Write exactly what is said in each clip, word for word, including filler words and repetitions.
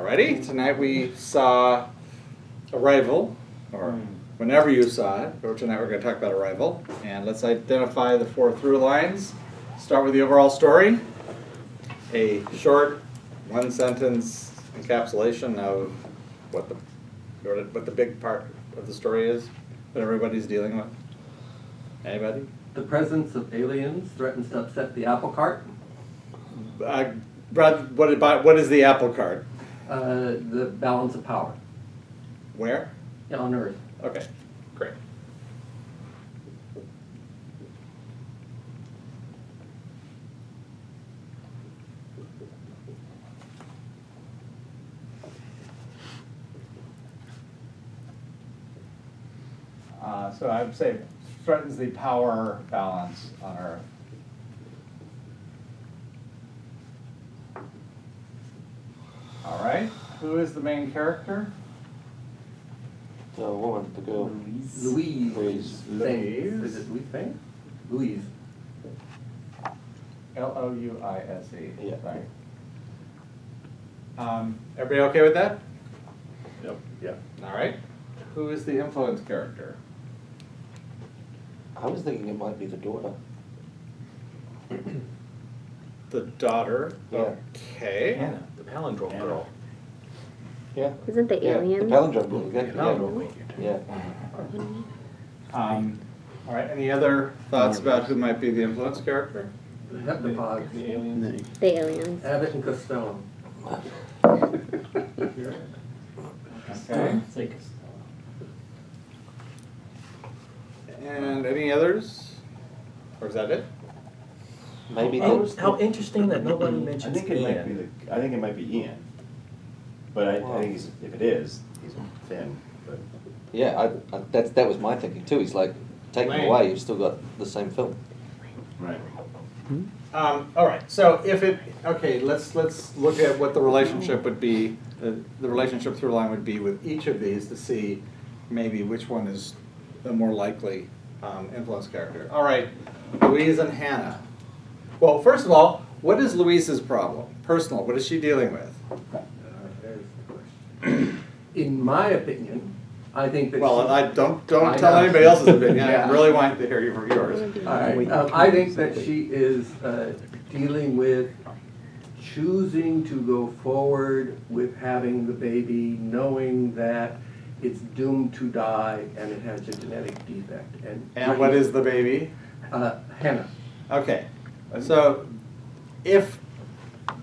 Alrighty, tonight we saw Arrival, or whenever you saw it, but tonight we're going to talk about Arrival. And let's identify the four through lines. Start with the overall story, a short one sentence encapsulation of what the, what the big part of the story is that everybody's dealing with. Anybody? The presence of aliens threatens to upset the apple cart. Uh, Brad, what about what is the apple cart? Uh, the balance of power. Where? Yeah, on Earth. Okay, great. Uh, so I'd say threatens the power balance on Earth. All right. Who is the main character? The woman, the girl. Louise. Louise. Louise. Louise. Is it Louise Fang? Louise. L O U I S E. Yeah. Sorry. Um, everybody okay with that? Yep. Yeah. All right. Who is the influence character? I was thinking it might be the daughter. The daughter. Yeah. Okay. Hannah. The palindrome Hannah. Girl. Yeah. Isn't the alien? Yeah, the palindrome girl. Yeah. The palindrome. Yeah. Um, all right. Any other thoughts about who might be the influence character? The Heptapods. The aliens. The aliens. Abbott and Costello. Okay. Say Costello. And any others? Or is that it? Maybe oh, the, how interesting that nobody mentions I think it Ian. Might be the, I think it might be Ian, but I, wow. I think he's, if it is, he's thin. But. Yeah, I, I, that's, that was my thinking too. He's like, take him away, you've still got the same film. Right. Hmm? Um, all right. So if it okay, let's let's look at what the relationship would be. The, the relationship through line would be with each of these to see maybe which one is the more likely um, influence character. All right, Louise and Hannah. Well, first of all, what is Louise's problem? Personal, what is she dealing with? Uh, there's the question. In my opinion, I think that. Well, she, I don't don't I tell know. Anybody else's opinion. Yeah. I really want to hear you from yours. All right. um, I think that she is uh, dealing with choosing to go forward with having the baby, knowing that it's doomed to die and it has a genetic defect. And, and what is the baby? Uh, Hannah. Okay. So, if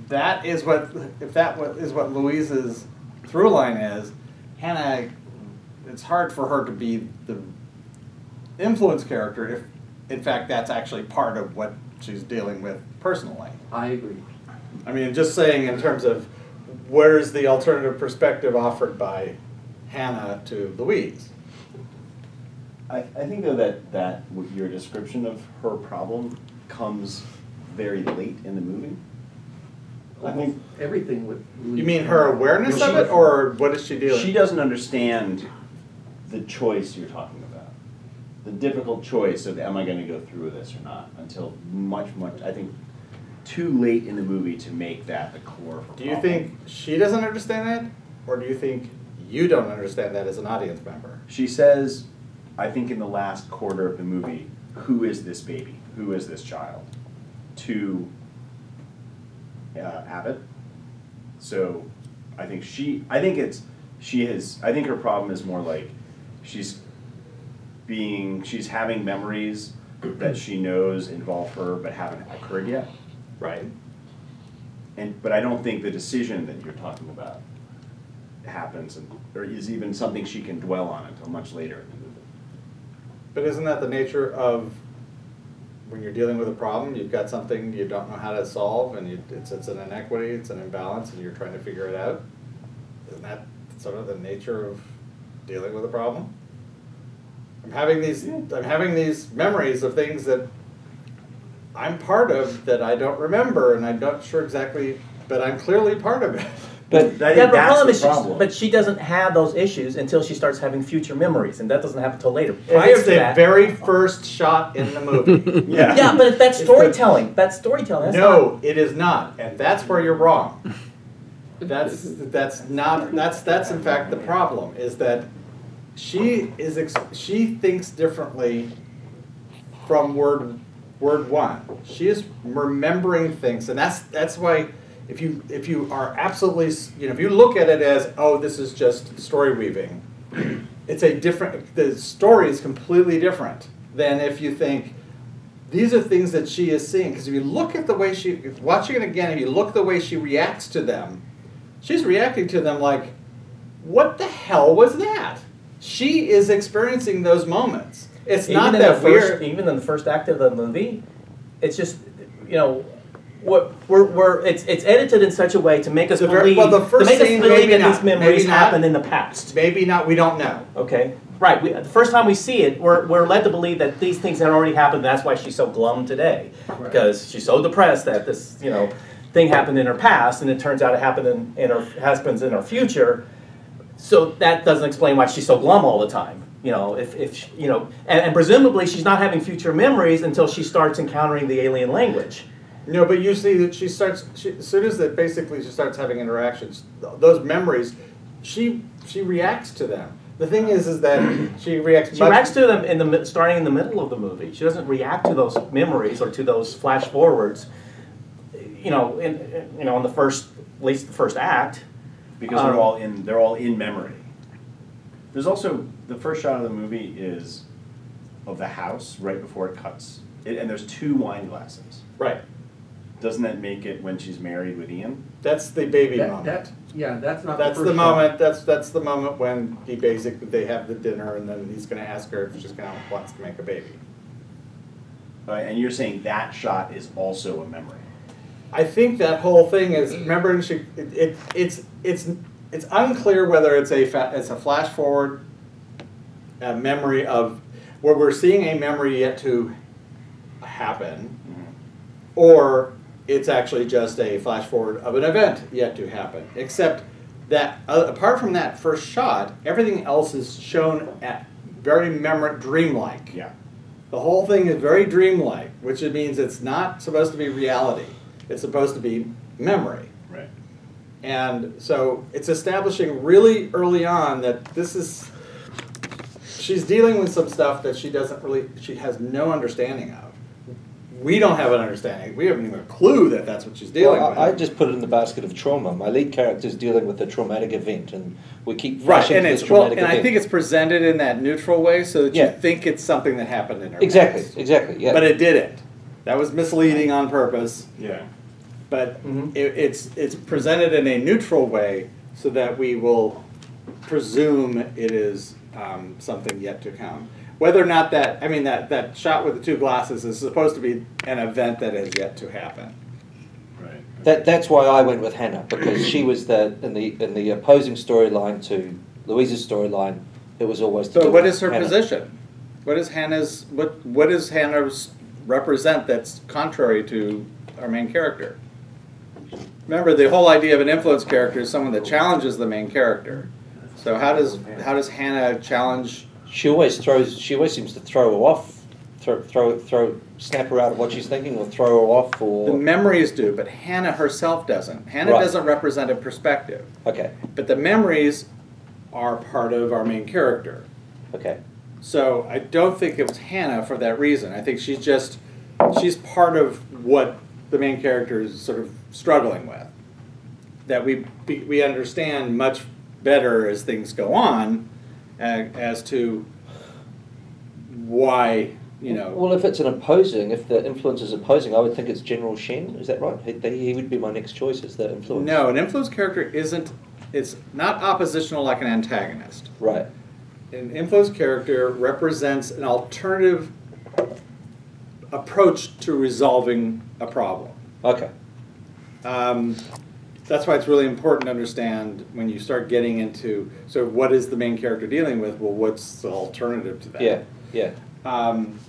that is what if that is what Louise's through line is, Hannah, it's hard for her to be the influence character if, in fact, that's actually part of what she's dealing with personally. I agree. I mean, just saying in terms of where's the alternative perspective offered by Hannah to Louise. I, I think though that that your description of her problem comes very late in the movie. I think everything with Louise. You mean her awareness of it, or what is she dealing with? She doesn't understand the choice you're talking about, the difficult choice of am I going to go through with this or not, until much, much, I think, too late in the movie to make that the core of her problem. Do you think she doesn't understand that, or do you think you don't understand that as an audience member? She says, I think in the last quarter of the movie, who is this baby? Who is this child? To uh, Abbott. So I think she, I think it's, she has, I think her problem is more like she's being, she's having memories that she knows involve her but haven't occurred yet. Right. And, but I don't think the decision that you're talking about happens and, or is even something she can dwell on until much later in the movie. But isn't that the nature of when you're dealing with a problem, you've got something you don't know how to solve, and you, it's, it's an inequity, it's an imbalance, and you're trying to figure it out? Isn't that sort of the nature of dealing with a problem? I'm having these, I'm having these memories of things that I'm part of that I don't remember, and I'm not sure exactly, but I'm clearly part of it. But that, yeah, but problem is, problem. She, but she doesn't have those issues until she starts having future memories, and that doesn't happen until later. Prior it's to the that, very first shot in the movie. Yeah. Yeah, but that's storytelling. That's storytelling. That's no, not. It is not, and that's where you're wrong. That's that's not that's that's in fact the problem, is that she is ex she thinks differently from word word one. She is remembering things, and that's that's why if you if you are absolutely you know if you look at it as, oh, this is just story weaving, it's a different the story is completely different than if you think these are things that she is seeing. Because if you look at the way she watching it again, if you look at the way she reacts to them, she's reacting to them like, what the hell was that? She is experiencing those moments. It's even not that weird. Even in the first act of the movie, it's just, you know, we're, we're, we're it's it's edited in such a way to make us the believe. Well, the first to make scene, us believe that these memories happened in the past. Maybe not. We don't know. Okay. Right. We, the first time we see it, we're, we're led to believe that these things had already happened. That's why she's so glum today, right. Because she's so depressed that this, you know, thing happened in her past, and it turns out it happened in, in her husband's in her future. So that doesn't explain why she's so glum all the time. You know, if, if you know, and, and presumably she's not having future memories until she starts encountering the alien language. No, but you see that she starts, she, as soon as that basically she starts having interactions, those memories, she she reacts to them. The thing is, is that she reacts. She reacts to them in the starting in the middle of the movie. She doesn't react to those memories or to those flash forwards. You know, in, in you know, in the first, at least the first act, because um, they're all in they're all in memory. There's also the first shot of the movie is of the house right before it cuts, it, and there's two wine glasses. Right. Doesn't that make it when she's married with Ian? That's the baby that, moment. That, yeah, that's not. That's the, first the moment. Shot. That's that's the moment when he basically they have the dinner, and then he's going to ask her if she's going to wants to make a baby. Uh, and you're saying that shot is also a memory. I think that whole thing is remember. She, it, it it's it's it's unclear whether it's a fa it's a flash forward, a memory of where we're seeing a memory yet to happen, mm-hmm. or it's actually just a flash forward of an event yet to happen. Except that uh, apart from that first shot, everything else is shown at very memor dreamlike. Yeah. The whole thing is very dreamlike, which it means it's not supposed to be reality. It's supposed to be memory. Right. And so it's establishing really early on that this is, she's dealing with some stuff that she doesn't really, she has no understanding of. We don't have an understanding. We haven't even a clue that that's what she's dealing well, with. I just put it in the basket of trauma. My lead character is dealing with a traumatic event, and we keep rushing right, to this traumatic well, and event. I think it's presented in that neutral way so that yeah. you think it's something that happened in her Exactly, past. exactly, yeah. But it didn't. That was misleading on purpose. Yeah. But mm-hmm. it, it's, it's presented in a neutral way so that we will presume it is um, something yet to come. Whether or not that, I mean, that, that shot with the two glasses is supposed to be an event that has yet to happen. Right. That, that's why I went with Hannah, because she was the, in, the, in the opposing storyline to Louise's storyline, it was always the So what is her Hannah. position? What is Hannah's, what, what does Hannah's represent that's contrary to our main character? Remember, the whole idea of an influence character is someone that challenges the main character. So how does, how does Hannah challenge... She always throws. She always seems to throw her off, throw, throw, throw, snap her out of what she's thinking, or throw her off. Or the memories do, but Hannah herself doesn't. Hannah right. doesn't represent a perspective. Okay. But the memories are part of our main character. Okay. So I don't think it was Hannah for that reason. I think she's just she's part of what the main character is sort of struggling with. That we we understand much better as things go on. As to why, you know... Well, if it's an opposing, if the influence is opposing, I would think it's General Shang, is that right? He, he would be my next choice as the influence. No, an influence character isn't... It's not oppositional like an antagonist. Right. An influence character represents an alternative approach to resolving a problem. Okay. Um... That's why it's really important to understand when you start getting into, so what is the main character dealing with? Well, what's the alternative to that? Yeah, yeah. Um,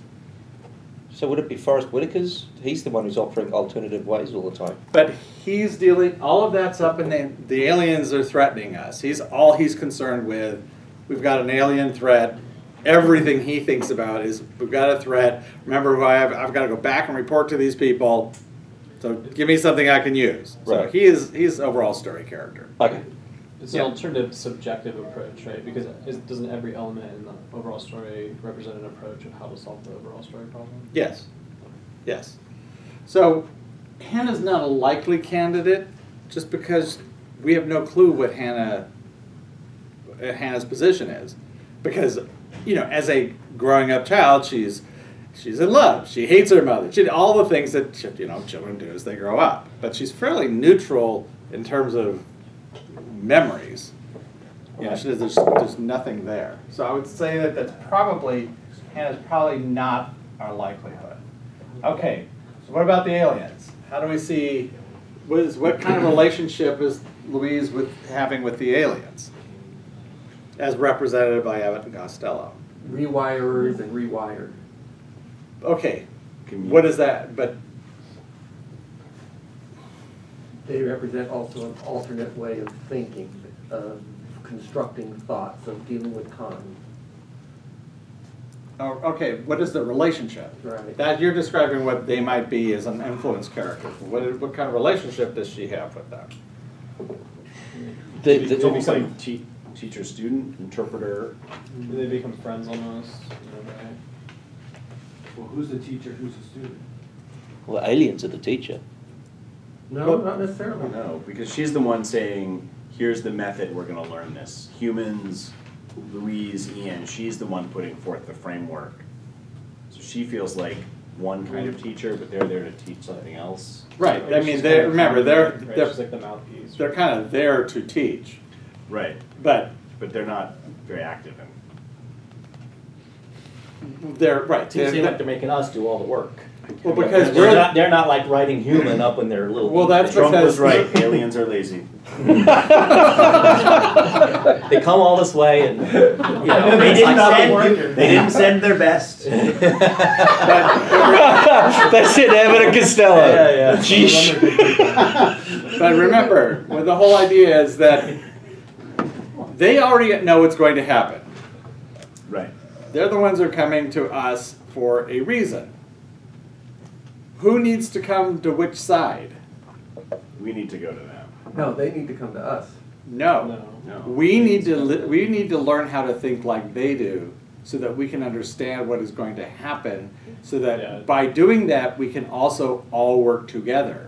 so would it be Forrest Whitaker's? He's the one who's offering alternative ways all the time. But he's dealing, all of that's up in the, the aliens are threatening us. He's all he's concerned with. We've got an alien threat. Everything he thinks about is, we've got a threat. Remember, who I have, I've got to go back and report to these people. So give me something I can use. So right. he is he's overall story character. Okay. It's an yeah. alternative subjective approach, right? Because it doesn't every element in the overall story represent an approach of how to solve the overall story problem? Yes. Okay. Yes. So Hannah's not a likely candidate just because we have no clue what Hannah uh, Hannah's position is. Because, you know, as a growing up child, she's She's in love. She hates her mother. She did all the things that, you know, children do as they grow up. But she's fairly neutral in terms of memories. You know, she does, there's, there's nothing there. So I would say that that's probably, Hannah's probably not our likelihood. Okay, so what about the aliens? How do we see, what, is, what kind of relationship is Louise with, having with the aliens? As represented by Abbott and Costello. Rewirers and rewired. Okay, what is that? But they represent also an alternate way of thinking, of constructing thoughts, of dealing with con. Oh, okay, what is the relationship? Right. That you're describing what they might be as an influence character. What what kind of relationship does she have with them? They, they, they become te teacher, student, interpreter. Mm-hmm. They become friends almost. Okay. Well, who's the teacher? Who's the student? Well, aliens are the teacher. No, well, not necessarily. No, because she's the one saying, "Here's the method we're going to learn this." Humans, Louise, Ian. She's the one putting forth the framework. So she feels like one kind of teacher, but they're there to teach something else. Right. Or I mean, they, remember, they're right? they're she's like the mouthpiece. They're kind of there to teach. Right. But but they're not very active in. They're right. They seem like they're making us do all the work. Well, because we're not, they're not like riding human up in their little. Well, that's Trump was right. Aliens are lazy. They come all this way, and you know, they didn't like send. They didn't send their best. That's it, Abbott and Costello. Yeah, yeah. Jeez. But remember, well, the whole idea is that they already know what's going to happen. Right. They're the ones who are coming to us for a reason. Who needs to come to which side? We need to go to them. No, they need to come to us. No. No. We need to we need to learn how to think like they do so that we can understand what is going to happen so that yeah. by doing that we can also all work together.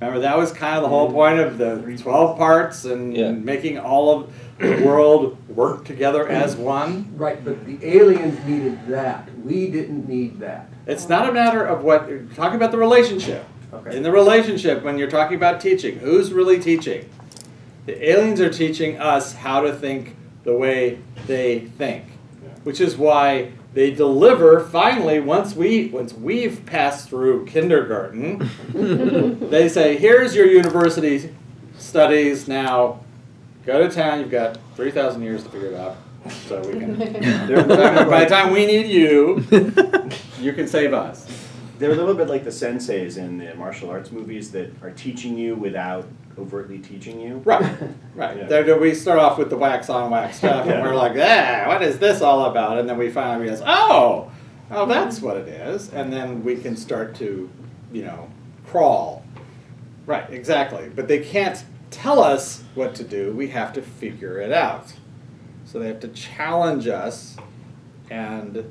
Remember, that was kind of the whole point of the twelve parts and yeah. making all of the world work together as one. Right, but the aliens needed that. We didn't need that. It's not a matter of what... You're talking about the relationship. Okay. In the relationship, when you're talking about teaching, who's really teaching? The aliens are teaching us how to think the way they think, yeah. which is why they deliver, finally, once, we, once we've passed through kindergarten, they say, here's your university studies now. Go to town. You've got three thousand years to figure it out. So we can. By the time we need you, you can save us. They're a little bit like the senseis in the martial arts movies that are teaching you without overtly teaching you. Right, right. Yeah. There, we start off with the wax on, wax off, yeah. and we're like, ah, what is this all about? And then we finally realize, oh, oh, that's what it is. And then we can start to, you know, crawl. Right, exactly. But they can't tell us what to do. We have to figure it out. So they have to challenge us. And,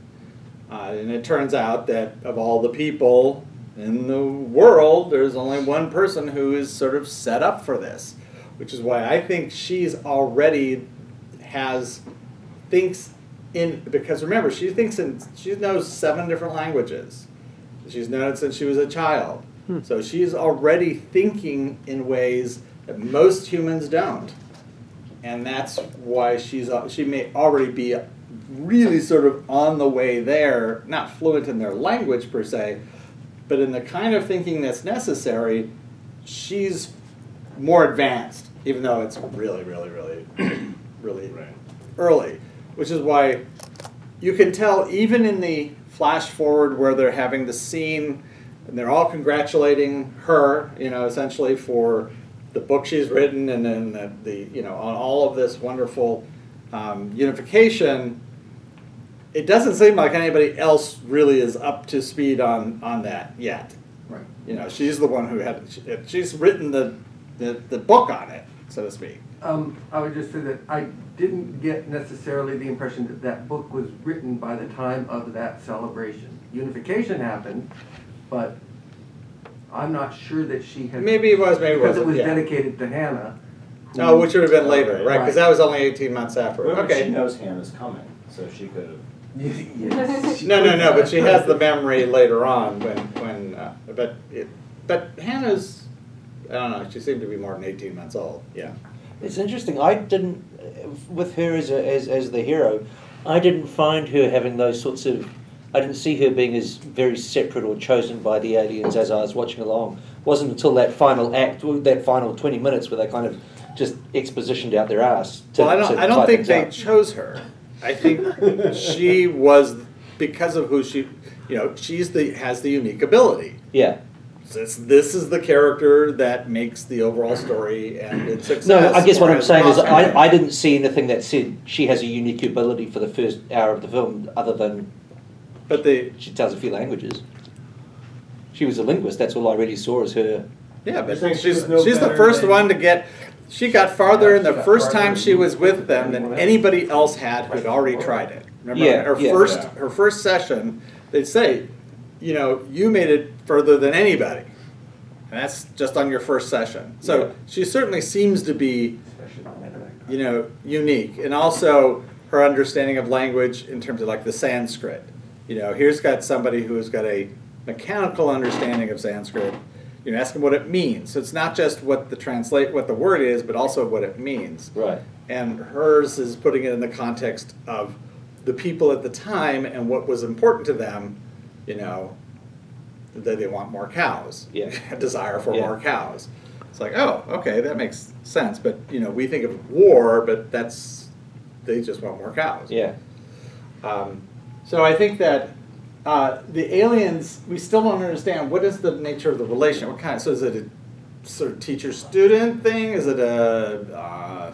uh, and it turns out that of all the people in the world, there's only one person who is sort of set up for this, which is why I think she's already has thinks in, because remember, she thinks in, she knows seven different languages. She's known it since she was a child. Hmm. So she's already thinking in ways that most humans don't. And that's why she's, she may already be really sort of on the way there, not fluent in their language per se, but in the kind of thinking that's necessary, she's more advanced, even though it's really, really, really, really right. early. Which is why you can tell even in the flash forward where they're having the scene and they're all congratulating her, you know, essentially for the book she's written and then the, the you know, on all of this wonderful um, unification. It doesn't seem like anybody else really is up to speed on, on that yet. Right. You know, she's the one who had, she's written the, the, the book on it, so to speak. Um, I would just say that I didn't get necessarily the impression that that book was written by the time of that celebration. Unification happened, but I'm not sure that she had... Maybe it was, maybe it wasn't. Because it was yeah. dedicated to Hannah. No, which would have been later, right? Because right. that was only eighteen months after. Well, okay. She knows Hannah's coming, so she could have... yes. No, no, no, but she has the memory later on when... when uh, but, it, but Hannah's... I don't know, she seemed to be more than eighteen months old, yeah. It's interesting, I didn't... With her as, a, as, as the hero, I didn't find her having those sorts of... I didn't see her being as very separate or chosen by the aliens as I was watching along. It wasn't until that final act, that final twenty minutes where they kind of just expositioned out their ass. To, well, I don't, I don't think they up. chose her. I think she was, because of who she, you know, she's the, has the unique ability. Yeah. This, this is the character that makes the overall story and its success. No, I guess what I'm saying is I, I didn't see anything that said she has a unique ability for the first hour of the film other than... But the, she does a few languages. She was a linguist. That's all I really saw is her. Yeah, but she's she's the first one to get. She got farther in the first time she was with them than anybody else had who'd already tried it. Remember yeah, her yeah, first yeah. her first session, they'd say, you know, you made it further than anybody, and that's just on your first session. So yeah. she certainly seems to be, you know, unique, and also her understanding of language in terms of like the Sanskrit. You know, here's got somebody who's got a mechanical understanding of Sanskrit. You know, ask them what it means. So it's not just what the translate, what the word is, but also what it means. Right. And hers is putting it in the context of the people at the time and what was important to them. You know, that they want more cows. Yeah. A desire for yeah. more cows. It's like, oh, okay, that makes sense. But you know, we think of war, but that's they just want more cows. Yeah. Um, So I think that uh, the aliens, we still don't understand what is the nature of the relation. What kind? Of, so is it a sort of teacher-student thing? Is it a, uh,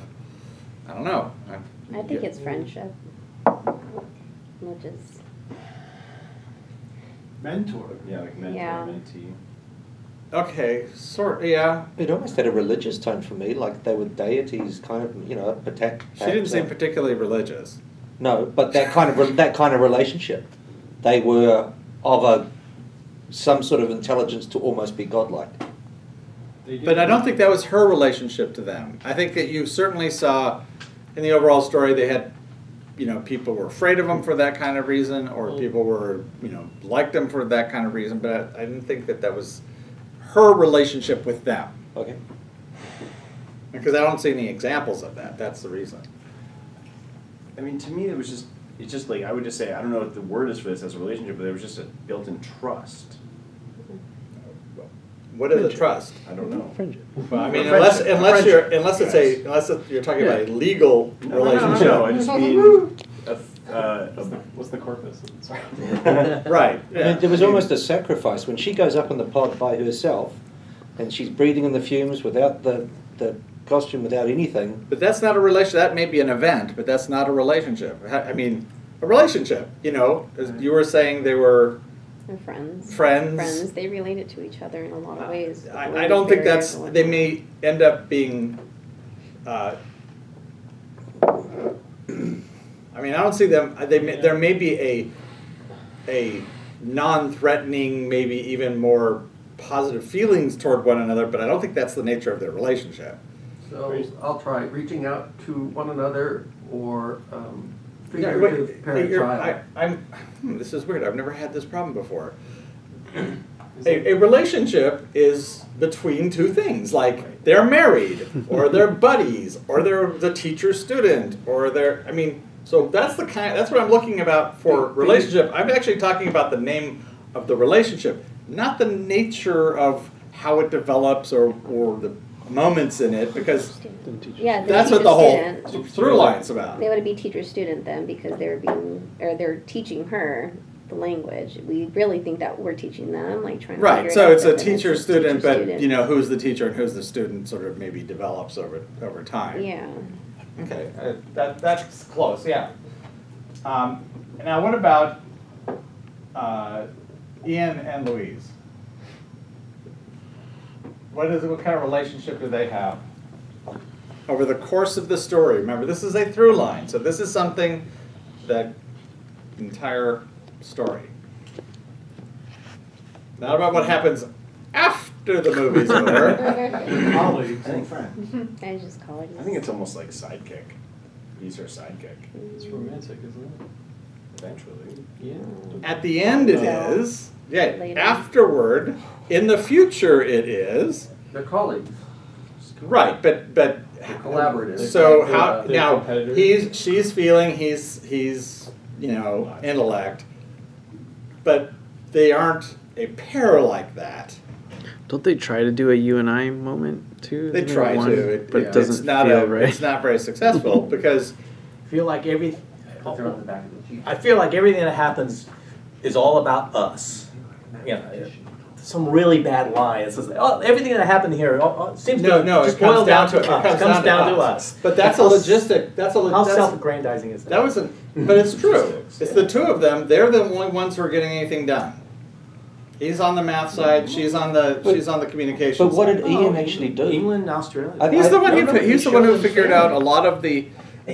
I don't know. I, I think it's friendship. We'll just... Mentor. Yeah, like mentor, yeah. mentee. Okay, sort yeah. It almost had a religious tone for me, like they were deities, kind of, you know, protect. She didn't seem particularly religious. No, but that kind of that kind of relationship, they were of a some sort of intelligence to almost be godlike. But I don't think that was her relationship to them. I think that you certainly saw in the overall story they had, you know, people were afraid of them for that kind of reason, or people were, you know, liked them for that kind of reason. But I, I didn't think that that was her relationship with them. Okay. Because I don't see any examples of that. That's the reason. I mean, to me, it was just, it's just like, I would just say, I don't know what the word is for this as a relationship, but there was just a built-in trust. What is a trust? I don't know. Friendship. Well, I mean, unless, unless you're, unless it's a, unless it's, you're talking yeah. about a legal no, relationship. No, no, no, I just mean, a, uh, a, what's the corpus? Sorry. Right. Yeah. There was almost a sacrifice. When she goes up in the pod by herself, and she's breathing in the fumes without the, the costume, without anything. But that's not a relation. That may be an event, but that's not a relationship. I mean, a relationship. You know, as you were saying, they were They're friends. Friends. Friends. They related to each other in a lot of ways. I, I don't think that's. They may end up being. Uh, I mean, I don't see them. They may, there may be a, a non-threatening, maybe even more positive feelings toward one another, but I don't think that's the nature of their relationship. So I'll try reaching out to one another or um, figurative yeah, parent-child. I'm, hmm, this is weird. I've never had this problem before. A, a relationship is between two things, like they're married, or they're buddies, or they're the teacher-student, or they're. I mean, so that's the kind. That's what I'm looking about for relationship. I'm actually talking about the name of the relationship, not the nature of how it develops or or the. moments in it, because yeah, that's what the whole through line's about. They would be teacher-student then, because they're being or they're teaching her the language. We really think that we're teaching them, like trying to right. So it's a teacher-student, but you know who's the teacher and who's the student sort of maybe develops over over time. Yeah. Okay, uh, that that's close. Yeah. Um, now, what about uh, Ian and Louise? What is what kind of relationship do they have? Over the course of the story, remember, this is a through line, so this is something that entire story. Not about what happens after the movie's over. Colleagues and friends. I just colleagues. I think it's almost like sidekick. He's her sidekick. It's romantic, isn't it? Eventually. Yeah. At the end, it is. Yeah. Later. Afterward, in the future, it is. They're colleagues. Right, but but. Collaborative. So how now he's she's feeling he's he's you know intellect, but they aren't a pair like that. Don't they try to do a you and I moment too? They try to, it, but yeah. it doesn't it's not feel a, right. It's not very successful because I feel like every oh, I feel like everything that happens is all about us. You know, some really bad line. It's just, oh, everything that happened here oh, oh, seems no, to no, just boil down, down to it. It comes, it comes down, down to us. But that's, that's a logistic. That's a how self-aggrandizing is that? That was a, but it's true. It's the two of them. They're the only ones who are getting anything done. He's on the math side. She's on the but, she's on the communication. But what did side. Ian actually do? England, Australia. I, he's I, the one who he's the one who figured out a lot of the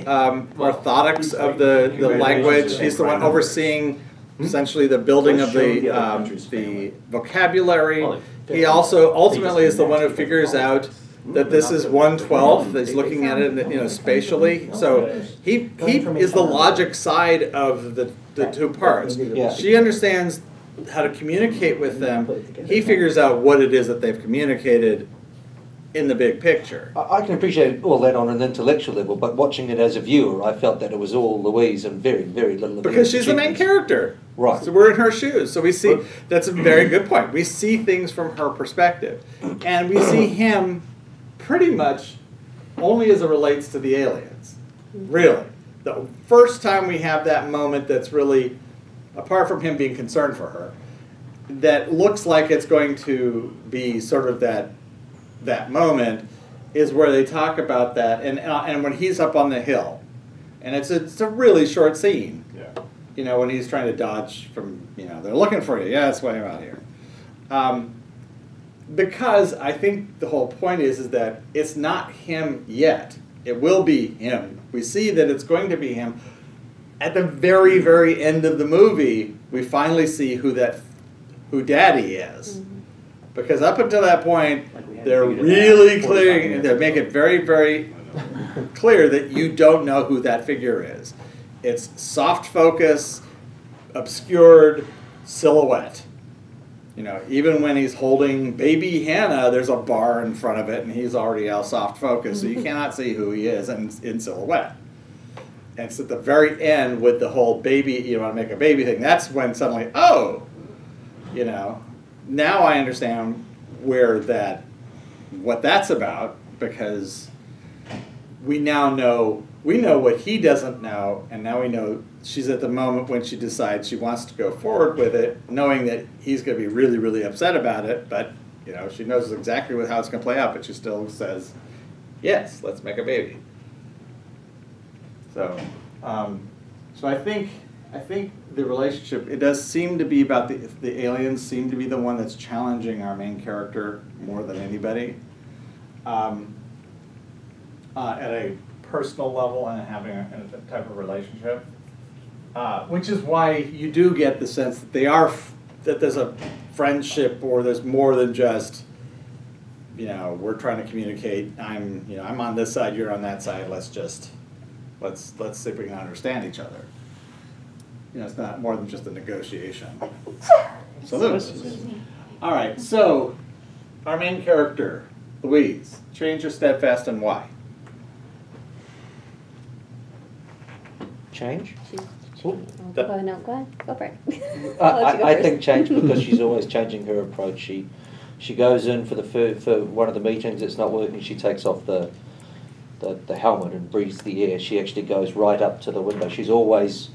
um, orthotics of the the language. He's the one overseeing. Essentially, the building of the um, the vocabulary. He also ultimately is the one who figures out that this is one twelfth. He's looking at it, you know, spatially. So he he is the logic side of the the two parts. She understands how to communicate with them. He figures out what it is that they've communicated in the big picture. I can appreciate all that on an intellectual level, but watching it as a viewer, I felt that it was all Louise and very, very little of it. Because she's the main character. Right. So we're in her shoes. So we see, that's a very good point. We see things from her perspective. And we see him pretty much only as it relates to the aliens. Really. The first time we have that moment that's really, apart from him being concerned for her, that looks like it's going to be sort of that that moment is where they talk about that, and uh, and when he's up on the hill, and it's a, it's a really short scene. Yeah. You know, when he's trying to dodge from, you know, they're looking for you. Yeah, that's why I'm out here. Um, because I think the whole point is is that it's not him yet. It will be him. We see that it's going to be him. At the very very end of the movie, we finally see who that who Daddy is. Mm-hmm. Because up until that point, like they're really clear, they make it very, very clear that you don't know who that figure is. It's soft focus, obscured silhouette. You know, even when he's holding baby Hannah, there's a bar in front of it, and he's already out soft focus, so you cannot see who he is in, in silhouette. And it's at the very end with the whole baby, you want to make a baby thing, that's when suddenly, oh, you know. Now I understand where that, what that's about, because we now know, we know what he doesn't know, and now we know she's at the moment when she decides she wants to go forward with it, knowing that he's going to be really, really upset about it, but, you know, she knows exactly how it's going to play out, but she still says, yes, let's make a baby. So, um, so I think... I think the relationship, it does seem to be about the, the aliens seem to be the one that's challenging our main character more than anybody um, uh, at a personal level and having a, a type of relationship, uh, which is why you do get the sense that they are, f that there's a friendship or there's more than just, you know, we're trying to communicate, I'm, you know, I'm on this side, you're on that side, let's just, let's, let's see if we can understand each other. You know, it's not more than just a negotiation. So Louise. All right, so our main character, Louise, change or steadfast and why? Change? Go, no, go ahead. Go for it. I, I think change because she's always changing her approach. She she goes in for the fir for one of the meetings, it's not working, she takes off the, the the helmet and breathes the air. She actually goes right up to the window. She's always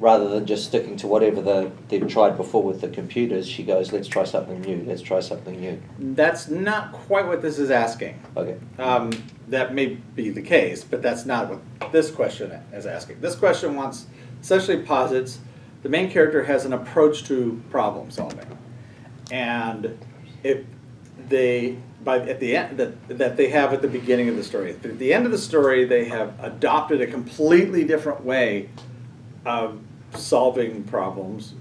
rather than just sticking to whatever the, they've tried before with the computers, she goes, let's try something new, let's try something new. That's not quite what this is asking. Okay. Um, that may be the case, but that's not what this question is asking. This question wants, essentially posits, the main character has an approach to problem solving. And if they, by at the end that that they have at the beginning of the story. At the end of the story, they have adopted a completely different way of solving problems.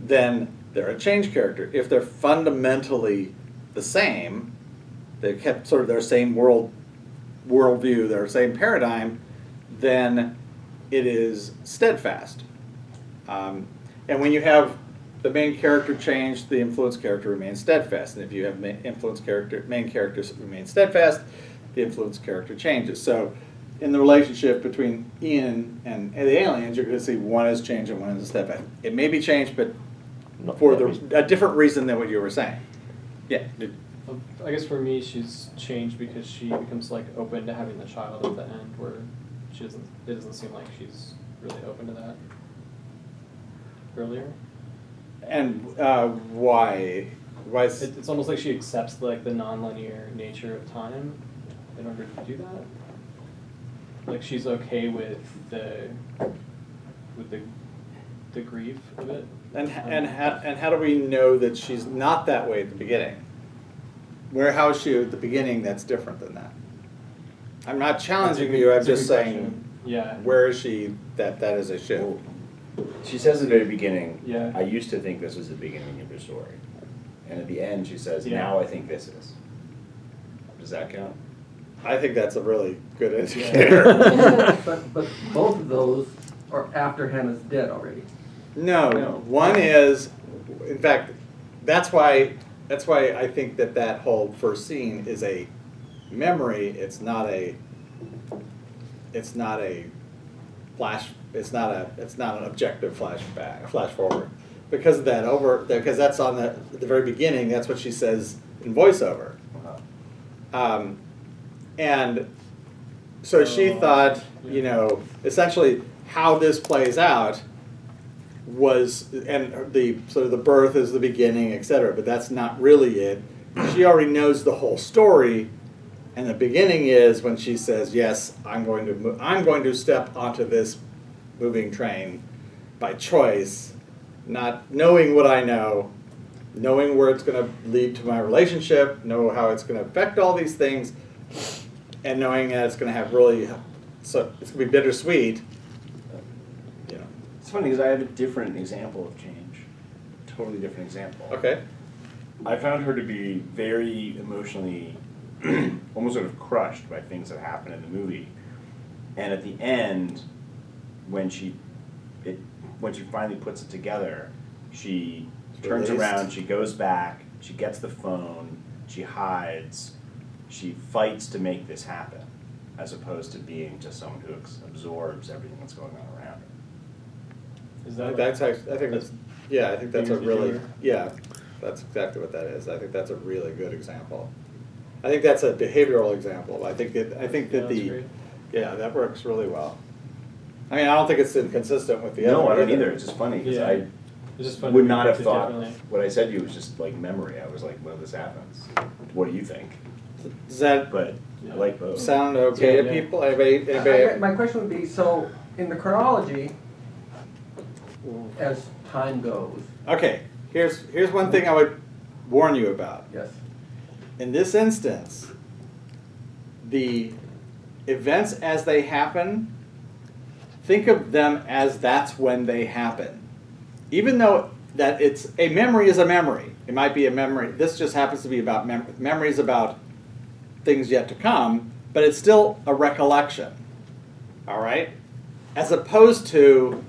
Then they're a change character. If they're fundamentally the same, they've kept sort of their same world worldview, their same paradigm, then it is steadfast. Um, and when you have the main character change, the influence character remains steadfast. And if you have main influence character, main characters remain steadfast, the influence character changes. So in the relationship between Ian and the aliens, you're going to see one is changed and one is steadfast. It may be changed, but Not for the, reason. a different reason than what you were saying. Yeah. I guess for me, she's changed because she becomes like open to having the child at the end, where she doesn't. It doesn't seem like she's really open to that earlier. And uh, why? Why? Is it, it's almost like she accepts like the nonlinear nature of time in order to do that. Like she's okay with the with the the grief of it. And um, and how and how do we know that she's not that way at the beginning? Where, how is she at the beginning that's different than that? I'm not challenging you, I'm just saying, yeah. Where is she that that is a shift? She says at the very beginning, yeah. I used to think this was the beginning of your story. And at the end she says, yeah. Now I think this is. Does that count? I think that's a really good indicator. Yeah. but, but both of those are after Hannah's dead already. No, no. One is, in fact, that's why... That's why I think that that whole first scene is a memory. It's not a. It's not a flash. It's not a. It's not an objective flashback, flash forward, because of that over. Because that's on the the very beginning. That's what she says in voiceover. Um, and so she thought, you know, essentially how this plays out. Was and the sort of the birth is the beginning, et cetera. But that's not really it. She already knows the whole story, and the beginning is when she says, "Yes, I'm going to move, I'm going to step onto this moving train by choice, not knowing what I know, knowing where it's going to lead to my relationship, know how it's going to affect all these things, and knowing that it's going to have really so it's going to be bittersweet." It's funny because I have a different example of change, totally different example. Okay. I found her to be very emotionally, almost sort of crushed by things that happen in the movie, and at the end, when she, it, when she finally puts it together, she turns around, she goes back, she gets the phone, she hides, she fights to make this happen, as opposed to being just someone who absorbs everything that's going on around her. Is that that's I think that's yeah I think that's a really yeah that's exactly what that is. I think that's a really good example. I think that's a behavioral example. I think that I think that the yeah that works really well. I mean, I don't think it's inconsistent with the other. No, I don't either. It's just funny because I would not have thought what I said to you was just like memory. I was like, well, this happens. What do you think? Does that but I like both sound okay to people? Anybody, anybody? My question would be, so in the chronology. As time goes. Okay, here's here's one thing I would warn you about. Yes. In this instance, the events as they happen, think of them as that's when they happen. Even though that it's a memory is a memory. It might be a memory. This just happens to be about mem memories about things yet to come, but it's still a recollection. All right? As opposed to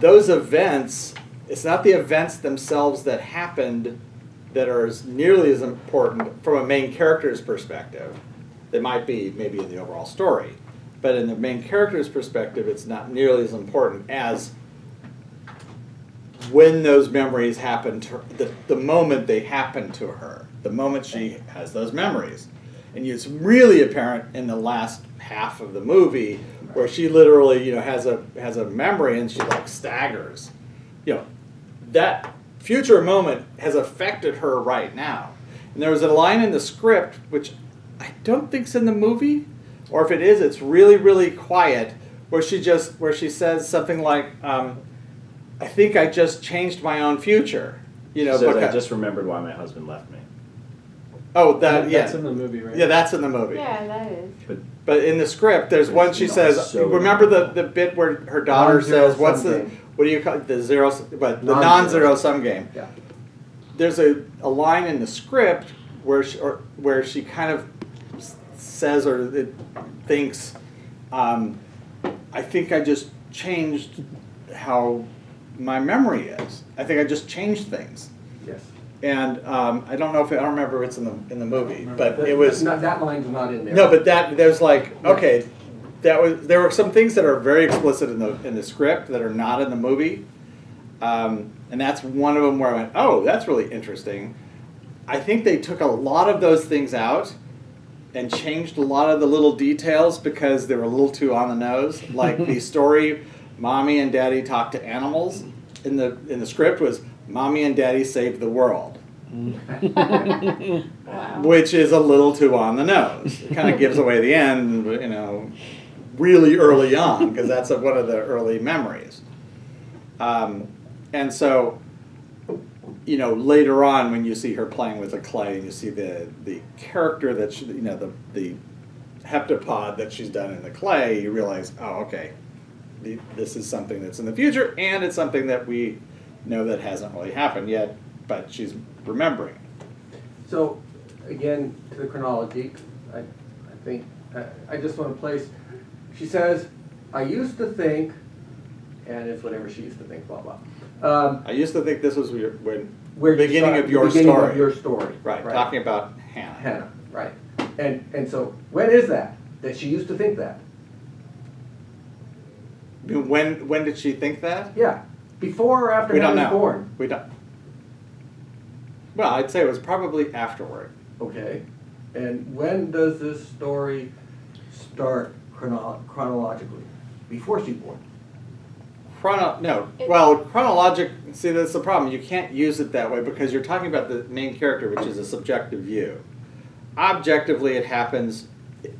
those events, it's not the events themselves that happened that are as nearly as important from a main character's perspective. They might be maybe in the overall story, but in the main character's perspective, it's not nearly as important as when those memories happened to her, the, the moment they happened to her, the moment she has those memories. And it's really apparent in the last half of the movie where she literally, you know, has a has a memory and she like staggers. You know, that future moment has affected her right now. And there was a line in the script which I don't think's in the movie, or if it is, it's really really quiet, where she just where she says something like, um, "I think I just changed my own future." You know, she says, "I just remembered why my husband left me." Oh, that yeah. That's in the movie, right? Yeah, that's in the movie. Yeah, that is. But, but in the script, there's one she says. So remember the the bit where her daughter says, "What's the game. What do you call it? The zero? But the non-zero sum game." Yeah. There's a a line in the script where she, or where she kind of says or it thinks, um, "I think I just changed how my memory is. I think I just changed things." Yes. And um, I don't know if it, I don't remember if it's in the in the movie, but the, it was not, that line's not in there. No, but that there's like okay, that was there were some things that are very explicit in the in the script that are not in the movie, um, and that's one of them where I went, oh, that's really interesting. I think they took a lot of those things out and changed a lot of the little details because they were a little too on the nose. Like the story, mommy and daddy talk to animals in the in the script was. Mommy and Daddy saved the world, wow. Which is a little too on the nose. It kind of gives away the end, you know, really early on because that's a, one of the early memories. Um, and so, you know, later on when you see her playing with the clay and you see the the character that she, you know the the heptapod that she's done in the clay, you realize, oh, okay, the, this is something that's in the future and it's something that we. No, that hasn't really happened yet, but she's remembering it. So, again, to the chronology, I, I think, I, I just want to place, she says, I used to think, and it's whatever she used to think, blah, blah. Um, I used to think this was your, when, where beginning you saw, of your beginning story. Beginning of your story. Right, right, talking about Hannah. Hannah, right. And, and so, when is that, that she used to think that? When, when did she think that? Yeah. Before or after Hannah was born? We don't. Well, I'd say it was probably afterward. Okay. And when does this story start chrono chronologically? Before she's born? Chrono no. It, well, chronologic. See, that's the problem. You can't use it that way because you're talking about the main character, which is a subjective view. Objectively, it happens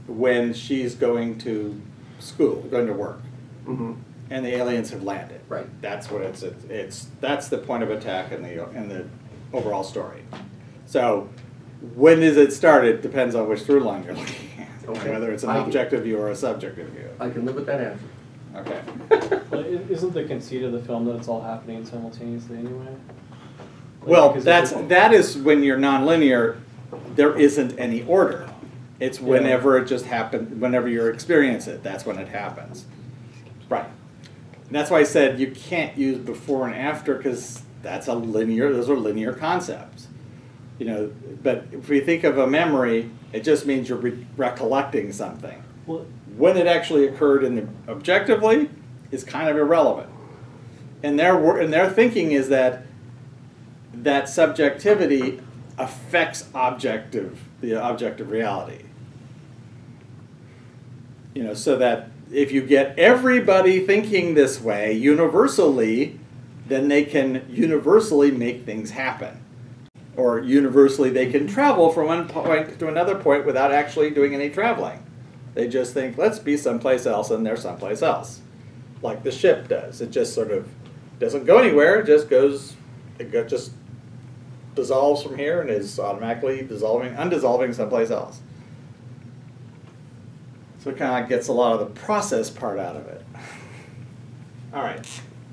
when she's going to school, going to work. Mm-hmm. And the aliens have landed. Right. That's what it's, it's it's that's the point of attack in the in the overall story. So when is it started depends on which through line you're looking at. Okay. Whether it's an I objective can, view or a subjective view. I can live with that answer. Okay. But isn't the conceit of the film that it's all happening simultaneously anyway? Like, well, that's that is when you're nonlinear, there isn't any order. It's whenever yeah. it just happens whenever you experience it, that's when it happens. Right. And that's why I said you can't use before and after because that's a linear, those are linear concepts. You know, but if we think of a memory, it just means you're re recollecting something. Well, when it actually occurred in the, objectively is kind of irrelevant. And their, and their thinking is that that subjectivity affects objective, the objective reality. You know, so that if you get everybody thinking this way universally, then they can universally make things happen. Or universally they can travel from one point to another point without actually doing any traveling. They just think, let's be someplace else and they're someplace else. Like the ship does. It just sort of doesn't go anywhere, it just goes, it go, just dissolves from here and is automatically dissolving, undissolving someplace else. So it kind of gets a lot of the process part out of it. All right,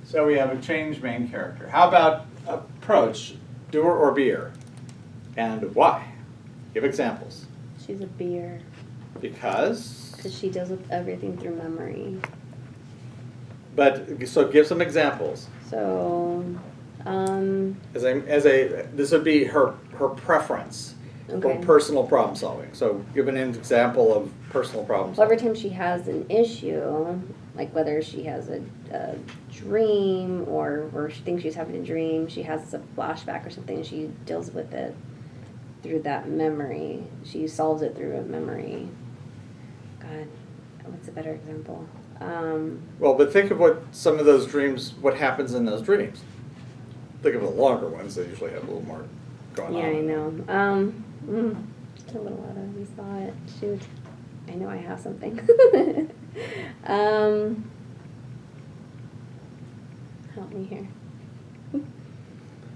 so we have a changed main character. How about approach, doer or beer, and why? Give examples. She's a beer. Because? Because she deals with everything through memory. But, so give some examples. So, um... As a, as a this would be her, her preference. Okay. Or personal problem solving. So give an example of personal problem solving. Well, every time she has an issue, like whether she has a, a dream or, or she thinks she's having a dream, she has a flashback or something, she deals with it through that memory. She solves it through a memory. God, what's a better example? Um, well, but think of what some of those dreams, what happens in those dreams. Think of the longer ones. They usually have a little more going yeah, on. Yeah, I know. Um, Mm, just a little out of, we saw it. Shoot, I know I have something. um, help me here.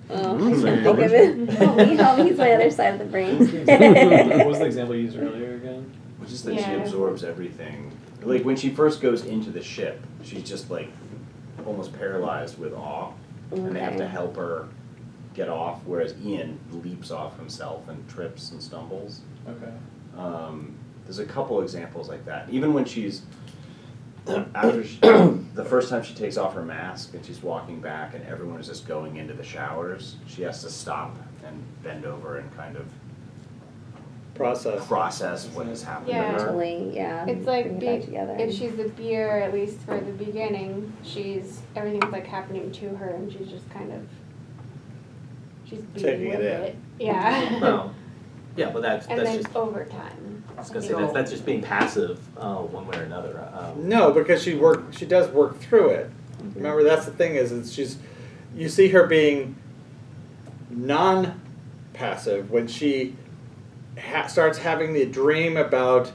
Oh, I can't think of it. Help me, help me. He's my other side of the brain. What was the example you used earlier again? It's just that yeah. she absorbs everything. Like, when she first goes into the ship, she's just, like, almost paralyzed with awe. Okay. And they have to help her get off, whereas Ian leaps off himself and trips and stumbles. Okay. Um, there's a couple examples like that. Even when she's... After she, the first time she takes off her mask and she's walking back and everyone is just going into the showers, she has to stop and bend over and kind of process process what has happened yeah. to her. Totally, yeah. It's like be, if she's a beer, at least for the beginning, she's everything's like happening to her and she's just kind of she's taking it in. It. Yeah. Well, yeah, but that's and that's then just over time. I was gonna say that's, that's just being passive, uh, one way or another. Um, no, because she work, she does work through it. Mm-hmm. Remember, that's the thing is, is she's, you see her being non-passive when she ha starts having the dream about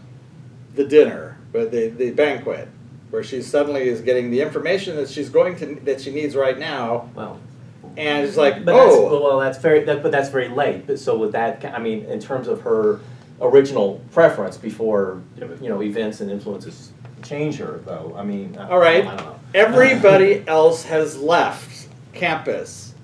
the dinner, or the the banquet, where she suddenly is getting the information that she's going to that she needs right now. Well. And it's like, but oh, that's, well, that's very, that, but that's very late. But so with that, I mean, in terms of her original preference before, you know, events and influences change her, though. I mean, I, all right. I don't know. Everybody else has left campus.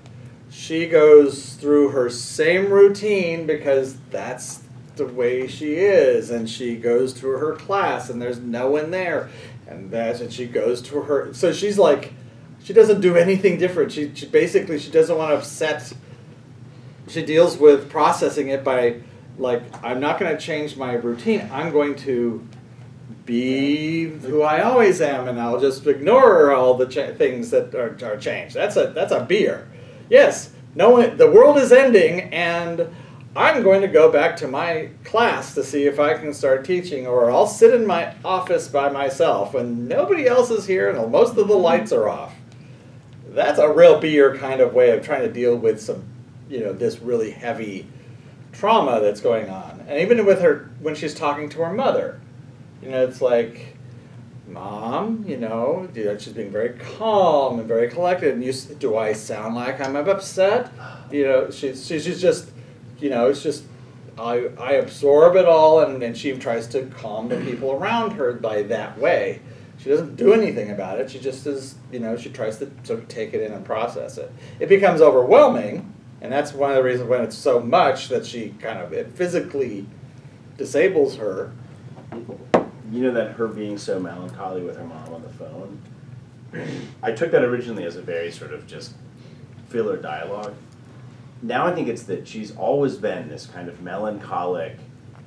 She goes through her same routine because that's the way she is, and she goes through her class, and there's no one there, and that's and she goes to her. So she's like, she doesn't do anything different. She, she basically she doesn't want to upset. She deals with processing it by. Like, I'm not going to change my routine. I'm going to be who I always am, and I'll just ignore all the cha things that are, are changed. That's a that's a beer. Yes, no one. The world is ending, and I'm going to go back to my class to see if I can start teaching, or I'll sit in my office by myself when nobody else is here and most of the lights are off. That's a real beer kind of way of trying to deal with some, you know, this really heavy trauma that's going on. And even with her, when she's talking to her mother, you know, it's like, Mom, you know, she's being very calm and very collected, and you, do I sound like I'm upset? You know, she's, she's just, you know, it's just, I, I absorb it all, and then she tries to calm the people around her by that way. She doesn't do anything about it, she just is, you know, she tries to sort of take it in and process it. It becomes overwhelming. And that's one of the reasons when it's so much that she kind of, it physically disables her. You know that her being so melancholy with her mom on the phone, I took that originally as a very sort of just filler dialogue. Now I think it's that she's always been this kind of melancholic,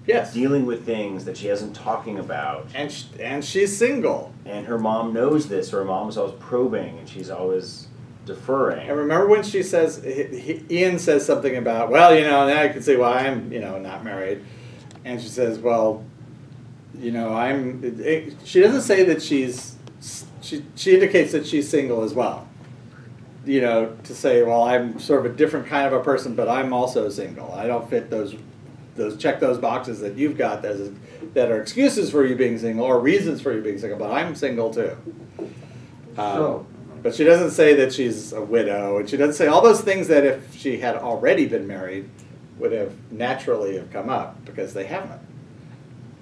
yes, dealing with things that she hasn't talking about. And, sh and she's single. And her mom knows this, or her mom's always probing, and she's always... deferring. And remember when she says, he, he, Ian says something about, well, you know, now I can see why I'm, you know, not married. And she says, well, you know, I'm, it, it, she doesn't say that she's, she, she indicates that she's single as well. You know, to say, well, I'm sort of a different kind of a person, but I'm also single. I don't fit those, those check those boxes that you've got that, is, that are excuses for you being single or reasons for you being single, but I'm single too. Um, so. But she doesn't say that she's a widow, and she doesn't say all those things that if she had already been married would have naturally have come up, because they haven't.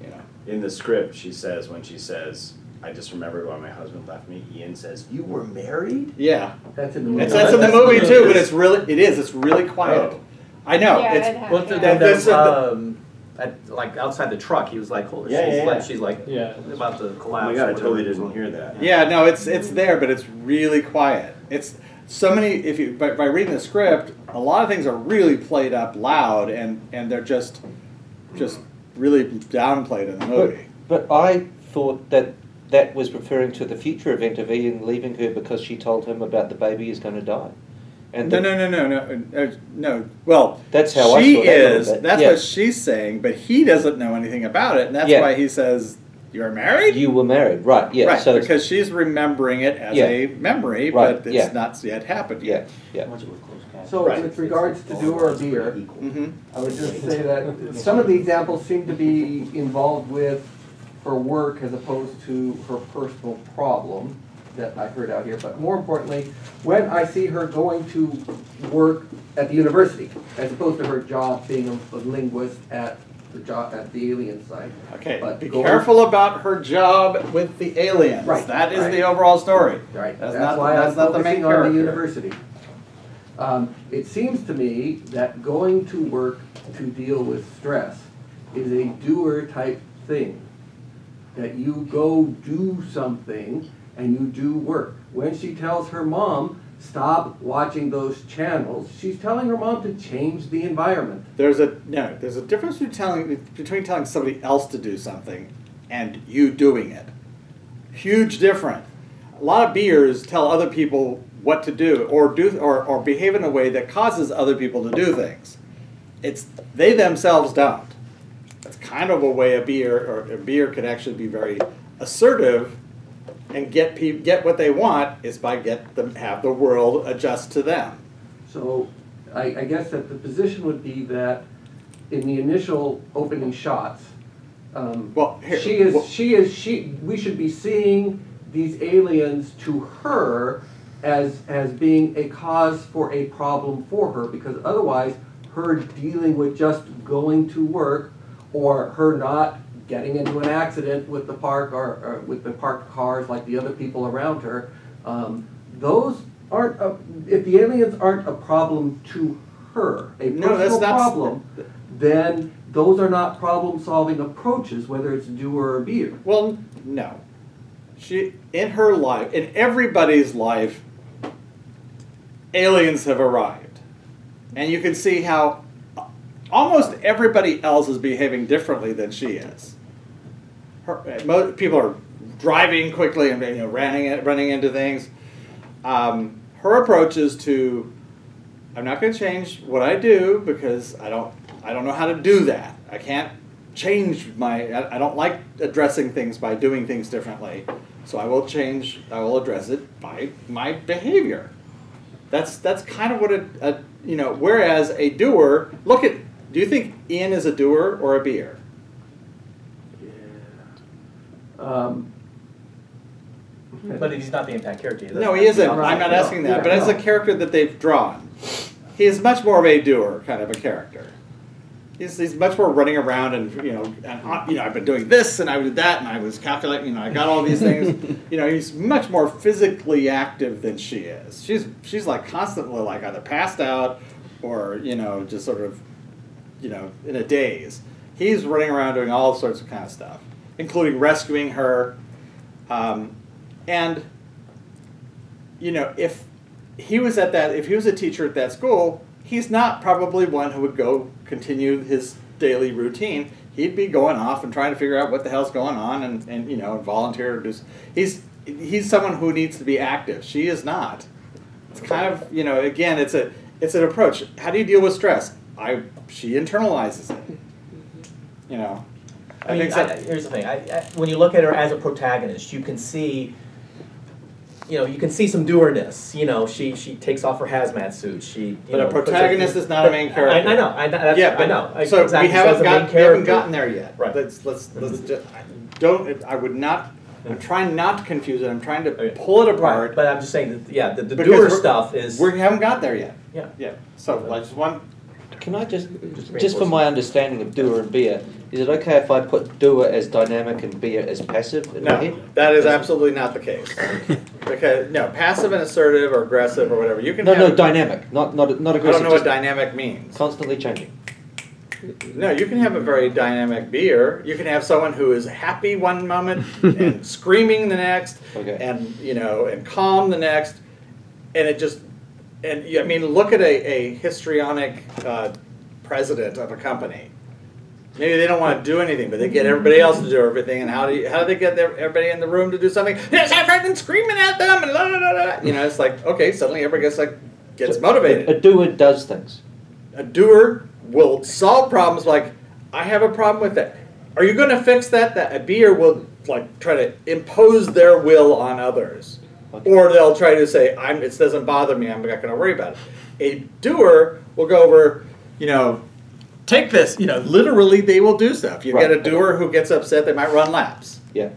You know. In the script, she says, when she says, I just remembered why my husband left me, Ian says, you were married? Yeah. That's in the movie. It's, that's in the movie, too, but it's really, it is, it's really quiet. Oh. I know. Yeah, it's, well, yeah. That, that's, um, at, like outside the truck, he was like, "Holy yeah, shit!" Yeah, yeah. She's like, yeah, about to collapse. Oh my god, I totally didn't hear that. Yeah, no, it's it's there, but it's really quiet. It's so many. If you by, by reading the script, a lot of things are really played up loud, and and they're just just really downplayed in the movie. But, but I thought that that was referring to the future event of Ian leaving her because she told him about the baby is going to die. And no, no, no, no, no, uh, no. Well, that's how she I saw is. That that's yeah. what she's saying, but he doesn't know anything about it, and that's yeah. why he says, "You're married." You were married, right? Yeah, right. So because she's remembering it as yeah. a memory, right. but it's yeah. not yet happened yet. Yeah, yeah. So, right. with regards to do or beer, mm-hmm. I would just say that some of the examples seem to be involved with her work as opposed to her personal problem. that I heard out here, but more importantly, when I see her going to work at the university, as opposed to her job being a, a linguist at her job at the alien site. Okay, but be careful about her job with the aliens. Right, that is right. The overall story. Right, that's, that's not, why that's I'm not the main character. On the university. Um, it seems to me that going to work to deal with stress is a doer type thing. That you go do something and you do work. When she tells her mom, stop watching those channels, she's telling her mom to change the environment. There's a no, there's a difference between telling between telling somebody else to do something and you doing it. Huge difference. A lot of beers tell other people what to do or do or, or behave in a way that causes other people to do things. It's they themselves don't. That's kind of a way a beer or a beer can actually be very assertive and get people get what they want is by get them have the world adjust to them. So I, I guess that the position would be that in the initial opening shots, um, well, here, she is well, she is she we should be seeing these aliens to her as as being a cause for a problem for her, because otherwise her dealing with just going to work or her not getting into an accident with the park or, or with the parked cars like the other people around her, um, those aren't, a, if the aliens aren't a problem to her, a no, personal that's, that's, problem, then those are not problem-solving approaches, whether it's do or beer. Well, no. She, in her life, in everybody's life, aliens have arrived. And you can see how almost everybody else is behaving differently than she is. Her, most people are driving quickly and you know, running, running into things. Um, her approach is to, I'm not going to change what I do because I don't, I don't know how to do that. I can't change my, I, I don't like addressing things by doing things differently. So I will change, I will address it by my behavior. That's, that's kind of what a, a, you know, whereas a doer, look at, do you think Ian is a doer or a beer? Yeah. Um, but he's not the impact character. That's no, he isn't. Right. I'm not asking no. that. But yeah, as no. a character that they've drawn, he is much more of a doer kind of a character. He's, he's much more running around and, you know, and, you know, I've been doing this and I did that and I was calculating, you know, I got all these things. You know, he's much more physically active than she is. She's, she's like constantly like either passed out or, you know, just sort of, you know, in a daze. He's running around doing all sorts of kind of stuff, including rescuing her. Um, and, you know, if he was at that, if he was a teacher at that school, he's not probably one who would go continue his daily routine. He'd be going off and trying to figure out what the hell's going on and, and you know, volunteer. Just, he's, he's someone who needs to be active. She is not. It's kind of, you know, again, it's, a, it's an approach. How do you deal with stress? I, she internalizes it, you know. I, I mean, think so. I, here's the thing. I, I, when you look at her as a protagonist, you can see You know, you can see some doerness. You know, she she takes off her hazmat suit. She, you but know, a protagonist her, is not a main character. I, I know. I, that's, yeah, but I know. So exactly we haven't got we haven't gotten there yet. Right. Let's let's let's just I don't. I would not. I'm trying not to confuse it. I'm trying to okay. pull it apart. Right. But I'm just saying that yeah, the, the doer stuff is we haven't got there yet. Yeah. Yeah. So okay. I just want. Can I just just, just for my understanding of doer and beer, is it okay if I put doer as dynamic and beer as passive? No, that is absolutely not the case. Because no, passive and assertive or aggressive or whatever you can. No, have no, dynamic, not not not aggressive. I don't know what dynamic means. Constantly changing. No, you can have a very dynamic beer. You can have someone who is happy one moment and screaming the next, okay. and you know, and calm the next, and it just. And, I mean, look at a, a histrionic uh, president of a company. Maybe they don't want to do anything, but they get everybody else to do everything. And how do you, how do they get their, everybody in the room to do something? Yes, I've heard them screaming at them. And blah, blah, blah. You know, it's like, okay, suddenly everybody gets, like, gets so motivated. A doer does things. A doer will solve problems like, I have a problem with that. Are you going to fix that? That a beer will, like, try to impose their will on others. Okay. Or they'll try to say, I'm, it doesn't bother me, I'm not going to worry about it. A doer will go over, you know, take this, you know, literally they will do stuff. You right. get a doer who gets upset, they might run laps. Yeah.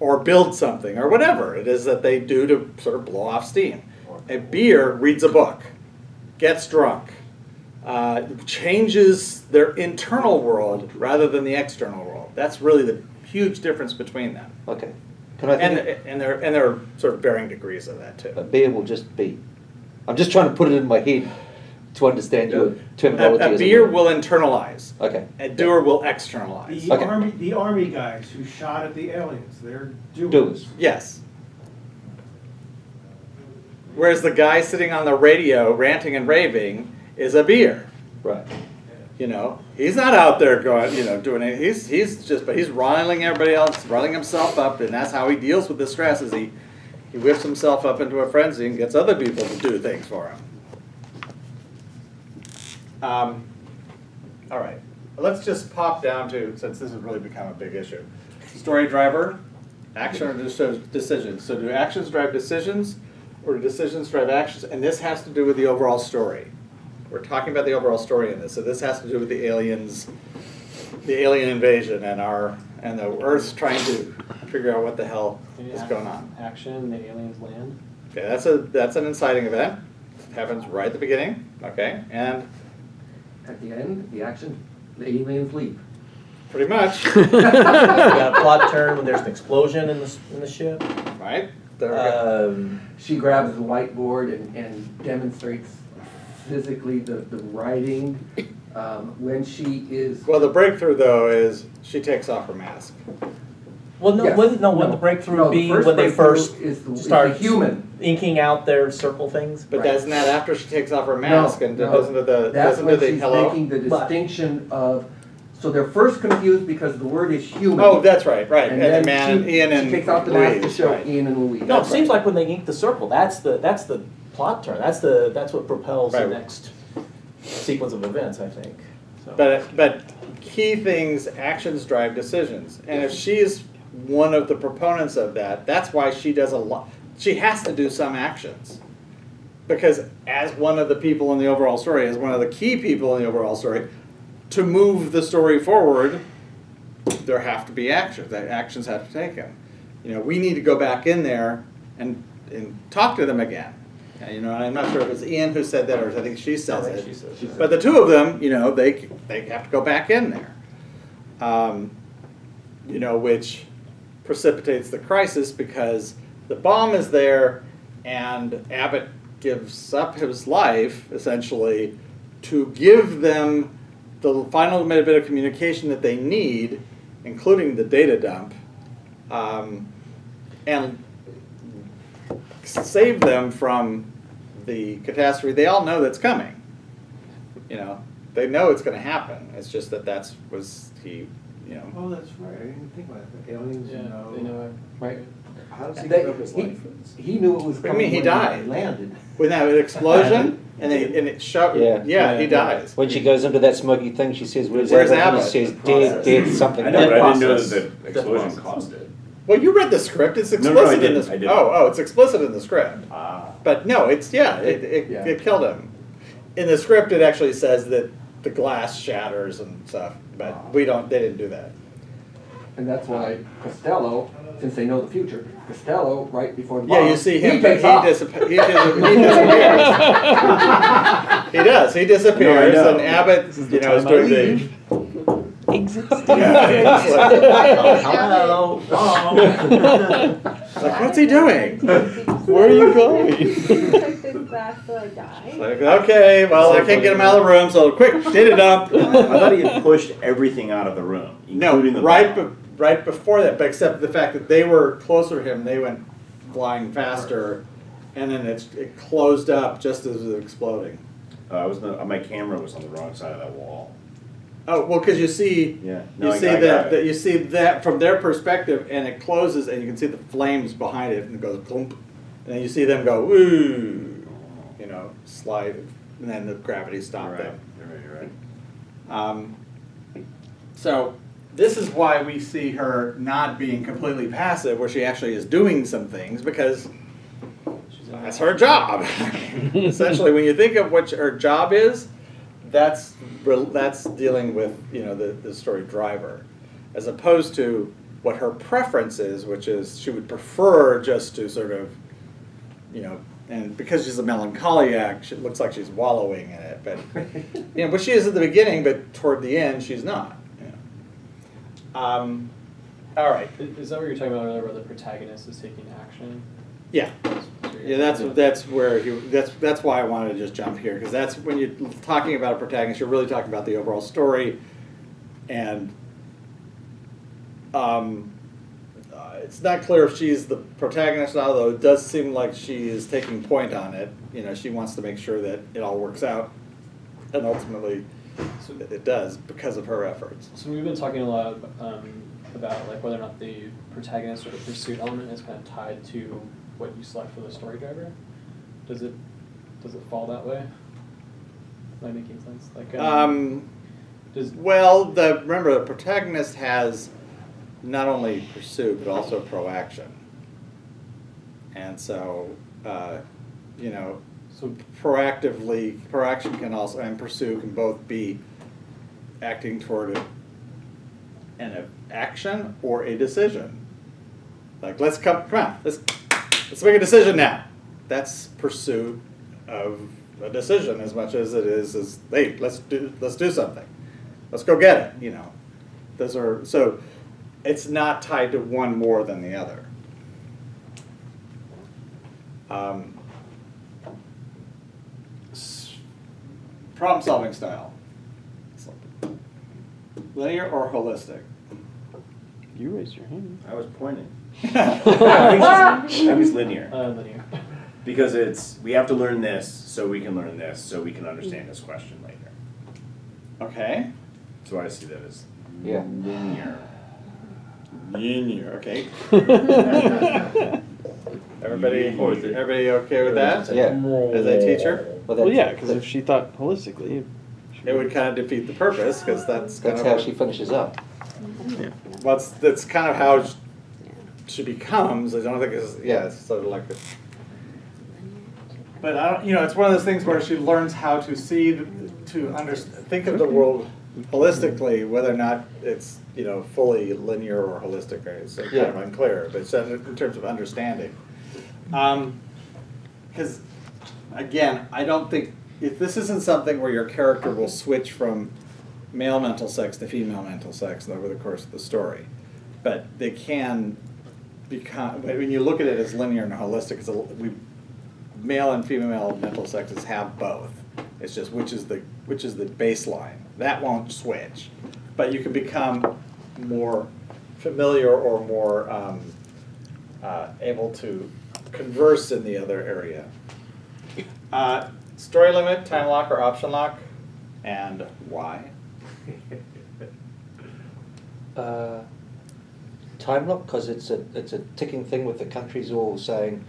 or build something or whatever it is that they do to sort of blow off steam. A beer reads a book, gets drunk, uh, changes their internal world rather than the external world. That's really the huge difference between them. Okay. Can I think and, and, they're, and they're sort of varying degrees of that, too. A beer will just be. I'm just trying to put it in my head to understand your terminology. A, a beer well. will internalize. Okay. A doer will externalize. The, okay. army, the army guys who shot at the aliens, they're doers. Doers. Yes. Whereas the guy sitting on the radio ranting and raving is a beer. Right. You know, he's not out there going, you know, doing anything. He's, he's just, but he's riling everybody else, riling himself up, and that's how he deals with the stress, is he, he whips himself up into a frenzy and gets other people to do things for him. Um, all right, let's just pop down to, since this has really become a big issue, story driver, action or decisions. So do actions drive decisions, or do decisions drive actions? And this has to do with the overall story. We're talking about the overall story in this, so this has to do with the aliens, the alien invasion, and our and the Earth's trying to figure out what the hell Maybe is going on. Action, the aliens land. Okay, that's a that's an inciting event. It happens right at the beginning. Okay, and at the end, the action, the aliens leave. Pretty much. We got a plot turn when there's an explosion in the in the ship. Right. There we go. Um, she grabs the whiteboard and, and demonstrates physically the, the writing, um, when she is... Well, the breakthrough, though, is she takes off her mask. Well, no, yes. when, no, when no. the breakthrough no, being the when they first is the, start is the human. inking out their circle things. But right. Isn't that after she takes off her mask no, and no. doesn't do the... That's doesn't when the, she's hello? making the distinction but. of... So they're first confused because the word is human. Oh, that's right, right. And, and then man, she, Ian and she takes off the Louise, mask to show right. Ian and Louise. No, it that's seems right. like when they ink the circle, that's the... That's the plot turn. That's the that's what propels right. the next sequence of events, I think. So. But but key things, actions drive decisions, and if she's one of the proponents of that, that's why she does a lot. She has to do some actions because as one of the people in the overall story, as one of the key people in the overall story, to move the story forward, there have to be actions. That actions have to take them. You know, we need to go back in there and and talk to them again. You know, and I'm not sure if it's Ian who said that, or I think she says think it. She says it. But the two of them, you know, they they have to go back in there, um, you know, which precipitates the crisis because the bomb is there, and Abbott gives up his life essentially to give them the final bit of communication that they need, including the data dump, um, and. save them from the catastrophe they all know that's coming. You know, they know it's going to happen. It's just that that's was he, you know. Oh, that's right. I didn't think about it. The aliens, yeah, you know, they know it. Right? How does he live his life? He knew it was coming. I mean, he when died. He landed with that explosion, and they and it shot. Yeah, yeah, yeah, he dies. When she goes into that smoky thing, she says, "Where's, Where's Abbott?" She says, "Dead, dead, something." I know, but I didn't know that the explosion caused it. Well, you read the script. It's explicit no, no, I didn't. in the script. Oh, oh, it's explicit in the script. Ah. But no, it's, yeah, it, it, yeah. it killed him. In the script, it actually says that the glass shatters and stuff, but ah. we don't, they didn't do that. And that's why Costello, since they know the future, Costello, right before the bomb, Yeah, you see him, he, he, disappears. he, dis he disappears. He does, he disappears, no, and Abbott, you know, is doing the... Exists. Hello. Like, what's he doing? Where are you going? Like, okay, well, I can't get him out of the room, so quick, did it up. I thought he had pushed everything out of the room. No, the right, be right before that, but except the fact that they were closer to him, they went flying faster, and then it's, it closed up just as it was exploding. Uh, I was not, my camera was on the wrong side of that wall. Oh well, because you see, yeah. no, you see that, that you see that from their perspective, and it closes, and you can see the flames behind it, and it goes boom, and then you see them go ooh, you know, slide, and then the gravity stopped them. You're right, you're right. Um, so this is why we see her not being completely passive, where she actually is doing some things because that's her job. Essentially, when you think of what her job is. That's that's dealing with you know the, the story driver, as opposed to what her preference is, which is she would prefer just to sort of, you know, and because she's a melancholiac, it looks like she's wallowing in it. But, you know, but she is at the beginning, but toward the end, she's not. You know. um, all right. Is that what you were talking about earlier, where the protagonist is taking action? Yeah. Yeah, that's that's where he, that's that's why I wanted to just jump here, because that's when you're talking about a protagonist, you're really talking about the overall story, and um, uh, it's not clear if she's the protagonist, although it does seem like she is taking point on it. You know, she wants to make sure that it all works out, and ultimately, so it does because of her efforts. So we've been talking a lot um, about like whether or not the protagonist or the pursuit element is kind of tied to what you select for the story driver. Does it does it fall that way? Am I making sense? Like um, um does well the remember the protagonist has not only pursuit but also proaction. And so uh, you know so proactively proaction can also and pursue can both be acting toward a, an action or a decision. Like let's come come on, let's Let's make a decision now. That's pursuit of a decision as much as it is as hey, let's do let's do something. Let's go get it, you know. Those are so it's not tied to one more than the other. Um, problem solving style. Linear or holistic? You raised your hand. I was pointing. I was linear. Uh, linear. Because it's, we have to learn this so we can learn this so we can understand this question later. Okay. So I see that as yeah. linear. Linear, okay. everybody everybody okay with that? Yeah. As a teacher? Well, well yeah, because if she thought holistically, it would kind of defeat the purpose, because that's kind that's of... That's how she finishes up. Yeah. Well, it's, that's kind of how... She, she becomes. I don't think it's yeah. It's sort of like this, but I don't. You know, it's one of those things where she learns how to see, to understand, think of the world holistically, whether or not it's you know fully linear or holistic. It's kind yeah. of unclear, but it's in terms of understanding. Because um, again, I don't think if this isn't something where your character will switch from male mental sex to female mental sex over the course of the story, but they can. Because when you look at it as linear and holistic, it's a, we, male and female mental sexes have both. It's just which is the which is the baseline that won't switch, but you can become more familiar or more um, uh, able to converse in the other area. Uh, story limit, time lock, or option lock, and why? uh. Time lock because it's a it's a ticking thing with the countries all saying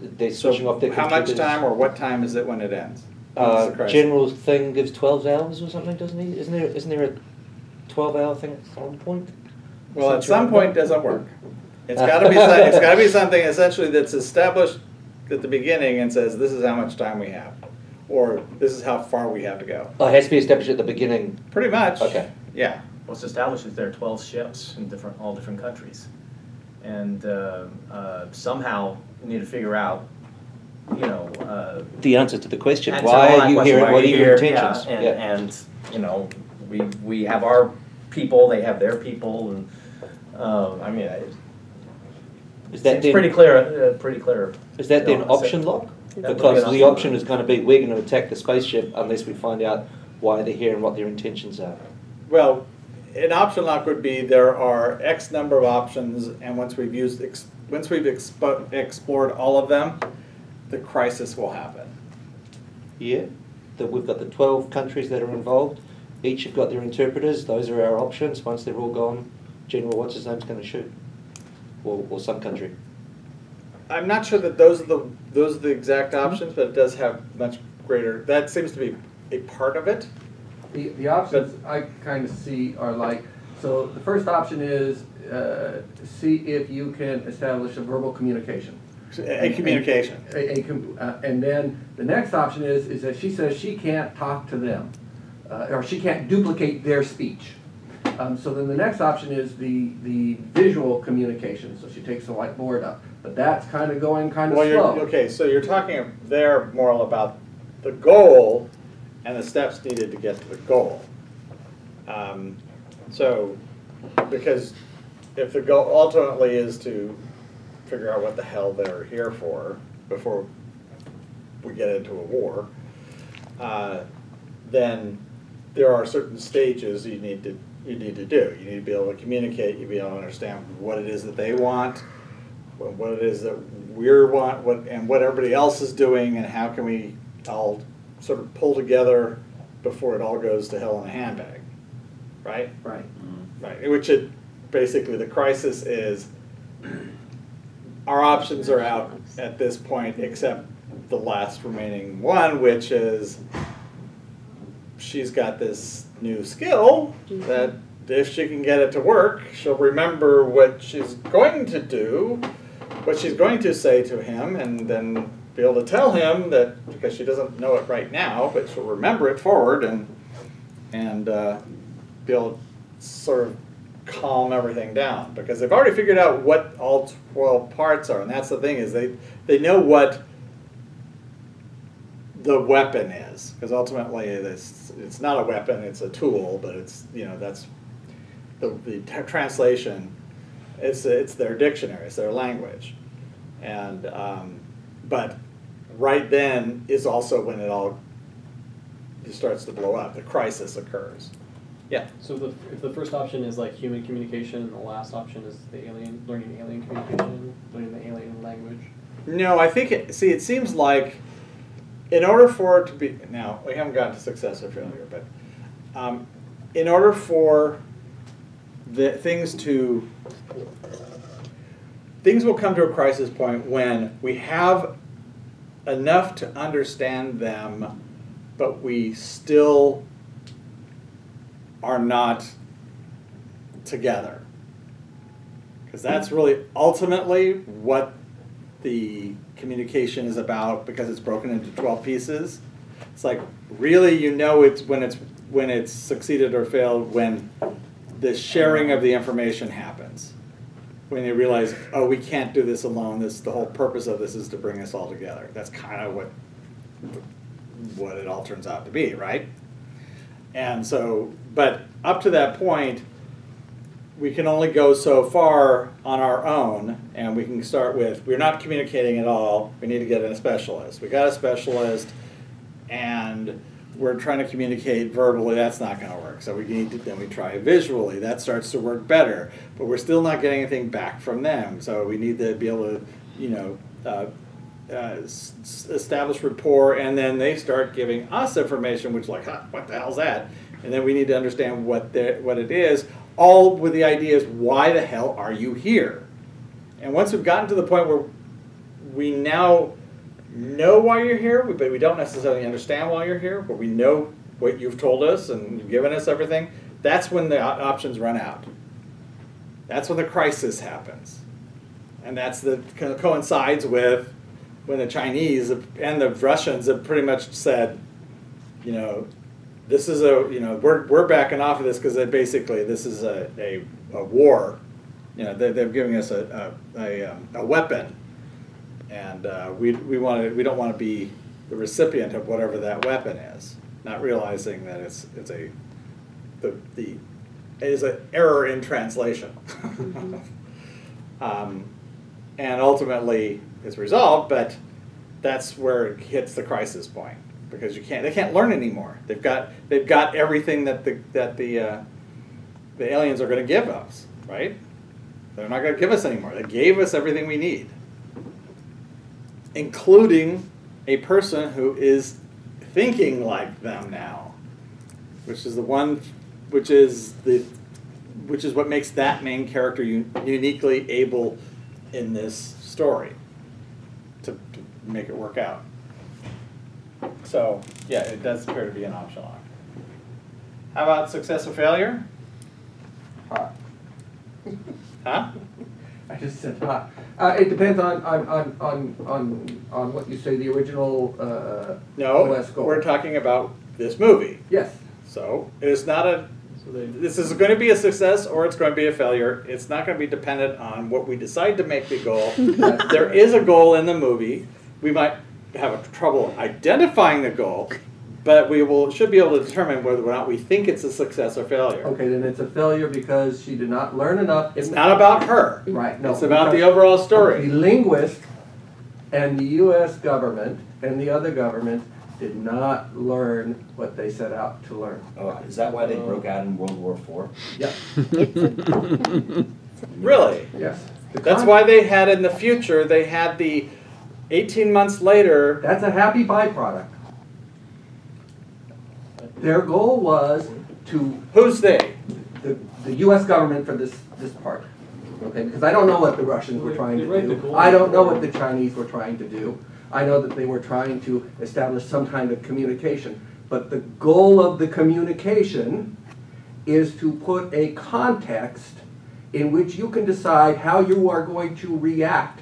they're switching so off their. How much time or what time is it when it ends? Uh, general thing gives twelve hours or something, doesn't he? Isn't there isn't there a twelve hour thing at some point? Well, at some point it doesn't work. It's got to be it's got to be something essentially that's established at the beginning and says this is how much time we have, or this is how far we have to go. Oh, it has to be established at the beginning. Pretty much. Okay. Yeah. What's established is there are twelve ships in different, all different countries, and uh, uh, somehow we need to figure out, you know, uh, the answer to the question: why are you question, here? What are your intentions? Yeah, and, yeah. and you know, we we have our people; they have their people, and um, I mean, it, is that it's then, pretty clear? Uh, pretty clear. Is that then option lock? Because the option is going to be we're going to attack the spaceship unless we find out why they're here and what their intentions are. Well. An option lock would be there are X number of options, and once we've used, ex once we've expo explored all of them, the crisis will happen. Yeah, that we've got the twelve countries that are involved. Each have got their interpreters. Those are our options. Once they're all gone, General what's his name's going to shoot, or or some country. I'm not sure that those are the those are the exact options, but it does have much greater. That seems to be a part of it. The, the options but, I kind of see are like, so the first option is uh, see if you can establish a verbal communication. A, a communication. A, a, a, uh, and then the next option is, is that she says she can't talk to them, uh, or she can't duplicate their speech. Uh, Um, so then the next option is the, the visual communication. So she takes the light board up. But that's kind of going kind of well, slow. You're, okay, so you're talking there more about the goal and the steps needed to get to the goal. Um, so, because if the goal ultimately is to figure out what the hell they're here for before we get into a war, uh, then there are certain stages you need to you need to do. You need to be able to communicate. You need to be able to understand what it is that they want, what it is that we're want, what and what everybody else is doing, and how can we all sort of pull together before it all goes to hell in a handbag, right? Right. Mm-hmm. Right. Which it basically the crisis is. Our options are out at this point, except the last remaining one, which is she's got this new skill that if she can get it to work, she'll remember what she's going to do, what she's going to say to him, and then be able to tell him that, because she doesn't know it right now, but she'll remember it forward and, and uh, be able to sort of calm everything down, because they've already figured out what all twelve parts are, and that's the thing, is they, they know what the weapon is, because ultimately it's, it's not a weapon, it's a tool, but it's, you know, that's the, the translation, it's, it's their dictionary, it's their language, and, um, but right then is also when it all it starts to blow up, the crisis occurs. Yeah. So the, if the first option is like human communication, the last option is the alien learning alien communication, learning the alien language. No, I think it, see, it seems like in order for it to be now we haven't gotten to success or failure, but um, in order for the things to things will come to a crisis point when we have enough to understand them, but we still are not together, because that's really ultimately what the communication is about, because it's broken into twelve pieces. It's like, really, you know, it's when it's when it's succeeded or failed when the sharing of the information happens, when you realize, oh, we can't do this alone, this the whole purpose of this is to bring us all together. That's kind of what what it all turns out to be, right? And so, but up to that point, we can only go so far on our own, and we can start with, we're not communicating at all, we need to get a specialist. We got a specialist, and we're trying to communicate verbally, that's not going to work. So we need to, then we try visually, that starts to work better, but we're still not getting anything back from them. So we need to be able to, you know, uh, Uh, s establish rapport, and then they start giving us information, which like, huh, what the hell's that? And then we need to understand what the, what it is, all with the idea is, why the hell are you here? And once we've gotten to the point where we now know why you're here, but we don't necessarily understand why you're here, but we know what you've told us and you've given us everything, that's when the op options run out. That's when the crisis happens. And that's the co coincides with when the Chinese and the Russians have pretty much said, you know, this is a, you know, we're, we're backing off of this because basically this is a, a, a war. You know, they, they're giving us a, a, a, um, a weapon. And uh, we, we, wanna, we don't want to be the recipient of whatever that weapon is, not realizing that it's, it's a, the, the, it is an error in translation. um, and ultimately, it's resolved, but that's where it hits the crisis point, because you can't. They can't learn anymore. They've got they've got everything that the that the uh, the aliens are going to give us, right? They're not going to give us anymore. They gave us everything we need, including a person who is thinking like them now, which is the one, which is the, which is what makes that main character un uniquely able in this story. To, to make it work out. So, yeah, it does appear to be an optional option. How about success or failure? Hot. Huh? I just said hot. Uh, it depends on on, on, on, on on what you say, the original uh, no, O S goal. We're talking about this movie. Yes. So, it's not a So they, this is going to be a success or it's going to be a failure. It's not going to be dependent on what we decide to make the goal. There is a goal in the movie. We might have trouble identifying the goal, but we will should be able to determine whether or not we think it's a success or failure. Okay, then it's a failure because she did not learn enough. It's not about her. Right. No, it's about the overall story. The linguist and the U S government and the other government did not learn what they set out to learn. Oh, is that why they broke out in World War Four? Yeah. Really? Yes. That's why they had in the future, they had the eighteen months later. That's a happy byproduct. Their goal was to... Who's they? The, the U S government for this, this part. Okay, because I don't know what the Russians were trying to do. I don't know what the Chinese were trying to do. I know that they were trying to establish some kind of communication. But the goal of the communication is to put a context in which you can decide how you are going to react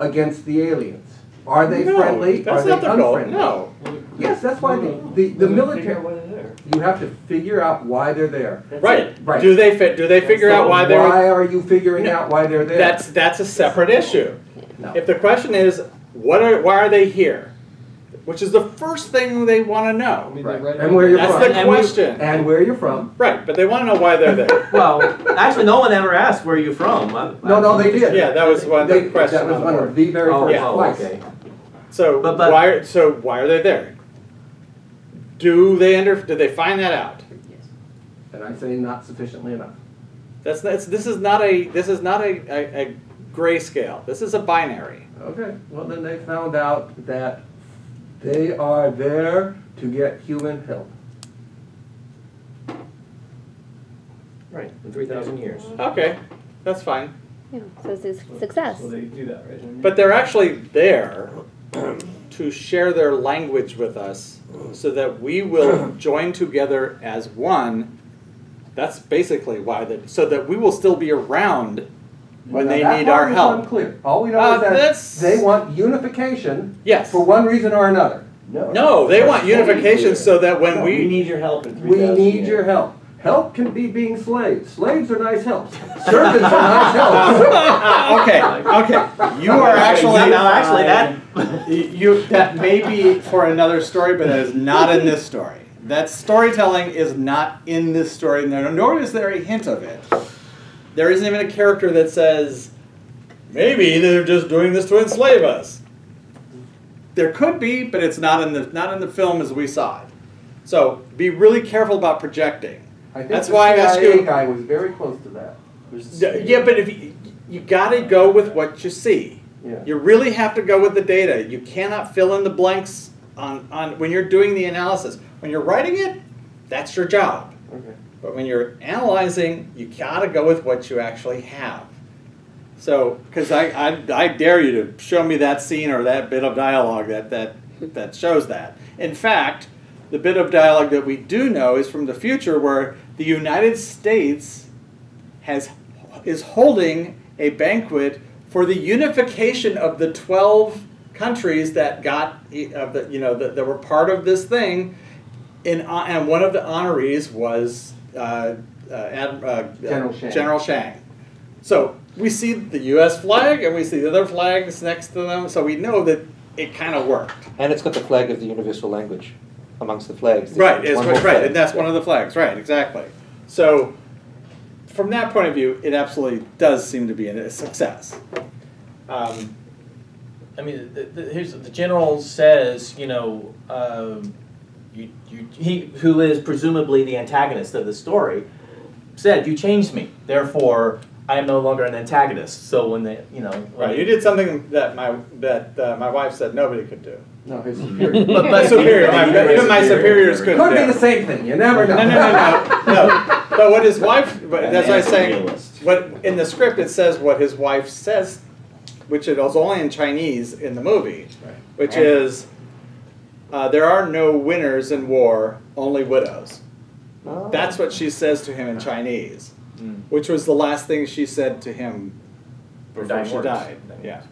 against the aliens. Are they no, friendly? That's are not they the unfriendly? Goal. No. Yes, that's why no, no. the the, the military. Why there. You have to figure out why they're there. That's right. It. Right. Do they fit? Do they figure so out why they're? Why are you figuring no, out why they're there? That's that's a separate issue. No. If the question is what are why are they here, which is the first thing they want to know. I mean, right. Right. And where you're that's from. That's the question. And, you, and where you're from. Right. But they want to know why they're there. Well, actually, no one ever asked where you're from. I, no, I, no, they did. Yeah, that was one they, of the questions. That was one of the very oh, first yeah. Twice. Okay. So but, but, why? So why are they there? Do they under? Did they find that out? Yes. And I say not sufficiently enough. That's that's. This is not a. This is not a, a, a grayscale. This is a binary. Okay. Well, then they found out that they are there to get human help. Right. In three thousand years. Okay. That's fine. Yeah. So it's a success. So, so they do that, right? But they're actually there to share their language with us so that we will join together as one. That's basically why, the, so that we will still be around when well, they need our help. Unclear. All we know uh, is that they want unification yes. for one reason or another. No, no they want unification so that when no, we... We need your help in We need your help. Help can be being slaves. Slaves are nice helps. Servants are nice helps. Okay, okay. You are actually now. Actually, that you that may be for another story, but that is not in this story. That storytelling is not in this story. Nor is there a hint of it. There isn't even a character that says, "Maybe they're just doing this to enslave us." There could be, but it's not in the not in the film as we saw it. So be really careful about projecting. I think that's why I asked you. Guy was very close to that. Yeah, but if you, you got to go with what you see. Yeah. You really have to go with the data. You cannot fill in the blanks on, on when you're doing the analysis. When you're writing it, that's your job. Okay. But when you're analyzing, you got to go with what you actually have. So, because I, I I dare you to show me that scene or that bit of dialogue that that that shows that. In fact. The bit of dialogue that we do know is from the future where the United States has, is holding a banquet for the unification of the twelve countries that got, of the, you know, that, that were part of this thing. In, uh, and one of the honorees was uh, uh, uh, General Shang. General Shang. So we see the U S flag and we see the other flags next to them. So we know that it kind of worked. And it's got the flag of the universal language. Amongst the flags. Right, it's right, flag. And that's one of the flags. Right, exactly. So, from that point of view, it absolutely does seem to be a success. Um, I mean, the, the, here's, the general says, you know, um, you, you, he who is presumably the antagonist of the story said, "You changed me. Therefore, I am no longer an antagonist." So when they, you know, right, like, you did something that my that uh, my wife said nobody could do. No, his superior. But my superior, my, even my superiors couldn't. Could be the same thing. You never know. No, no, no, no. no. But what his wife, but that's why I'm saying. What in the script it says what his wife says, which it was only in Chinese in the movie, right. which right. is, uh, there are no winners in war, only widows. Oh. That's what she says to him in Chinese, mm. which was the last thing she said to him before Dying she words. died. Yeah.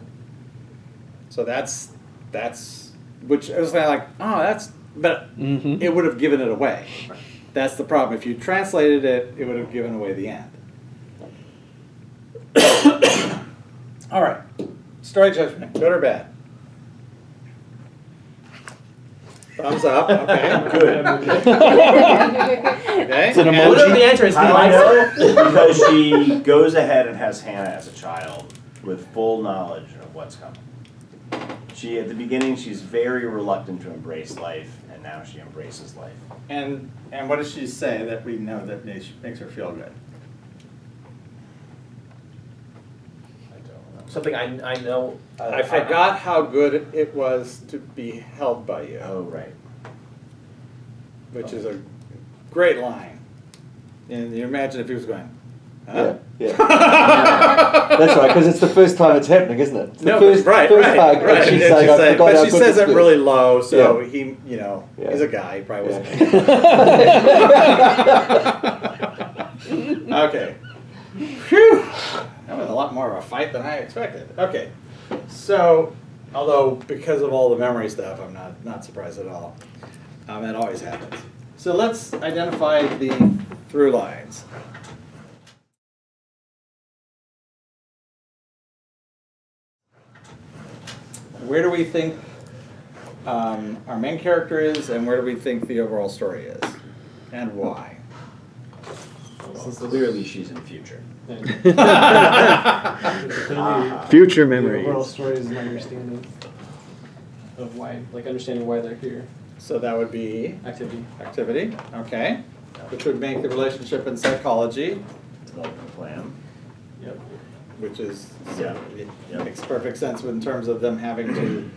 So that's that's. Which I was like, oh, that's, but mm-hmm. it would have given it away. Right. That's the problem. If you translated it, it would have given away the end. All right. Story judgment, good or bad? Thumbs up. Okay, good. Okay. It's an emoji. What are the answers? I know because she goes ahead and has Hannah as a child with full knowledge of what's coming. She, at the beginning, she's very reluctant to embrace life, and now she embraces life. And and what does she say that we know that makes, makes her feel good? I don't know. Something I, I know. Uh, I forgot I, how good it was to be held by you. Oh, right. Which oh. is a great line. And you imagine if he was going, huh? Yeah, yeah. That's right, because it's the first time it's happening, isn't it? It's the no, first, right, first right, right. She's saying, she said, but she says it good. really low, so yeah. he, you know, yeah. he's a guy, he probably wasn't. Yeah. Okay. Phew. That was a lot more of a fight than I expected. Okay. So, although because of all the memory stuff, I'm not, not surprised at all. Um, that always happens. So let's identify the through lines. Where do we think um, our main character is, and where do we think the overall story is, and why? Well, clearly she's in the future. uh, future memories. The overall story is an understanding of why, like understanding why they're here. So that would be? Activity. Activity, okay. Which would make the relationship in psychology. Development plan. Yep. Which is, yeah. it yep. makes perfect sense in terms of them having to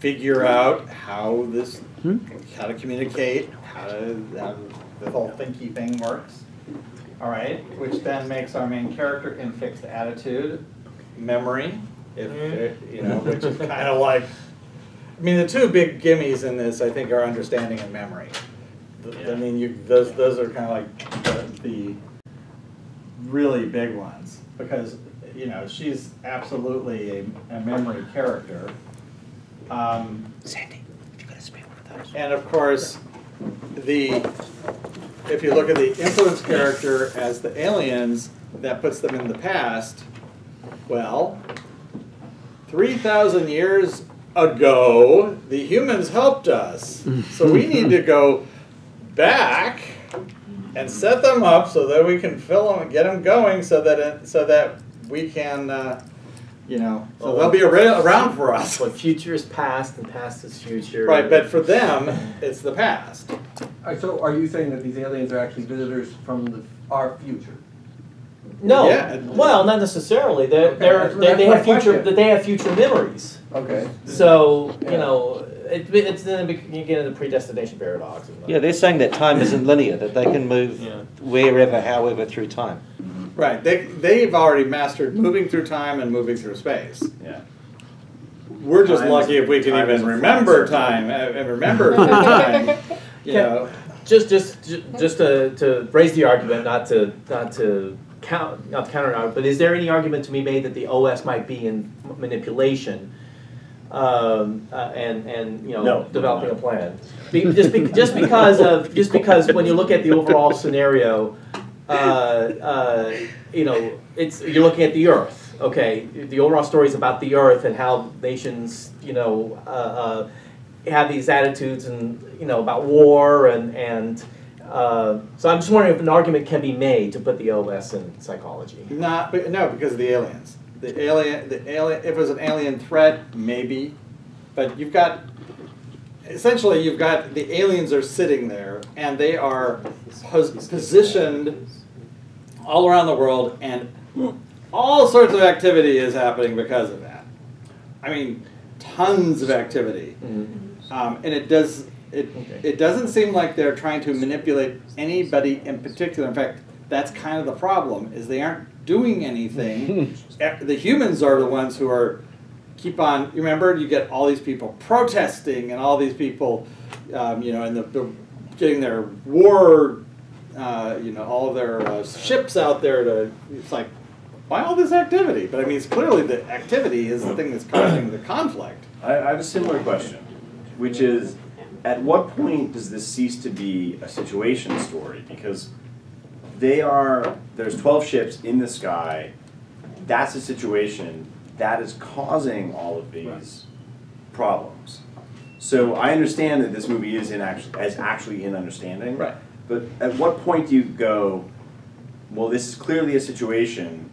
figure out how this, hmm? how to communicate, how to, how the whole thinky thing works. All right, which then makes our main character in fixed attitude, memory, if, if you know, which is kind of like, I mean, the two big gimmies in this, I think, are understanding and memory. The, yeah. I mean, you, those, those are kind of like the, the really big ones, because you know, she's absolutely a, a memory character. Um, Sandy, if you got to speak one of those. And of course, the if you look at the influence character as the aliens, that puts them in the past. Well, three thousand years ago, the humans helped us. So we need to go back and set them up so that we can fill them and get them going so that, it, so that we can, uh, you know, so well, they'll be around for us. Well, future is past and past is future. Right, but for them, it's the past. So are you saying that these aliens are actually visitors from the, our future? No. Yeah. Well, not necessarily. They're, okay. they're, they're, they, have future, they have future memories. Okay. So, yeah. you know... It, it's then you get into the predestination paradox. Like. Yeah, they're saying that time isn't linear, that they can move yeah. wherever, however, through time. Mm-hmm. Right. They, they've already mastered moving through time and moving through space. Yeah. We're just time lucky if we can even remember time, time and remember time. You know. Just, just, just to, to raise the argument, not to, not to count, not to counter an argument, but is there any argument to be made that the O S might be in manipulation? Um, uh, and and you know no, developing no. a plan be, just be, just because of just because when you look at the overall scenario, uh, uh, you know it's you're looking at the Earth. Okay, the overall story is about the Earth and how nations you know uh, uh, have these attitudes and you know about war and and uh, so I'm just wondering if an argument can be made to put the O S in psychology. Not but no because of the aliens. The alien, the alien. If it was an alien threat, maybe, but you've got essentially you've got the aliens are sitting there and they are pos positioned all around the world, and all sorts of activity is happening because of that. I mean, tons of activity, mm-hmm. um, and it does it. Okay. It doesn't seem like they're trying to manipulate anybody in particular. In fact, that's kind of the problem: is they aren't. doing anything. The humans are the ones who are keep on. You remember, you get all these people protesting and all these people, um, you know, and the, the getting their war, uh, you know, all their uh, ships out there to. It's like, why all this activity? But I mean, it's clearly the activity is the thing that's causing the conflict. I, I have a similar question, which is, at what point does this cease to be a situation story? Because they are, there's twelve ships in the sky, that's a situation that is causing all of these right. problems. So I understand that this movie is in actually, as actually in understanding, right. but at what point do you go, well, this is clearly a situation,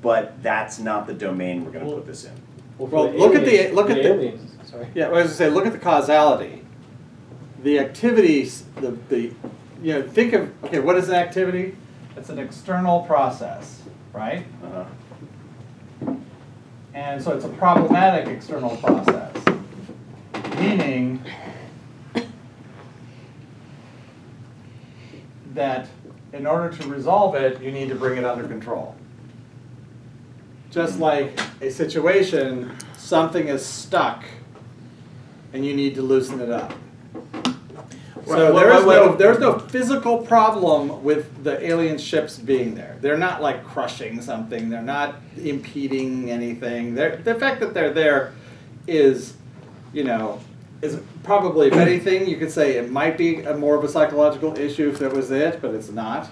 but that's not the domain we're going to well, put this in? Well, well look aliens, at the, look the at the, aliens. Sorry. Yeah, well, I was going to say, look at the causality. The activities, the, the, you know, think of, okay, what is an activity? It's an external process, right? Uh-huh. And so it's a problematic external process, meaning that in order to resolve it, you need to bring it under control. Just like a situation, something is stuck, and you need to loosen it up. Right. So there is no, there's no physical problem with the alien ships being there. They're not like crushing something. They're not impeding anything. They're, the fact that they're there is, you know, is probably, if anything, you could say it might be a more of a psychological issue if that was it, but it's not.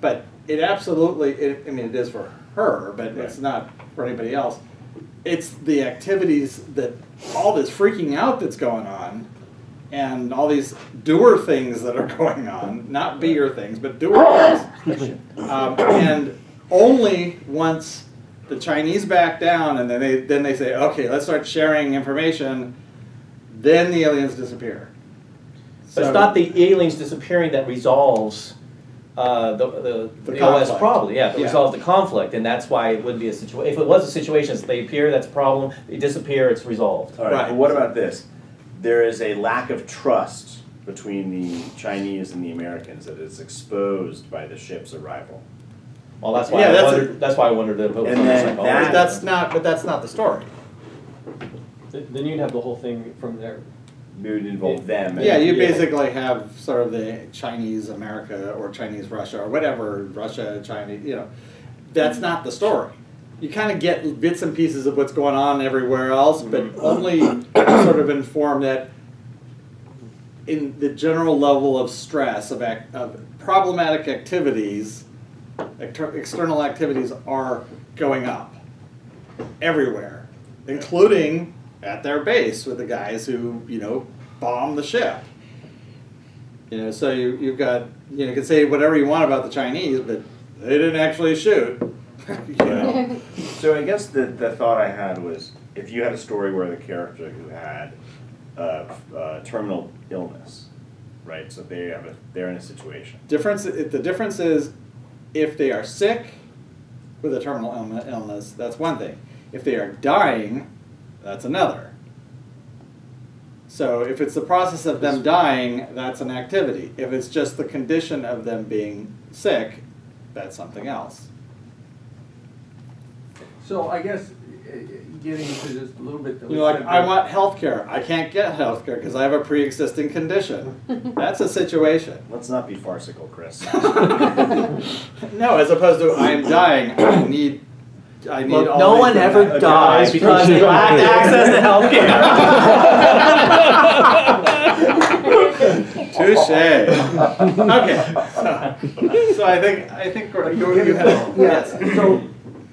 But it absolutely, it, I mean, it is for her, but right. it's not for anybody else. It's the activities that, all this freaking out that's going on, and all these doer things that are going on, not beer things, but doer things. Um, and only once the Chinese back down and then they, then they say, okay, let's start sharing information, then the aliens disappear. So but it's not the aliens disappearing that resolves uh, the, the, the, the O S problem. Yeah, it yeah. resolves the conflict, and that's why it would be a situation. If it was a situation, so they appear, that's a problem, they disappear, it's resolved. All right, right. But what about this? There is a lack of trust between the Chinese and the Americans that is exposed by the ship's arrival. Well, that's why yeah, I that's wondered. A, that's why I wondered if it was and then that, that's not, but that's not the story. Th then you'd have the whole thing from there. It would involve it, them. Yeah, and, you yeah. basically have sort of the Chinese America or Chinese Russia or whatever Russia Chinese. You know, that's not the story. You kind of get bits and pieces of what's going on everywhere else, but only sort of inform that in the general level of stress of, act, of problematic activities, external activities are going up everywhere, including at their base with the guys who, you know, bomb the ship. You know, so you, you've got, you know, you can say whatever you want about the Chinese, but they didn't actually shoot. You know? So I guess the, the thought I had was, if you had a story where the character who had a, a terminal illness, right, so they have a, they're in a situation. Difference, the difference is if they are sick with a terminal illness, that's one thing. If they are dying, that's another. So if it's the process of them dying, that's an activity. If it's just the condition of them being sick, that's something else. So I guess getting into just a little bit... That You're like, I want health care. I can't get health care because I have a pre-existing condition. That's a situation. Let's not be farcical, Chris. No, as opposed to I'm dying. I need... I need well, all no one ever that. dies okay, because they lack access to health care. Touche. Okay. So, so I think... I think we're going to have... Yes. So,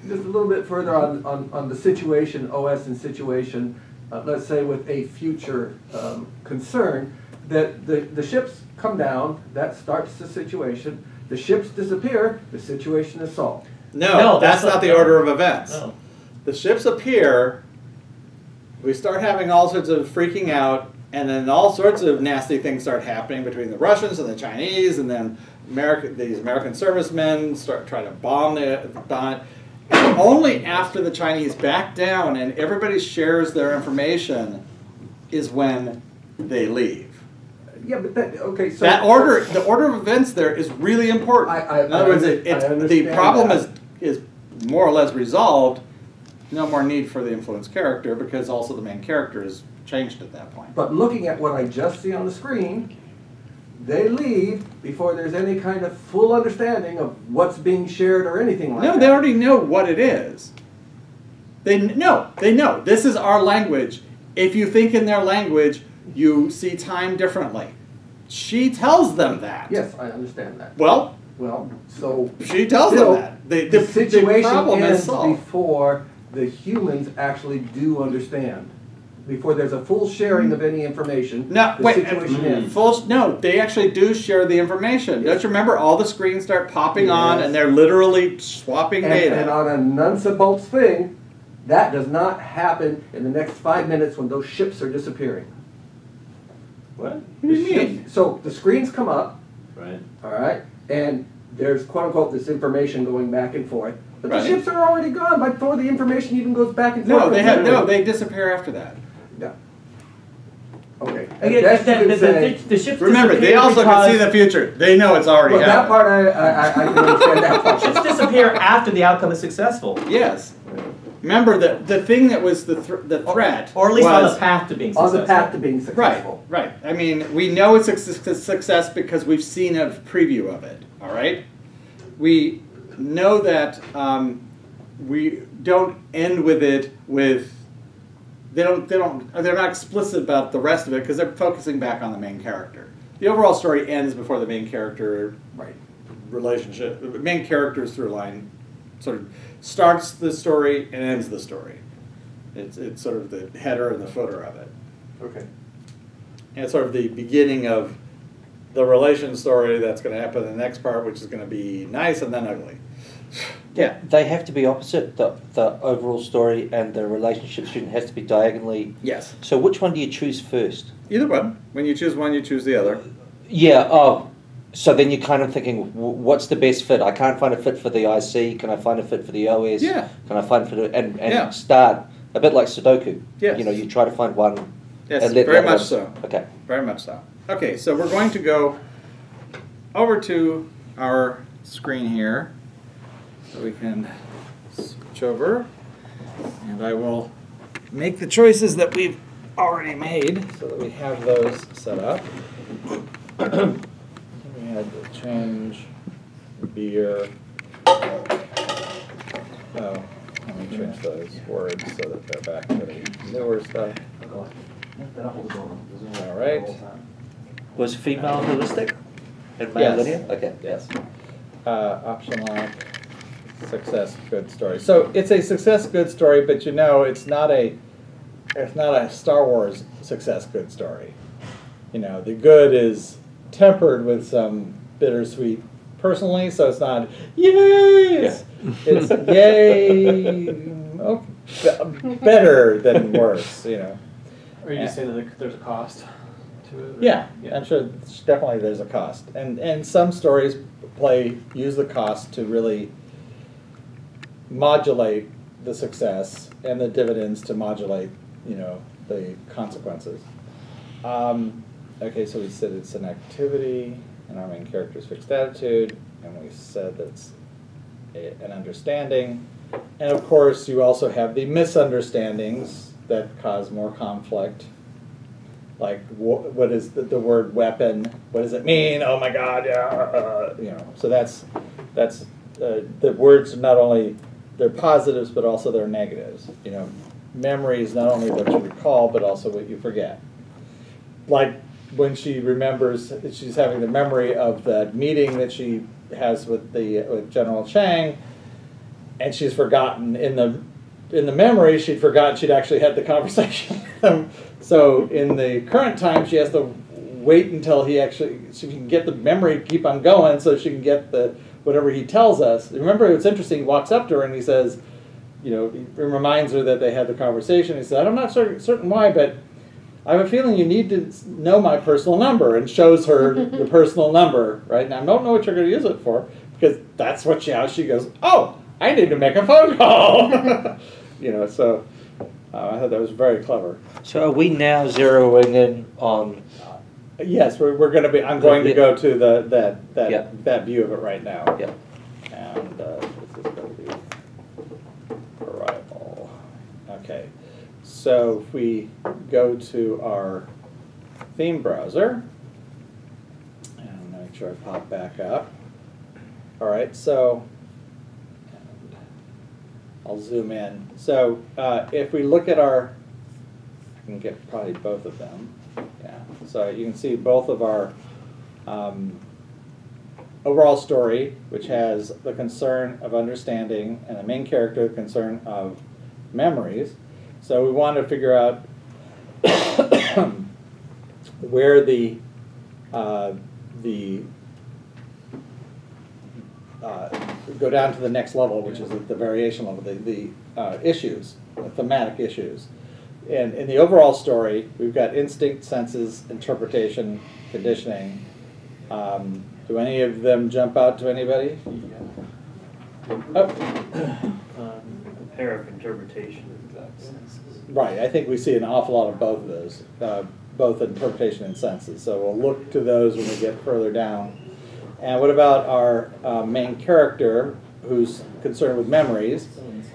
just a little bit further on, on, on the situation, O S and situation, uh, let's say with a future um, concern, that the, the ships come down, that starts the situation, the ships disappear, the situation is solved. No, no that's, that's not, not the order of events. No. The ships appear, we start having all sorts of freaking out, and then all sorts of nasty things start happening between the Russians and the Chinese, and then America, these American servicemen start trying to bomb the... Bomb, and only after the Chinese back down and everybody shares their information is when they leave. Yeah, but that, okay, so... That order, the order of events there is really important. I, I, In other I, words, it, it's, the problem is, is more or less resolved. No more need for the influenced character because also the main character is changed at that point. But looking at what I just see on the screen, they leave before there's any kind of full understanding of what's being shared or anything like that. No, they already know what it is. They know. They know. This is our language. If you think in their language, you see time differently. She tells them that. Yes, I understand that. Well, well, so she tells still, them that they, the, the situation the problem ends is solved before the humans actually do understand. Before there's a full sharing of any information, no, the wait, situation ends. Full, no, they actually do share the information. Yes. Don't you remember all the screens start popping yes. on and they're literally swapping and, data? And on a nuts and bolts thing, that does not happen in the next five minutes when those ships are disappearing. What? What do you mean? So the screens come up, right? All right, and there's quote unquote this information going back and forth, but right. the ships are already gone. By before the information even goes back and forth. No, they have no. They disappear after that. Yeah. Okay. Again, that's that, the, say, the, the ships remember, they also can see the future. They know it's already well, happened. That part I I, I can understand that part. Ships disappear after the outcome is successful. Yes. Remember that the thing that was the th the threat, or, or at least was on the path to being successful. On the path to being successful. Right, right. I mean, we know it's a su success because we've seen a preview of it. All right, we know that um, we don't end with it with they don't they don't they're not explicit about the rest of it because they're focusing back on the main character. The overall story ends before the main character right relationship the main character's through line sort of starts the story and ends the story. It's, it's sort of the header and the footer of it. Okay. And it's sort of the beginning of the relation story that's going to happen in the next part, which is going to be nice and then ugly. Yeah. They have to be opposite. The, the overall story and the relationship student has to be diagonally. Yes. So which one do you choose first? Either one. When you choose one, you choose the other. Yeah. Oh. So then you're kind of thinking, what's the best fit? I can't find a fit for the I C. Can I find a fit for the O S? Yeah. Can I find a fit for the, and and yeah. start a bit like Sudoku? Yes. You know, you try to find one. Yes, and let very much one. so. Okay. Very much so. Okay, so we're going to go over to our screen here, so we can switch over, and I will make the choices that we've already made, so that we have those set up. I had to change the beer. Oh, let me change those words so that they're back to the newer stuff. All right. Was female realistic? And male yes. linear? Okay. Yes. Uh, optional success, good story. So it's a success, good story, but you know it's not a it's not a Star Wars success, good story. You know the good is tempered with some bittersweet personally, so it's not yes, yeah. it's yay, oh, be better than worse, you know. Or you just say that there's a cost to it? Yeah, yeah, I'm sure definitely there's a cost. And, and some stories play use the cost to really modulate the success and the dividends to modulate, you know, the consequences. Um, Okay, so we said it's an activity, and our main character's fixed attitude, and we said that's an understanding. And of course, you also have the misunderstandings that cause more conflict. Like, wh what is the, the word weapon? What does it mean? Oh my God! Yeah, uh, you know. So that's that's uh, the words. Not only they're positives, but also they're negatives. You know, memory is not only what you recall, but also what you forget. Like. When she remembers, she's having the memory of the meeting that she has with the with General Shang, and she's forgotten in the in the memory she'd forgotten she'd actually had the conversation. So in the current time, she has to wait until he actually she can get the memory to keep on going, so she can get the whatever he tells us. Remember, it's interesting. He walks up to her and he says, you know, he reminds her that they had the conversation. He says, "I'm not certain certain why, but." I have a feeling you need to know my personal number," and shows her the personal number, right? And I don't know what you're going to use it for, because that's what she, how she goes, "Oh, I need to make a phone call." You know, so uh, I thought that was very clever. So are we now zeroing in on... Uh, yes, we're, we're going to be, I'm going the, to go to the that that, yeah. that view of it right now. Yeah. And uh, this is going to be Arrival. Okay. So if we go to our theme browser, and make sure I pop back up. All right, so and I'll zoom in. So uh, if we look at our I can get probably both of them. Yeah. So you can see both of our um, overall story, which has the concern of understanding, and the main character, the concern of memories. So we want to figure out where the uh, the uh, go down to the next level, which is the, the variation level, the, the uh, issues, the thematic issues. And in the overall story, we've got instinct, senses, interpretation, conditioning. Um, do any of them jump out to anybody? Yeah. Oh. Um, a pair of interpretation and senses. Right. I think we see an awful lot of both of those. Uh, both interpretation and senses. So we'll look to those when we get further down. And what about our uh, main character, who's concerned with memories?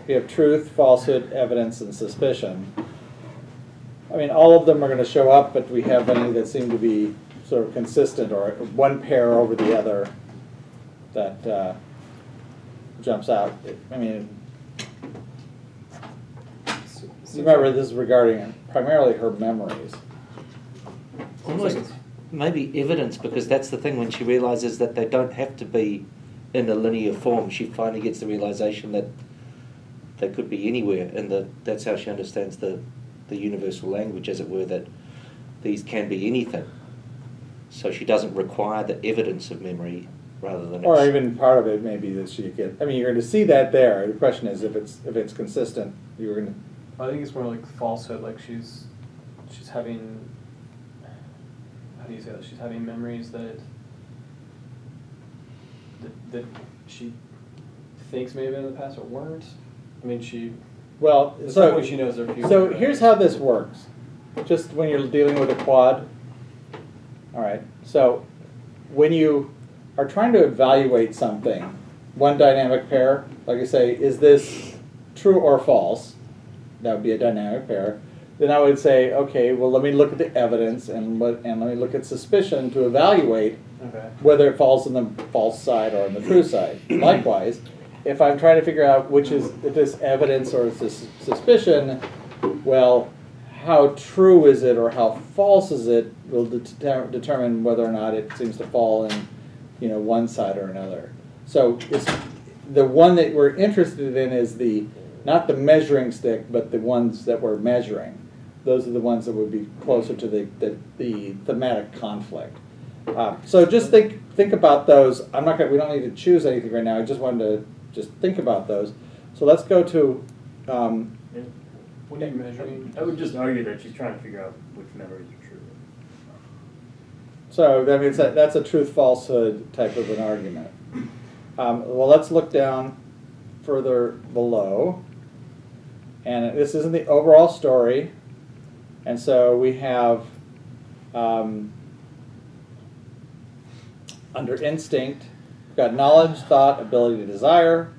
We have truth, falsehood, evidence, and suspicion. I mean, all of them are going to show up, but we have any that seem to be sort of consistent, or one pair over the other that uh, jumps out. I mean, remember, this is regarding primarily her memories. Almost maybe evidence, because that's the thing, when she realizes that they don't have to be in a linear form, she finally gets the realization that they could be anywhere, and the, that's how she understands the, the universal language, as it were, that these can be anything. So she doesn't require the evidence of memory rather than... Or even part of it maybe that she could... I mean, you're going to see that there. The question is if it's, if it's consistent, you're going to... I think it's more like falsehood, like she's, she's having... How do you say that? She's having memories that, that that she thinks may have been in the past but weren't. I mean, she well, so she knows their future. So here's how this works. Just when you're dealing with a quad. All right. So when you are trying to evaluate something, one dynamic pair, like I say, is this true or false? That would be a dynamic pair. Then I would say, okay, well, let me look at the evidence and let, and let me look at suspicion to evaluate okay. whether it falls on the false side or on the true side. Likewise, if I'm trying to figure out which is this evidence or is this suspicion, well, how true is it or how false is it will de determine whether or not it seems to fall in, you know, one side or another. So it's, the one that we're interested in is the not the measuring stick, but the ones that we're measuring. Those are the ones that would be closer to the, the, the thematic conflict. Uh, so just think think about those. I'm not gonna, we don't need to choose anything right now. I just wanted to just think about those. So let's go to... Um, what are you measuring? I would just argue that she's trying to figure out which memories are true. So that means that, that's a truth-falsehood type of an argument. Um, well, let's look down further below. And this isn't the overall story. And so we have, um, under instinct, we've got knowledge, thought, ability to desire.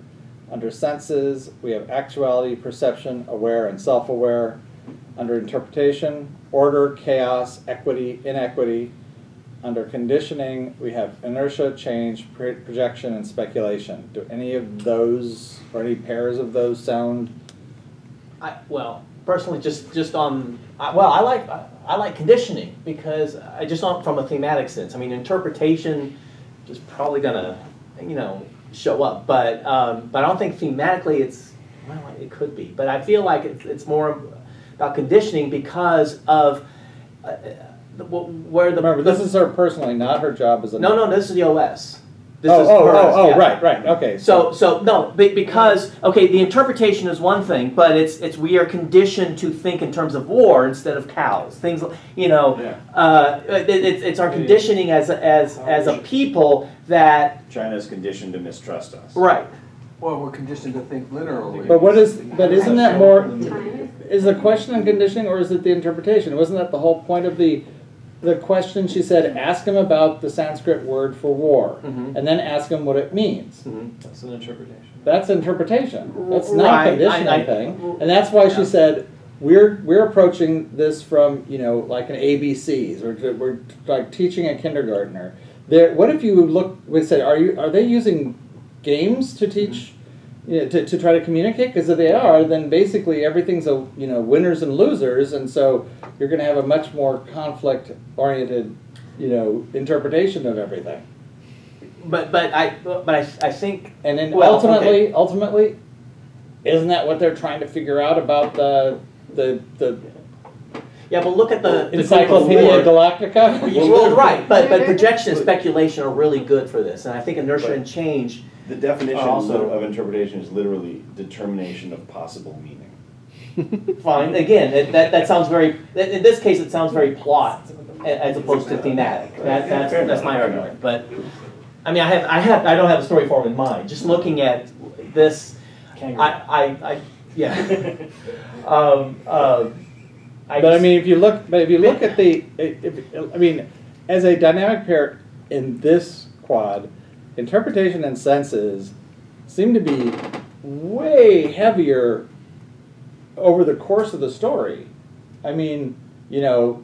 Under senses, we have actuality, perception, aware, and self-aware. Under interpretation, order, chaos, equity, inequity. Under conditioning, we have inertia, change, projection, and speculation. Do any of those, or any pairs of those sound... I, well, personally, just just on I, well, I like I, I like conditioning because I just on from a thematic sense. I mean, interpretation is probably gonna you know show up, but um, but I don't think thematically it's well, it could be, but I feel like it's it's more about conditioning because of uh, where the remember this is her personally, not her job as a no no this is the O S. This oh, is oh, oh, oh, yeah. right, right, okay. So, so, so no, because, okay, the interpretation is one thing, but it's, it's we are conditioned to think in terms of war instead of cows. Things, you know, yeah. uh, it, it's, it's our conditioning as a, as, as a people that... China's conditioned to mistrust us. Right. Well, we're conditioned to think literally. But what is, but isn't that more, is the question on conditioning or is it the interpretation? Wasn't that the whole point of the... The question she said, ask him about the Sanskrit word for war, mm-hmm. and then ask him what it means. Mm-hmm. That's an interpretation. That's interpretation. That's not right. conditioning I, I, thing. And that's why yeah. she said, we're we're approaching this from you know like an A B Cs, or we're like teaching a kindergartner. There, what if you look? We said, are you are they using games to teach? you know, to, to try to communicate, because if they are, then basically everything's a, you know, winners and losers, and so you're going to have a much more conflict-oriented, you know, interpretation of everything. But but I but I, I think and then well, ultimately okay. ultimately, isn't that what they're trying to figure out about the the the yeah? But look at the Encyclopedia Galactica. Well, right, but but projection and speculation are really good for this, and I think inertia but and change. The definition also of interpretation is literally determination of possible meaning. Fine. Again, it, that that sounds very. In this case, it sounds very plot as opposed to thematic. That, that's that's my argument, but. I mean, I have, I have, I don't have a story form in mind. Just looking at this, I, I, I, yeah. um, uh, I but I mean, if you look, but if you look at the, if, I mean, as a dynamic pair in this quad, interpretation and senses seem to be way heavier over the course of the story. I mean, you know,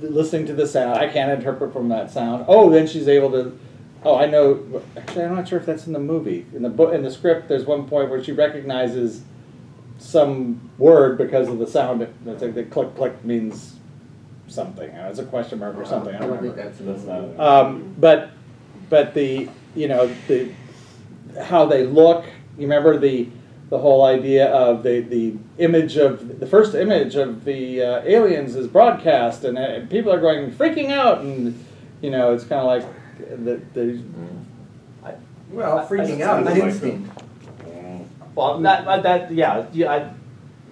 listening to the sound, I can't interpret from that sound. Oh, then she's able to. Oh, I know. Actually, I'm not sure if that's in the movie. In the book, in the script, there's one point where she recognizes some word because of the sound. It's like the click click means something. It's a question mark or something. I don't, I don't remember. Think that's not. Um, but but the you know the how they look. You remember the the whole idea of the the image of the first image of the uh, aliens is broadcast, and, and people are going freaking out, and you know it's kind of like. The, the, I, well, freaking I, I out, like instinct. Them. Well, that, that, yeah, yeah I,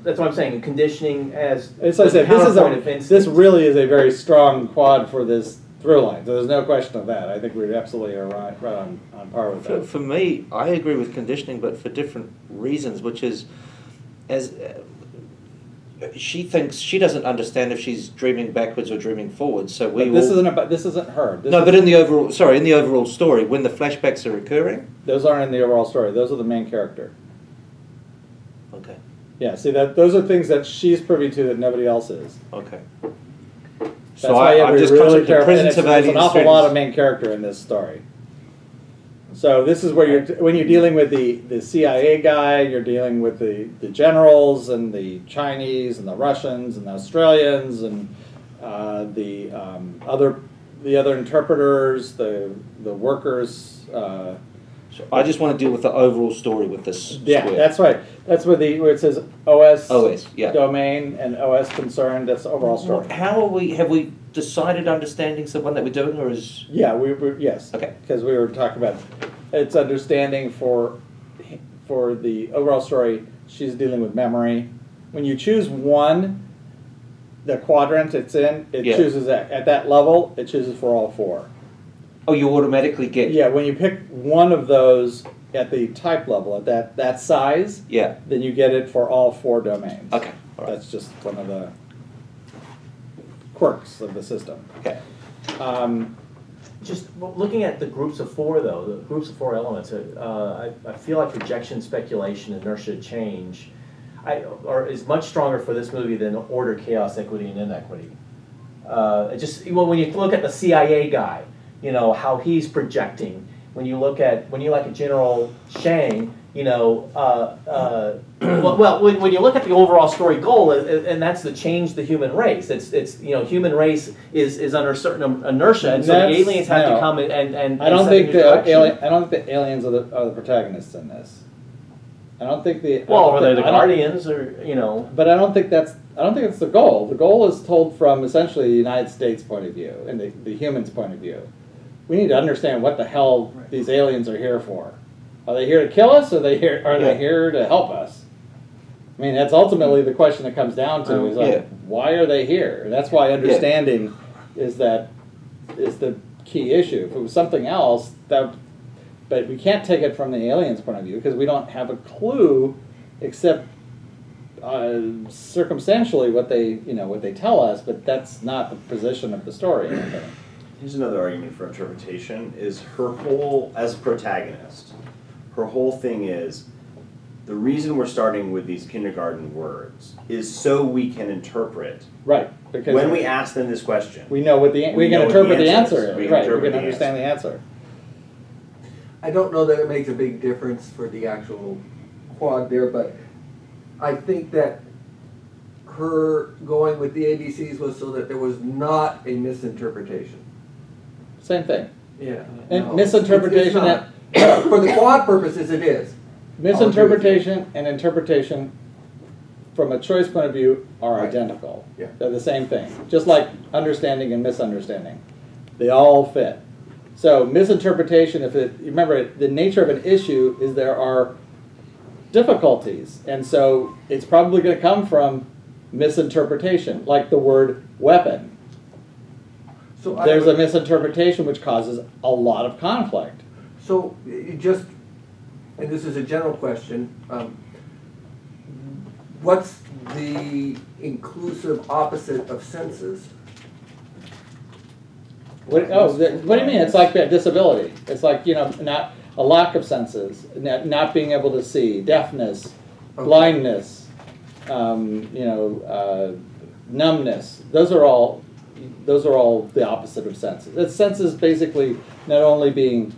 that's what I'm saying. Conditioning as it's like I said, this is a, this really is a very strong quad for this through line. So there's no question of that. I think we're absolutely right, right on, on par with that. For, for me, I agree with conditioning, but for different reasons. Which is, as uh, she thinks she doesn't understand if she's dreaming backwards or dreaming forwards. So we. But this will, isn't about. This isn't her. This no, but in the overall. Sorry, in the overall story, when the flashbacks are recurring. Those aren't in the overall story. Those are the main character. Okay. Yeah. See that. Those are things that she's privy to that nobody else is. Okay. That's so why I, I'm just really careful. There's an awful students. lot of main character in this story. So this is where you're t when you're dealing with the the C I A guy, you're dealing with the the generals and the Chinese and the Russians and the Australians and uh, the um, other the other interpreters, the the workers. Uh, so I just want to deal with the overall story with this. Yeah, square. That's right. That's where the where it says O S, O S yeah. domain and O S concerned. That's the overall story. How are we? Have we decided understandings of one that we're doing, or is yeah we were yes okay because we were talking about it's understanding for for the overall story. She's dealing with memory. When you choose one, the quadrant it's in, it yeah. chooses at, at that level. It chooses for all four. Oh, you automatically get yeah when you pick one of those at the type level at that that size. Yeah, then you get it for all four domains. Okay, all right. That's just one of the quirks of the system. Okay. Um, Just looking at the groups of four, though, the groups of four elements, uh, I, I feel like projection, speculation, inertia, change, I, are is much stronger for this movie than order, chaos, equity, and inequity. Uh, just well, when you look at the C I A guy, you know how he's projecting. When you look at when you like a General Shang. You know, uh, uh, well, when, when you look at the overall story goal, and that's to change the human race. It's, it's you know, human race is is under certain inertia, and so that's, the aliens have no. to come and and. and I don't think the alien, I don't think the aliens are the are the protagonists in this. I don't think the well, are they the guardians or you know? But I don't think that's I don't think it's the goal. The goal is told from essentially the United States point of view and the the humans' point of view. We need to understand what the hell right. these aliens are here for. Are they here to kill us, or are they here, are yeah. they here to help us? I mean, that's ultimately the question that comes down to, um, is like, yeah. why are they here? And that's why understanding yeah. is that is the key issue. If it was something else, that, but we can't take it from the alien's point of view, because we don't have a clue, except uh, circumstantially what they, you know, what they tell us, but that's not the position of the story. Here's another argument for interpretation, is her whole, as protagonist, her whole thing is, the reason we're starting with these kindergarten words is so we can interpret. Right. Because when we ask them this question. We know what the, we, we can interpret the answer. We can, right, interpret we can the understand answer. the answer. I don't know that it makes a big difference for the actual quad there, but I think that her going with the A B Cs was so that there was not a misinterpretation. Same thing. Yeah. And no, misinterpretation it's, it's at, for the quad purposes it is. Misinterpretation and interpretation from a choice point of view are right. identical. Yeah. They're the same thing. Just like understanding and misunderstanding. They all fit. So misinterpretation, if it, remember it, the nature of an issue is there are difficulties. And so it's probably going to come from misinterpretation, like the word weapon. So there's would, a misinterpretation which causes a lot of conflict. So just, and this is a general question, um, what's the inclusive opposite of senses? What, oh, the, what do you mean? It's like a disability. It's like, you know, not a lack of senses, not, not being able to see, deafness, okay. blindness, um, you know, uh, numbness. Those are all. Those are all the opposite of senses. That sense is basically not only being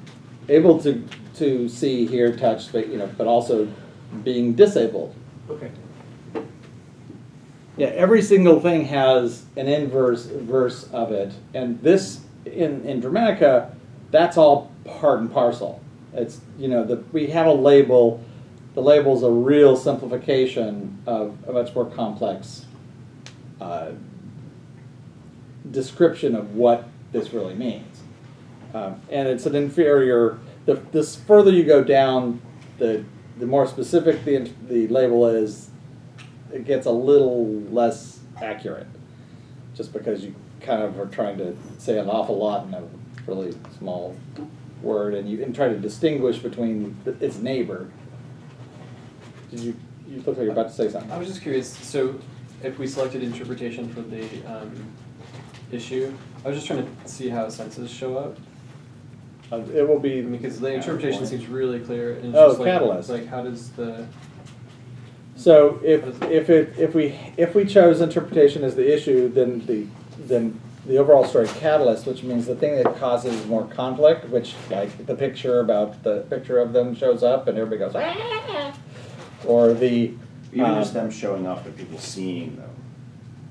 able to to see, hear, touch, but you know, but also being disabled. Okay. Yeah, every single thing has an inverse verse of it, and this in in Dramatica, that's all part and parcel. It's you know the we have a label. The label's a real simplification of a much more complex. Uh, description of what this really means. Um, and it's an inferior, the, this further you go down, the, the more specific the, the label is, it gets a little less accurate, just because you kind of are trying to say an awful lot in a really small word, and you can try to distinguish between its neighbor. Did you, you look like you're about to say something. I was just curious, so if we selected interpretation for the um, issue. I was just trying to see how senses show up. Uh, it will be because the interpretation seems really clear. And it's oh, just like, catalyst! Like, how does the so if if it if we if we chose interpretation as the issue, then the then the overall story catalyst, which means the thing that causes more conflict, which like the picture about the picture of them shows up, and everybody goes ah, or the even um, just them showing up, but people seeing them.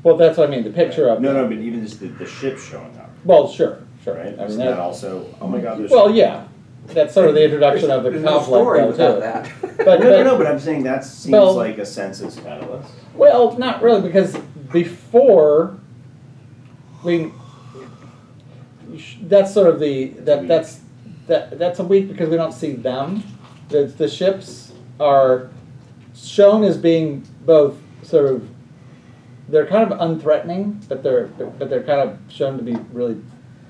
Well, that's what I mean, the picture right. of... No, no, but even just the, the ship showing up. Well, sure, sure. Right? I mean, that also, oh my God, there's... Well, yeah. That's sort of the introduction of the conflict. There's no story without that. But, but, no, no, no, but I'm saying that seems well, like a senses catalyst. Well, not really, because before... I mean, that's sort of the... That, that's that, that's a weak because we don't see them. The, the ships are shown as being both sort of... They're kind of unthreatening, but they're but they're kind of shown to be really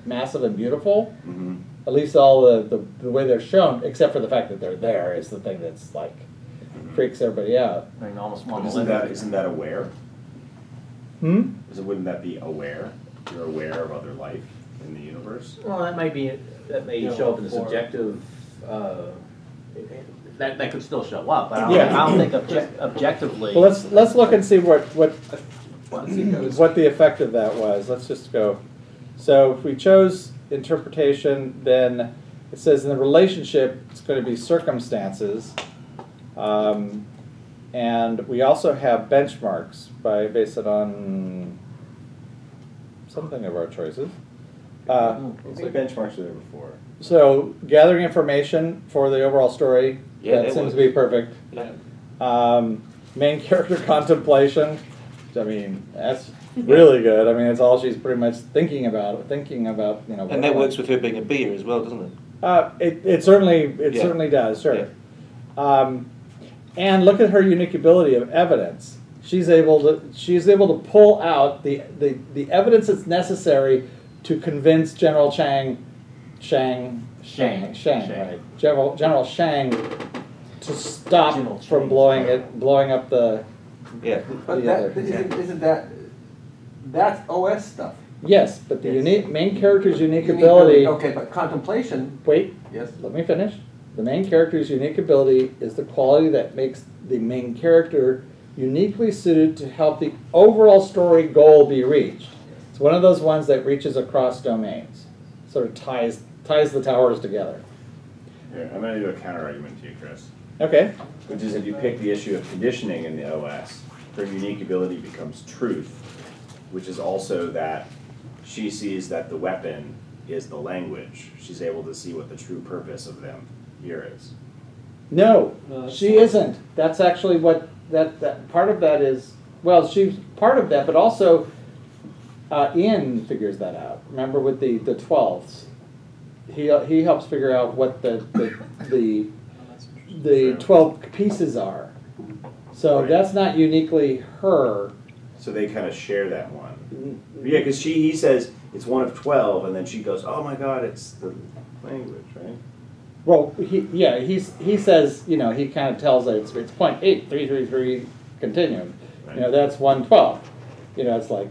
massive and beautiful. Mm-hmm. At least all the, the the way they're shown, except for the fact that they're there, is the thing that's like freaks everybody out. I mean, almost isn't that isn't that aware? Hmm. So wouldn't that be aware? You're aware of other life in the universe. Well, that might be that may you know, show up in the subjective. Uh, that that could still show up, but I don't, yeah. I don't think obje objectively. Well, let's let's look and see what what. what the effect of that was. Let's just go. So if we chose interpretation, then it says in the relationship it's going to be circumstances. Um, and we also have benchmarks by based it on something of our choices. Uh, it's like benchmarks were there before. So gathering information for the overall story, yeah, that seems to be perfect. Yeah. Um, main character contemplation. I mean, that's really good. I mean, it's all she's pretty much thinking about, thinking about, you know. And that works with her being a beer as well, doesn't it? Uh, it, it certainly, it yeah. certainly does, sure. Yeah. Um, and look at her unique ability of evidence. She's able to, she's able to pull out the, the, the evidence that's necessary to convince General Shang, Shang, Shang, Shang, Shang, Shang. right? General, General Shang to stop General from Shang. blowing it, blowing up the. Yeah, but that, isn't, isn't that that's O S stuff? Yes, but the yes. unique main character's unique, unique ability. Okay, but contemplation. Wait. Yes. Let me finish. The main character's unique ability is the quality that makes the main character uniquely suited to help the overall story goal be reached. It's one of those ones that reaches across domains, sort of ties ties the towers together. Yeah, I'm going to do a counter argument to you, Chris. Okay. Which is if you pick the issue of conditioning in the O S, her unique ability becomes truth, which is also that she sees that the weapon is the language. She's able to see what the true purpose of them here is. No, uh, she isn't. That's actually what that, that part of that is. Well, she's part of that, but also uh, Ian figures that out. Remember with the the twelfths, he he helps figure out what the the the, the twelve pieces are. So right. That's not uniquely her. So they kind of share that one. Yeah, because she he says it's one of twelve, and then she goes, "Oh my God, it's the language, right?" Well, he, yeah, he's, he says, you know, he kind of tells it, it's, it's point eight three three three continuum. Right. You know, that's one twelfth. You know, it's like,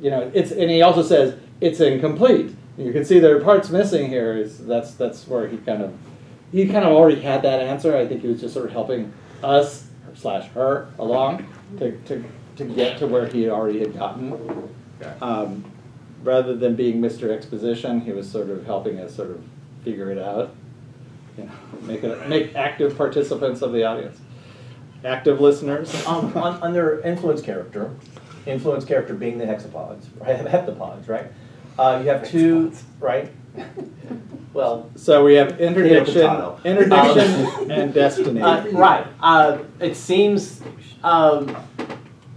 you know, it's, and he also says, it's incomplete. And you can see there are parts missing here. Is, that's, that's where he kind of, he kind of already had that answer. I think he was just sort of helping us, slash her, along to, to, to get to where he already had gotten. Okay. Um, rather than being Mister Exposition, he was sort of helping us sort of figure it out, you know, make it, make active participants of the audience, active listeners. um, on, on their influence character, influence character being the hexapods, right? Heptapods, right? Uh, you have two, right? Well, so we have interdiction, interdiction, and destiny. Uh, right. Uh, it seems um,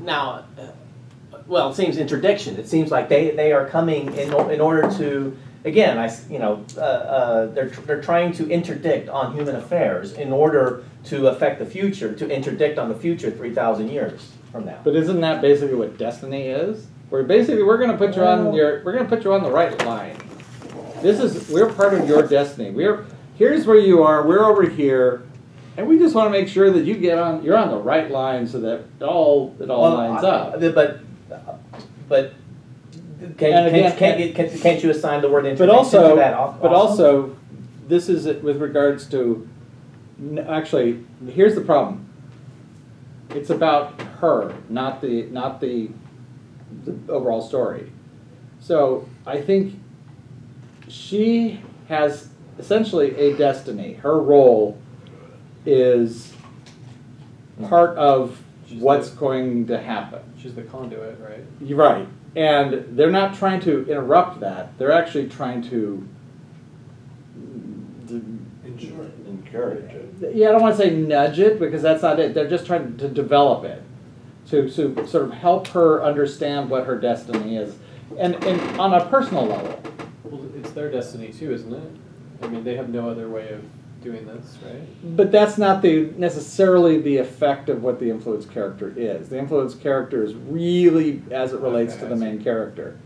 now. Uh, well, it seems interdiction. It seems like they they are coming in in order to. Again, I, you know, uh, uh, they're, they're trying to interdict on human affairs in order to affect the future, to interdict on the future three thousand years from now. But isn't that basically what destiny is? We're basically, we're going to put you on your, we're going to put you on the right line. This is, we're part of your destiny. We're, here's where you are, we're over here, and we just want to make sure that you get on, you're on the right line so that it all, it all well, lines up. I, but, but... Can, again, can, can, can, can, can't you assign the word interdiction but also, to that? Also? But also, this is it with regards to, actually, here's the problem. It's about her, not the not the, the overall story. So I think she has essentially a destiny. Her role is part of she's what's the, going to happen. She's the conduit, right? You're right. And they're not trying to interrupt that. They're actually trying to encourage it. Yeah, I don't want to say nudge it because that's not it. They're just trying to develop it, to, to sort of help her understand what her destiny is, and, and on a personal level. Well, it's their destiny too, isn't it? I mean, they have no other way of doing this, right? But that's not the necessarily the effect of what the influence character is. The influence character is really as it relates okay, to the main character.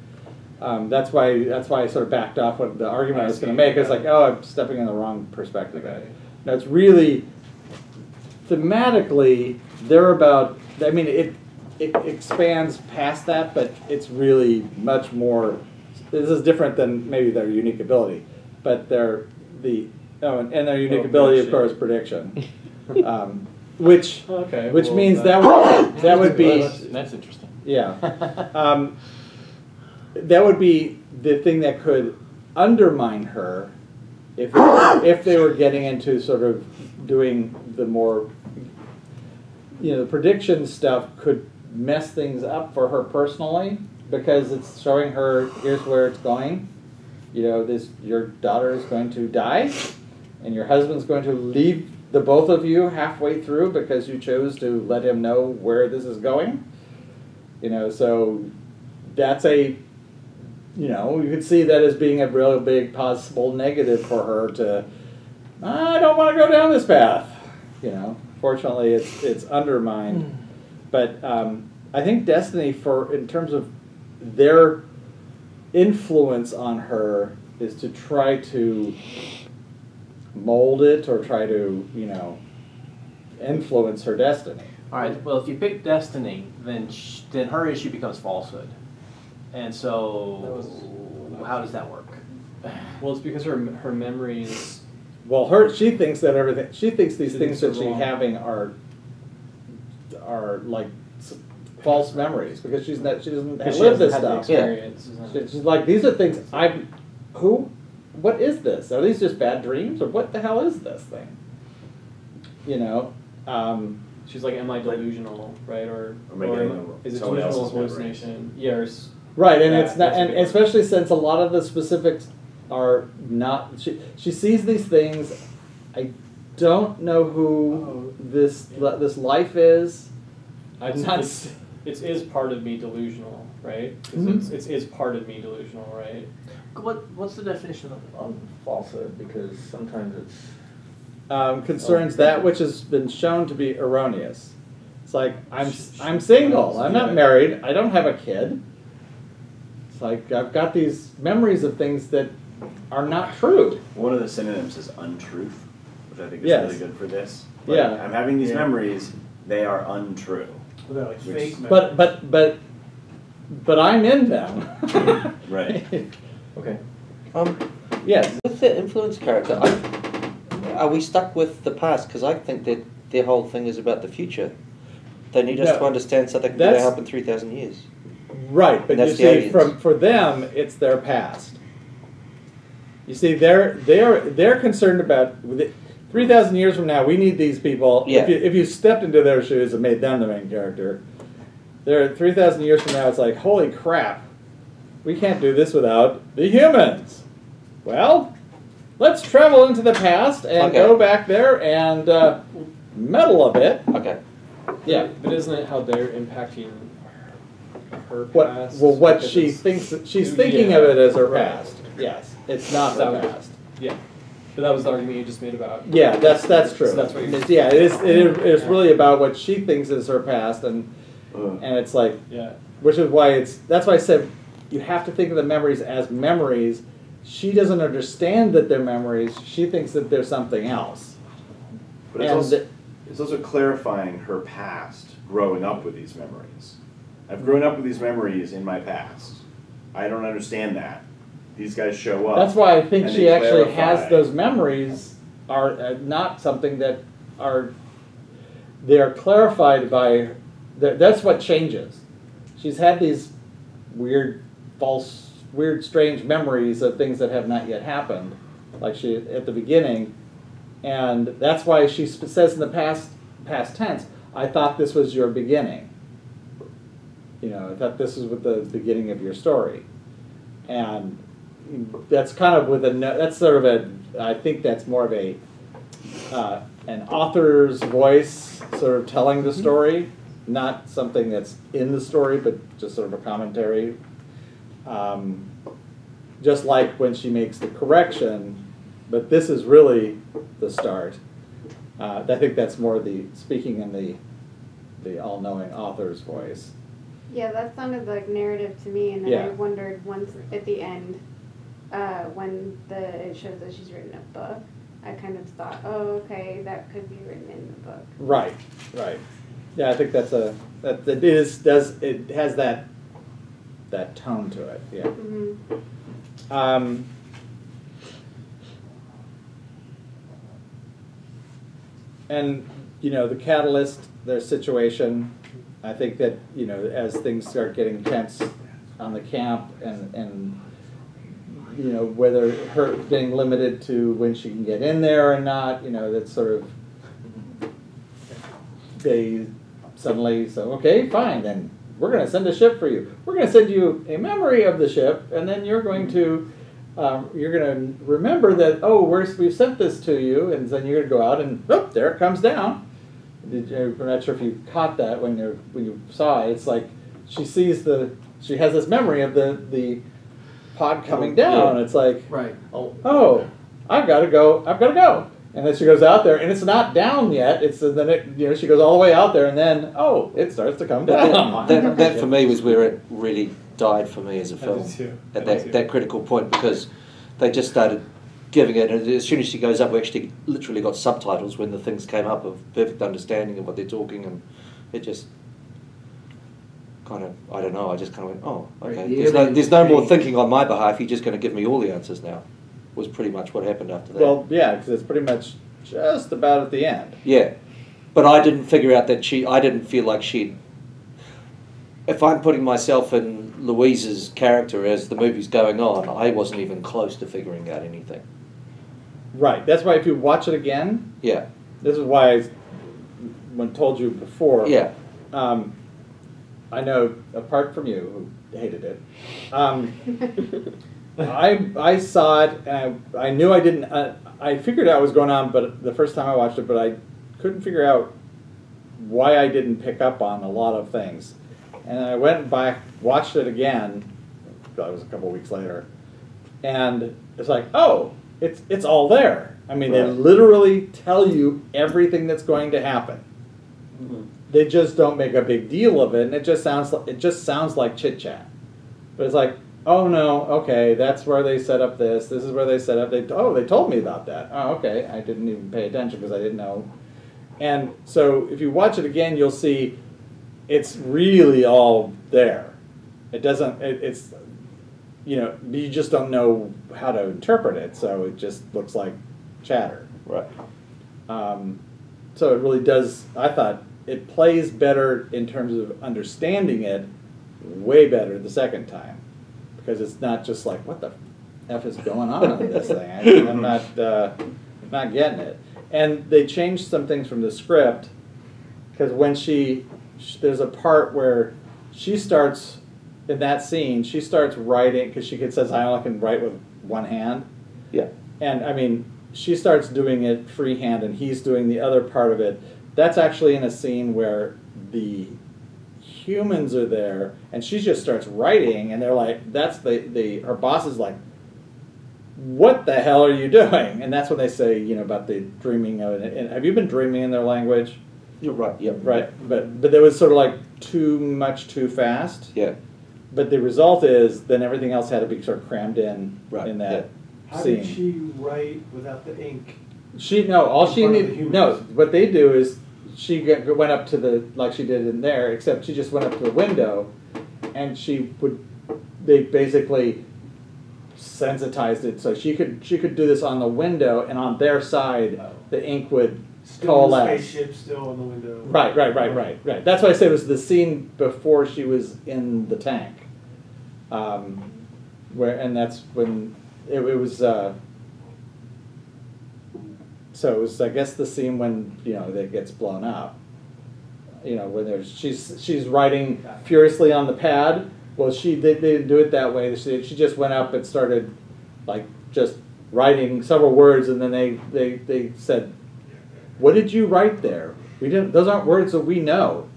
Um, that's why that's why I sort of backed off what the argument I was going to make. It's like, oh, I'm stepping in the wrong perspective. Okay. No, it's really thematically they're about. I mean, it it expands past that, but it's really much more. This is different than maybe their unique ability, but they're the Oh, and, and their unique oh, ability, of course, prediction, um, which okay, which well, means that would, that would be well, that's, that's interesting. Yeah, um, that would be the thing that could undermine her if if they were getting into sort of doing the more you know the prediction stuff could mess things up for her personally because it's showing her here's where it's going. You know, this your daughter is going to die. And your husband's going to leave the both of you halfway through because you chose to let him know where this is going. You know, so that's a, you know, you could see that as being a real big possible negative for her to, I don't want to go down this path. You know, fortunately it's, it's undermined. But um, I think destiny for, in terms of their influence on her is to try to mold it or try to, you know, influence her destiny. All right, well, if you pick destiny, then sh then her issue becomes falsehood. And so, was, how does that work? Well, it's because her, her memories... Well, her she thinks that everything... She thinks these she things thinks that she's having are, are like, false memories because she's not, she doesn't live she this stuff. Yeah. She, she's like, these are things I've... Who... What is this? Are these just bad dreams, or what the hell is this thing? you know, um, she's like, am I delusional, right? Or, or, or is it delusional hallucination? Yeah, or right, and that, it's not, and especially one. Since a lot of the specifics are not. She she sees these things. I don't know who oh, this yeah. le, this life is. I'm it's, not. It's, it's is part of me delusional, right? Mm-hmm. It's, it's is part of me delusional, right? What what's the definition of, of falsehood? Because sometimes it's. Um, concerns that which has been shown to be erroneous. It's like, I'm I'm single, I'm not married, I don't have a kid. It's like, I've got these memories of things that are not true. One of the synonyms is untruth, which I think is yes. really good for this. Like, yeah. I'm having these yeah. memories, they are untrue. Well, they're like fake memories. But, but, but, but I'm in them. Right. Okay. Um, yes. With the influence character, I... Are we stuck with the past? Because I think that their whole thing is about the future. They need us no, to understand something that can happen in three thousand years. Right, but you see, from for them, it's their past. You see, they're they're they're concerned about three thousand years from now. We need these people. Yeah. If you, if you stepped into their shoes and made them the main character, they're three thousand years from now. It's like, holy crap, we can't do this without the humans. Well. Let's travel into the past and okay. go back there and uh, meddle a bit. Okay. Yeah, but isn't it how they're impacting her what, past? Well, what because she thinks, she's thinking yeah. of it as her past. Yes, it's not so, the past. Yeah, but that was the argument you just made about. Yeah, that's that's true. So that's what you're yeah, it is. It is really about what she thinks is her past, and mm. and it's like, yeah, which is why it's that's why I said you have to think of the memories as memories. She doesn't understand that they're memories. She thinks that they're something else. But it's also, it's also clarifying her past, growing up with these memories. I've grown up with these memories in my past. I don't understand that. These guys show up. That's why I think she actually has those memories are not something that are... They're clarified by... That's what changes. She's had these weird, false... weird, strange memories of things that have not yet happened, like she at the beginning, and that's why she says in the past past tense, "I thought this was your beginning." You know, I thought this was with the beginning of your story, and that's kind of with a that's sort of a I think that's more of a uh, an author's voice sort of telling the story, not something that's in the story, but just sort of a commentary. Um, just like when she makes the correction, but this is really the start. Uh, I think that's more the speaking in the the all-knowing author's voice. Yeah, that sounded like narrative to me, and then yeah. I wondered once at the end uh, when the it shows that she's written a book. I kind of thought, oh, okay, that could be written in the book. Right, right. Yeah, I think that's a that that is does it has that. that tone to it, yeah. Mm-hmm. um, and, you know, the catalyst, their situation, I think that, you know, as things start getting tense on the camp and, and you know, whether her being limited to when she can get in there or not, you know, that's sort of, they suddenly say, okay, fine, then. We're going to send a ship for you. We're going to send you a memory of the ship, and then you're going to um, you're going to remember that. Oh, we're, we've sent this to you, and then you're going to go out and oh, there it comes down. Did you, I'm not sure if you caught that when you when you saw it. It's like she sees the she has this memory of the the pod coming down. It's like right. Oh, I've got to go. I've got to go. And then she goes out there, and it's not down yet. It's then it, you know she goes all the way out there, and then oh, it starts to come down. That, that, that for me was where it really died for me as a film. At that that critical point, because they just started giving it, and as soon as she goes up, we actually literally got subtitles when the things came up of perfect understanding of what they're talking, and it just kind of I don't know. I just kind of went oh okay. There's no there's no more thinking on my behalf. You're just going to give me all the answers now. Was pretty much what happened after that. Well, yeah, because it's pretty much just about at the end. Yeah, but I didn't figure out that she. I didn't feel like she. If I'm putting myself in Louise's character as the movie's going on, I wasn't even close to figuring out anything. Right. That's why if you watch it again. Yeah. This is why I when told you before. Yeah. Um, I know, apart from you, who hated it, um, I, I saw it, and I, I knew I didn't, uh, I figured out what was going on but the first time I watched it, but I couldn't figure out why I didn't pick up on a lot of things. And I went back, watched it again, that was a couple weeks later, and it's like, oh, it's, it's all there. I mean, right. They literally tell you everything that's going to happen. Mm-hmm. They just don't make a big deal of it, and it just sounds like, it just sounds like chit chat. But it's like, oh no, okay, that's where they set up this. This is where they set up. They oh, they told me about that. Oh, okay, I didn't even pay attention because I didn't know. And so if you watch it again, you'll see it's really all there. It doesn't. It, it's you know you just don't know how to interpret it, so it just looks like chatter. Right. Um, so it really does. I thought. It plays better in terms of understanding it, way better the second time, because it's not just like what the f is going on on this thing. I mean, I'm not uh, not getting it. And they changed some things from the script, because when she sh there's a part where she starts in that scene, she starts writing because she says I only can write with one hand. Yeah. And I mean, she starts doing it freehand, and he's doing the other part of it. That's actually in a scene where the humans are there, and she just starts writing, and they're like, "That's the the." Her boss is like, "What the hell are you doing?" And that's when they say, you know, about the dreaming of it. And have you been dreaming in their language? You're right. Yep. Right. But but there was sort of like too much, too fast. Yeah. But the result is then everything else had to be sort of crammed in right. in that yeah. scene. How did she write without the ink? She no. All she needed no. What they do is. She went up to the, like she did in there, except she just went up to the window, and she would, they basically sensitized it, so she could she could do this on the window, and on their side, oh. the ink would coalesce. Still in the spaceship, still on the window. Right, right, right, right, right. That's why I say it was the scene before she was in the tank, um, where, and that's when it, it was. Uh, So it was, I guess, the scene when you know that gets blown up. You know, when there's she's she's writing furiously on the pad. Well, she they, they didn't do it that way. She she just went up and started, like, just writing several words, and then they they they said, "What did you write there? We didn't. Those aren't words that we know."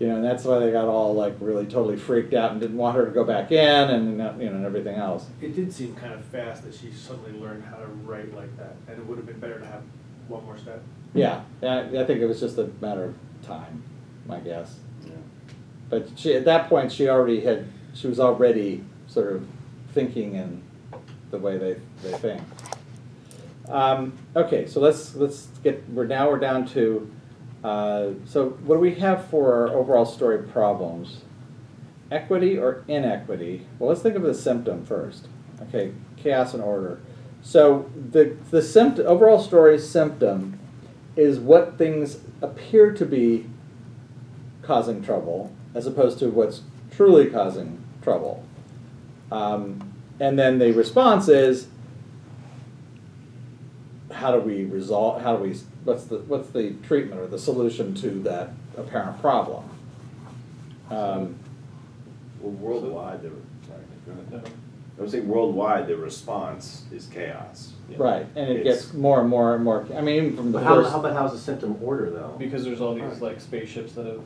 You know, and that's why they got all like really totally freaked out and didn't want her to go back in, and you know, and everything else. It did seem kind of fast that she suddenly learned how to write like that, and it would have been better to have one more step. Yeah, I, I think it was just a matter of time, my guess. Yeah. But she, at that point, she already had, she was already sort of thinking in the way they they think. Um, okay, so let's let's get. We're now we're down to. Uh, so what do we have for our overall story problems? Equity or inequity? Well, let's think of the symptom first. Okay, chaos and order. So the, the symptom, overall story symptom is what things appear to be causing trouble as opposed to what's truly causing trouble. Um, and then the response is, how do we resolve, how do we, what's the, what's the treatment or the solution to that apparent problem? Um, well, worldwide, the, sorry, I would say worldwide the response is chaos. You know? Right, and it it's, gets more and more and more, I mean, even from the how, first... How about how's the symptom order, though? Because there's all these, right. like, spaceships that have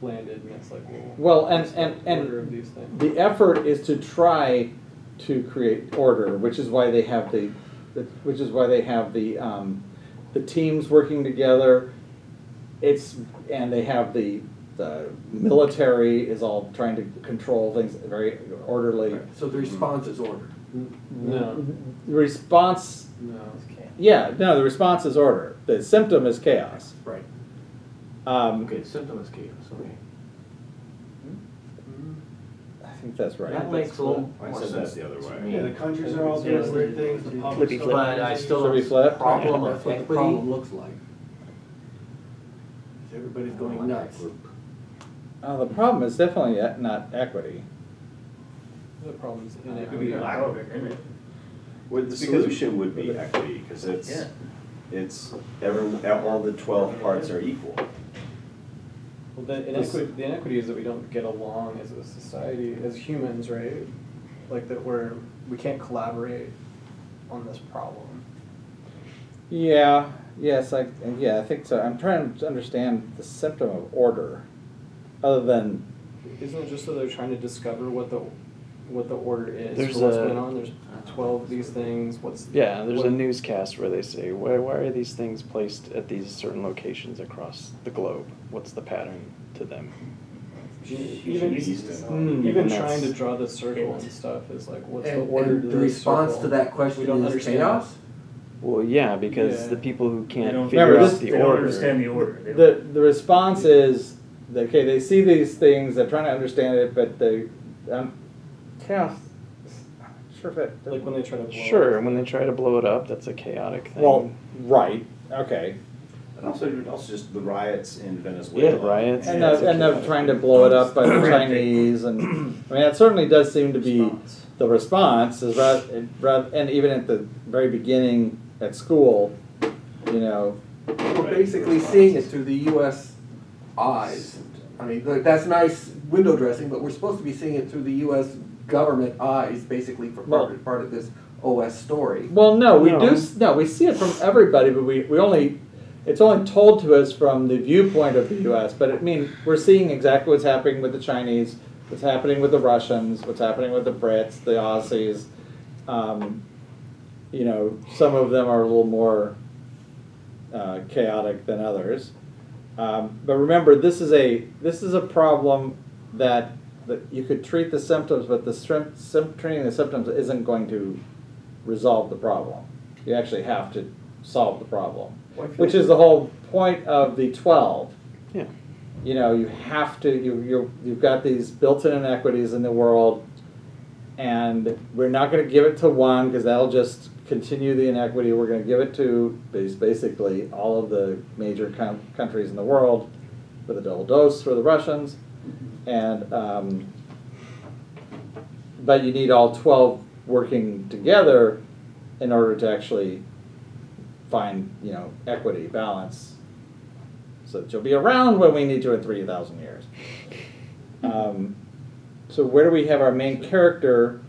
landed, and it's like... Well, well and, and, the, and of these the effort is to try to create order, which is why they have the... Which is why they have the um, the teams working together. It's and they have the the military is all trying to control things very orderly. Right. So the response is order. No. The response. No. Yeah. No. The response is order. The symptom is chaos. Right. Um, okay. The symptom is chaos. Okay. I think that's right. That makes a little more sense. I said that the other way. Yeah, the countries are all doing weird things. The public is but I still have a problem of what the problem looks like. Everybody's going nuts. Uh, the problem is definitely not equity. The problem is inequity. Well, the solution would be equity because it's It's every, all the twelve parts are equal. Well, the inequity, the inequity is that we don't get along as a society, as humans, right? Like that we're we can't collaborate on this problem. Yeah. Yes. I yeah. I think so. I'm trying to understand the symptom of order, other than. Isn't it just so they're trying to discover what the what the order is? There's for what's a, going on. There's twelve of these things. What's yeah? There's what, a newscast where they say why why are these things placed at these certain locations across the globe? What's the pattern to them? Even, mm, even trying to draw the circle and stuff is like what's and, the order? To the response circle? To that question we don't is chaos. Well, yeah, because yeah. the people who can't figure remember, out this, the they order don't understand the order. They the the response yeah. is. Okay, they see these things. They're trying to understand it, but they, um, chaos. Sure, if it, like when they try to. Blow sure, it. When they try to blow it up, that's a chaotic thing. Well, right. Okay. And also, also just the riots in Venezuela. Yeah, riots. And yeah, they're, and they're trying to blow it up by the Chinese, and I mean that certainly does seem to be response. The response. Is rather, rather, and even at the very beginning at school, you know, we're basically seeing it through the U S eyes. I mean, like, that's nice window dressing, but we're supposed to be seeing it through the U S government eyes, basically, for part, well, part of this O S story. Well, no, we no. do. No, we see it from everybody, but we, we only it's only told to us from the viewpoint of the U S But I mean, we're seeing exactly what's happening with the Chinese, what's happening with the Russians, what's happening with the Brits, the Aussies. Um, you know, some of them are a little more uh, chaotic than others. Um, but remember, this is a this is a problem that, that you could treat the symptoms, but the sim, sim, treating the symptoms isn't going to resolve the problem. You actually have to solve the problem, which is the whole point of the twelve. Yeah. You know, you have to you you you've got these built-in inequities in the world, and we're not going to give it to one because that'll just continue the inequity. We're going to give it to basically all of the major com countries in the world with a double dose for the Russians, and um, but you need all twelve working together in order to actually find you know equity balance, so that you'll be around when we need you in three thousand years. Um, so where do we have our main character?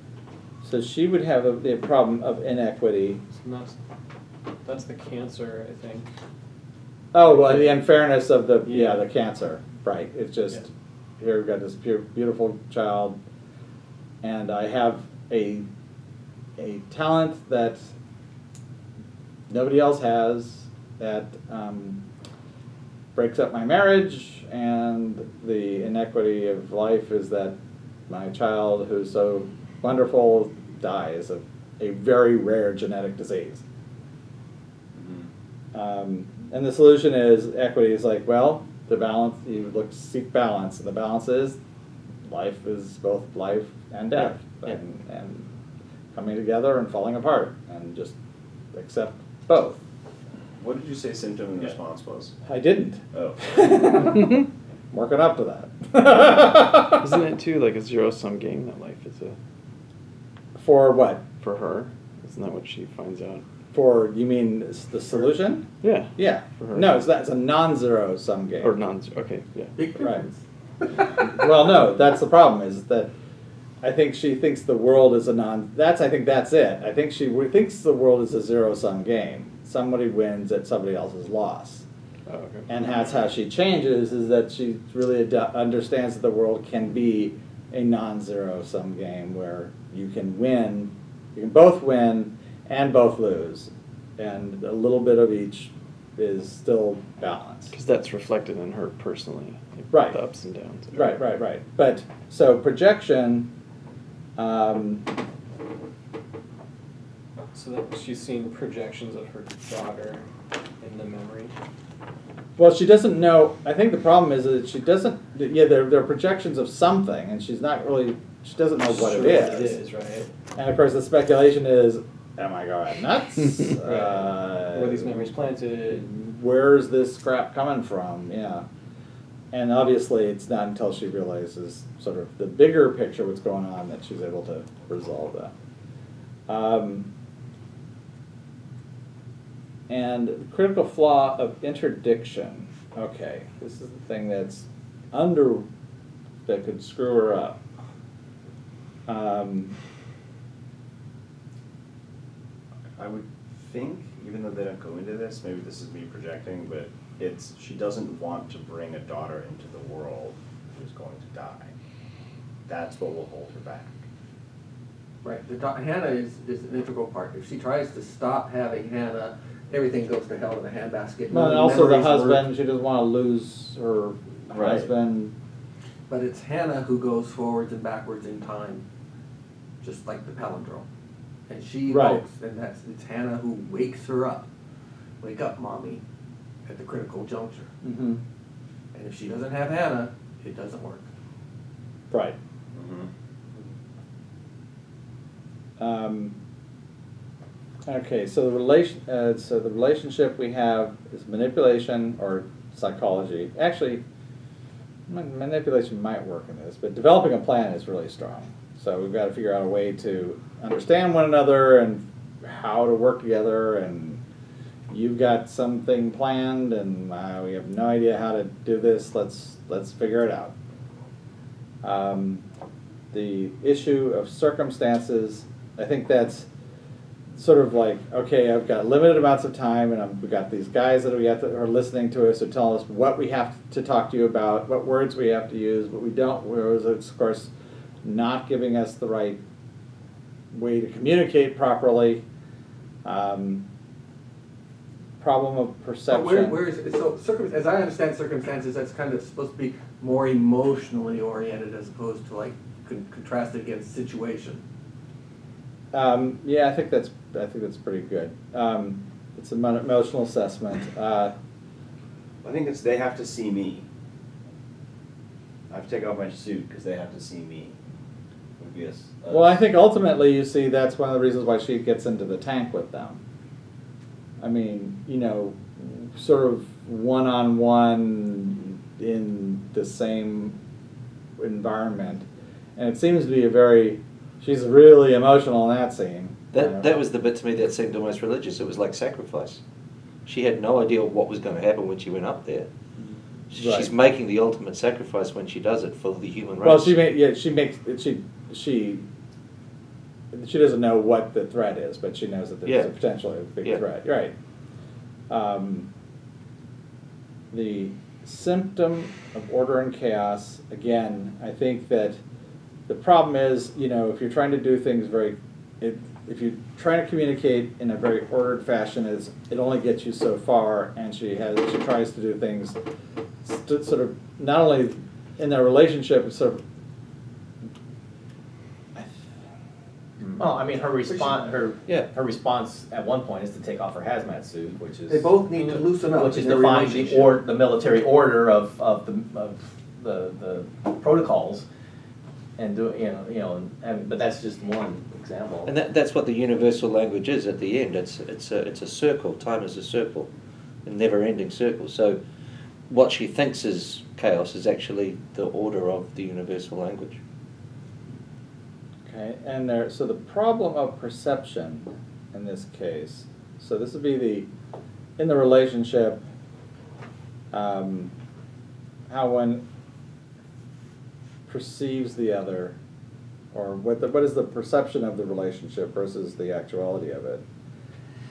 So she would have a, a problem of inequity. So that's, that's the cancer, I think. Oh, well, the unfairness of the, yeah, yeah the cancer. Right. It's just, yeah. Here we've got this pure, beautiful child, and I have a, a talent that nobody else has that um, breaks up my marriage, and the inequity of life is that my child, who's so wonderful, dies of a very rare genetic disease. Mm-hmm. um, and the solution is equity is like, well, the balance, you look seek balance, and the balance is life is both life and death, yeah. and, yeah. and coming together and falling apart, and just accept both. What did you say symptom and yeah. response was? I didn't. Oh. I'm working up to that. Isn't it too like a zero-sum game that life is a... For what? For her. Isn't that what she finds out? For, you mean the solution? Yeah. Yeah. For her. No, it's, that's a non-zero sum game. Or non-zero, okay, yeah. Big right. Well, no, that's the problem, is that I think she thinks the world is a non... That's, I think that's it. I think she thinks the world is a zero-sum game. Somebody wins at somebody else's loss. Oh, okay. And that's how she changes, is that she really ad understands that the world can be a non-zero sum game where you can win, you can both win and both lose, and a little bit of each is still balanced. Because that's reflected in her personally, like right? The ups and downs. Right, right, right. But so projection. Um, so that she's seen projections of her daughter in the memory. Well, she doesn't know. I think the problem is that she doesn't. Yeah, there there are projections of something, and she's not really. She doesn't know what sure it is. It is right. And of course, the speculation is, "Am I going nuts? uh, Were these memories planted? Where's this crap coming from?" Yeah. And obviously, it's not until she realizes sort of the bigger picture, what's going on, that she's able to resolve that. Um, And the critical flaw of interdiction. Okay, this is the thing that's under, that could screw her up. Um, I would think, even though they don't go into this, maybe this is me projecting, but it's, she doesn't want to bring a daughter into the world who's going to die. That's what will hold her back. Right. The Hannah is, is an integral part. If she tries to stop having Hannah, everything goes to hell in a handbasket. Well, and also the husband, work. She doesn't want to lose her right. husband. But it's Hannah who goes forwards and backwards in time, just like the palindrome. And she right. wakes, and that's, it's Hannah who wakes her up. Wake up, mommy, at the critical juncture. Mm-hmm. And if she doesn't have Hannah, it doesn't work. Right. Mm-hmm. Um, okay, so the relation, uh, so the relationship we have is manipulation or psychology. Actually, manipulation might work in this, but developing a plan is really strong. So we've got to figure out a way to understand one another and how to work together. And you've got something planned, and uh, we have no idea how to do this. Let's let's figure it out. Um, the issue of circumstances, I think that's sort of like, okay, I've got limited amounts of time, and I'm, we've got these guys that we have to, are listening to us, who tell us what we have to talk to you about, what words we have to use, what we don't. Whereas it's, of course, not giving us the right way to communicate properly. Um, problem of perception. Where, where is it? So, circum as I understand circumstances, that's kind of supposed to be more emotionally oriented as opposed to like con contrasted against situation. Um, yeah, I think that's I think that's pretty good. Um, it's an emotional assessment. Uh, I think it's they have to see me. I have to take off my suit because they have to see me. Yes. Uh, well, I think ultimately, you see, that's one of the reasons why she gets into the tank with them. I mean, you know, sort of one-on-one in the same environment. And it seems to be a very, she's really emotional in that scene. That, that was the bit to me that seemed almost religious. It was like sacrifice. She had no idea what was going to happen when she went up there. She's right. making the ultimate sacrifice when she does it for the human race. Well, she may, yeah, she makes she she she doesn't know what the threat is, but she knows that there's yeah. a potentially a big yeah. threat. Right. Um, the symptom of order and chaos. Again, I think that the problem is, you know, if you're trying to do things very, if if you're trying to communicate in a very ordered fashion, is it only gets you so far, and she has she tries to do things. Sort of not only in their relationship, but sort of. Well, I mean, her response, her yeah, her response at one point is to take off her hazmat suit, which is they both need to loosen up, which is defines the or the military order of of the of the the protocols, and do you know you know, and, and, but that's just one example. And that, that's what the universal language is. At the end, it's it's a it's a circle. Time is a circle, a never-ending circle. So. What she thinks is chaos is actually the order of the universal language. Okay, and there, so the problem of perception in this case, so this would be the, in the relationship, um, how one perceives the other, or what, the, what is the perception of the relationship versus the actuality of it.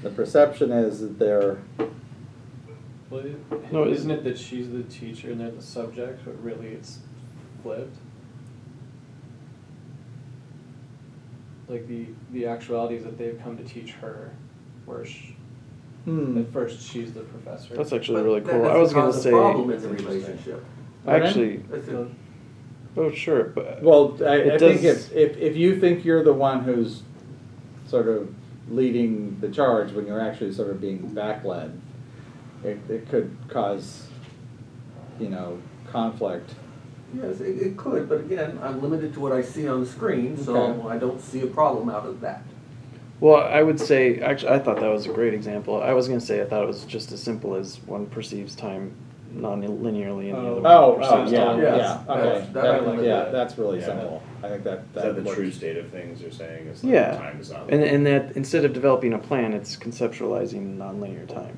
The perception is that they're Well, it, no, isn't it that she's the teacher and they're the subject, but really it's flipped? Like the, the actuality is that they've come to teach her, where she, hmm. at first she's the professor. That's actually but really cool. I was going to say... problem in the relationship. Actually... Right? Oh, sure, but... Well, I, I think if, if, if you think you're the one who's sort of leading the charge when you're actually sort of being back-led, It, it could cause, you know, conflict. Yes, it, it could, but again, I'm limited to what I see on the screen, so okay. I don't see a problem out of that. Well, I would say, actually, I thought that was a great example. I was going to say I thought it was just as simple as one perceives time non-linearly and the other oh, one perceives oh, yeah, time. Yeah, yeah, yeah. Okay. That's, that that, yeah, that's really yeah, simple. That. I think that, that is that the true state of things you're saying is that yeah. time is not linear. And, and that instead of developing a plan, it's conceptualizing nonlinear time.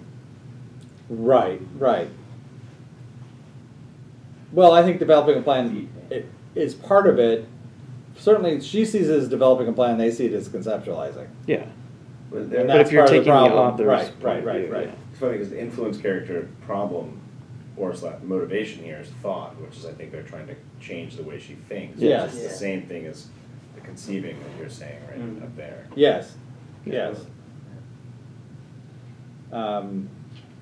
Right, right. Well, I think developing a plan it, is part of it. Certainly, she sees it as developing a plan, they see it as conceptualizing. Yeah. But, and but if you're taking the, the author's right, right, right, view, right. Yeah. It's funny because the influence character problem or motivation here is thought, which is I think they're trying to change the way she thinks. Yes. It's yeah. the same thing as the conceiving that you're saying right mm. up there. Yes. Yeah. Yes. Um,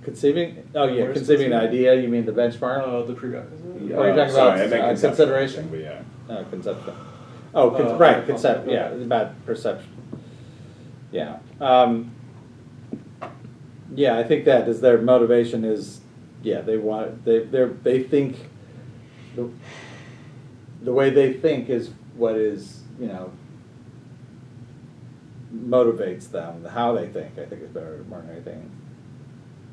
conceiving? Oh, yeah. Where's conceiving an idea? You mean the benchmark? Oh, the prerequisite. Yeah. Oh, you're talking Sorry, about uh, consideration? But yeah. No, conception. Oh, con uh, right. Concept. Yeah. It's about perception. Yeah. Um, yeah, I think that is their motivation is... Yeah, they want they they they think the, the way they think is what is you know motivates them. How they think, I think, is better more than anything.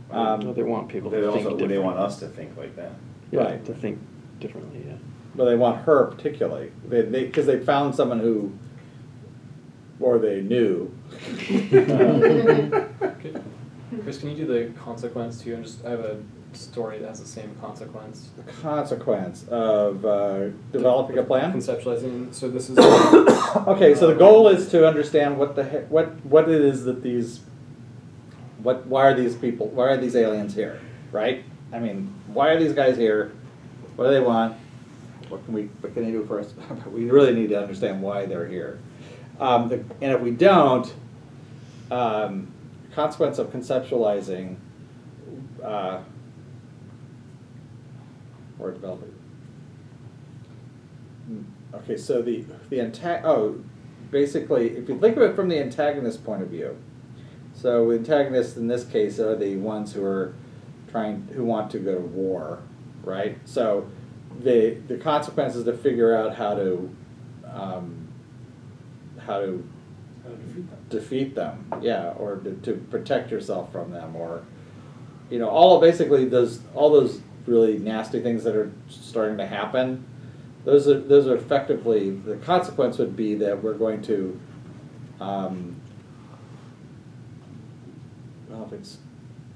Um, well, they want people. They to also think they want us to think like that. Yeah, right. To think differently. Yeah. Well, they want her particularly. They because they, they found someone who, or they knew. Okay. Chris, can you do the consequence too? And just I have a. story that has the same consequence. The consequence of uh, developing a plan? Conceptualizing. So this is... okay, so the goal is to understand what the heck, what what it is that these... What, why are these people, why are these aliens here, right? I mean, why are these guys here? What do they want? What can we, what can they do for us? We really need to understand why they're here. Um, the, and if we don't, um, the consequence of conceptualizing... Uh, or developing. Okay, so the the anta oh, basically, if you think of it from the antagonist point of view, so antagonists in this case are the ones who are trying who want to go to war, right? So the the consequence is to figure out how to um, how to how to defeat them. defeat them, yeah, or to, to protect yourself from them, or you know, all basically those all those. really nasty things that are starting to happen. Those are those are effectively the consequence would be that we're going to. Um, well, if it's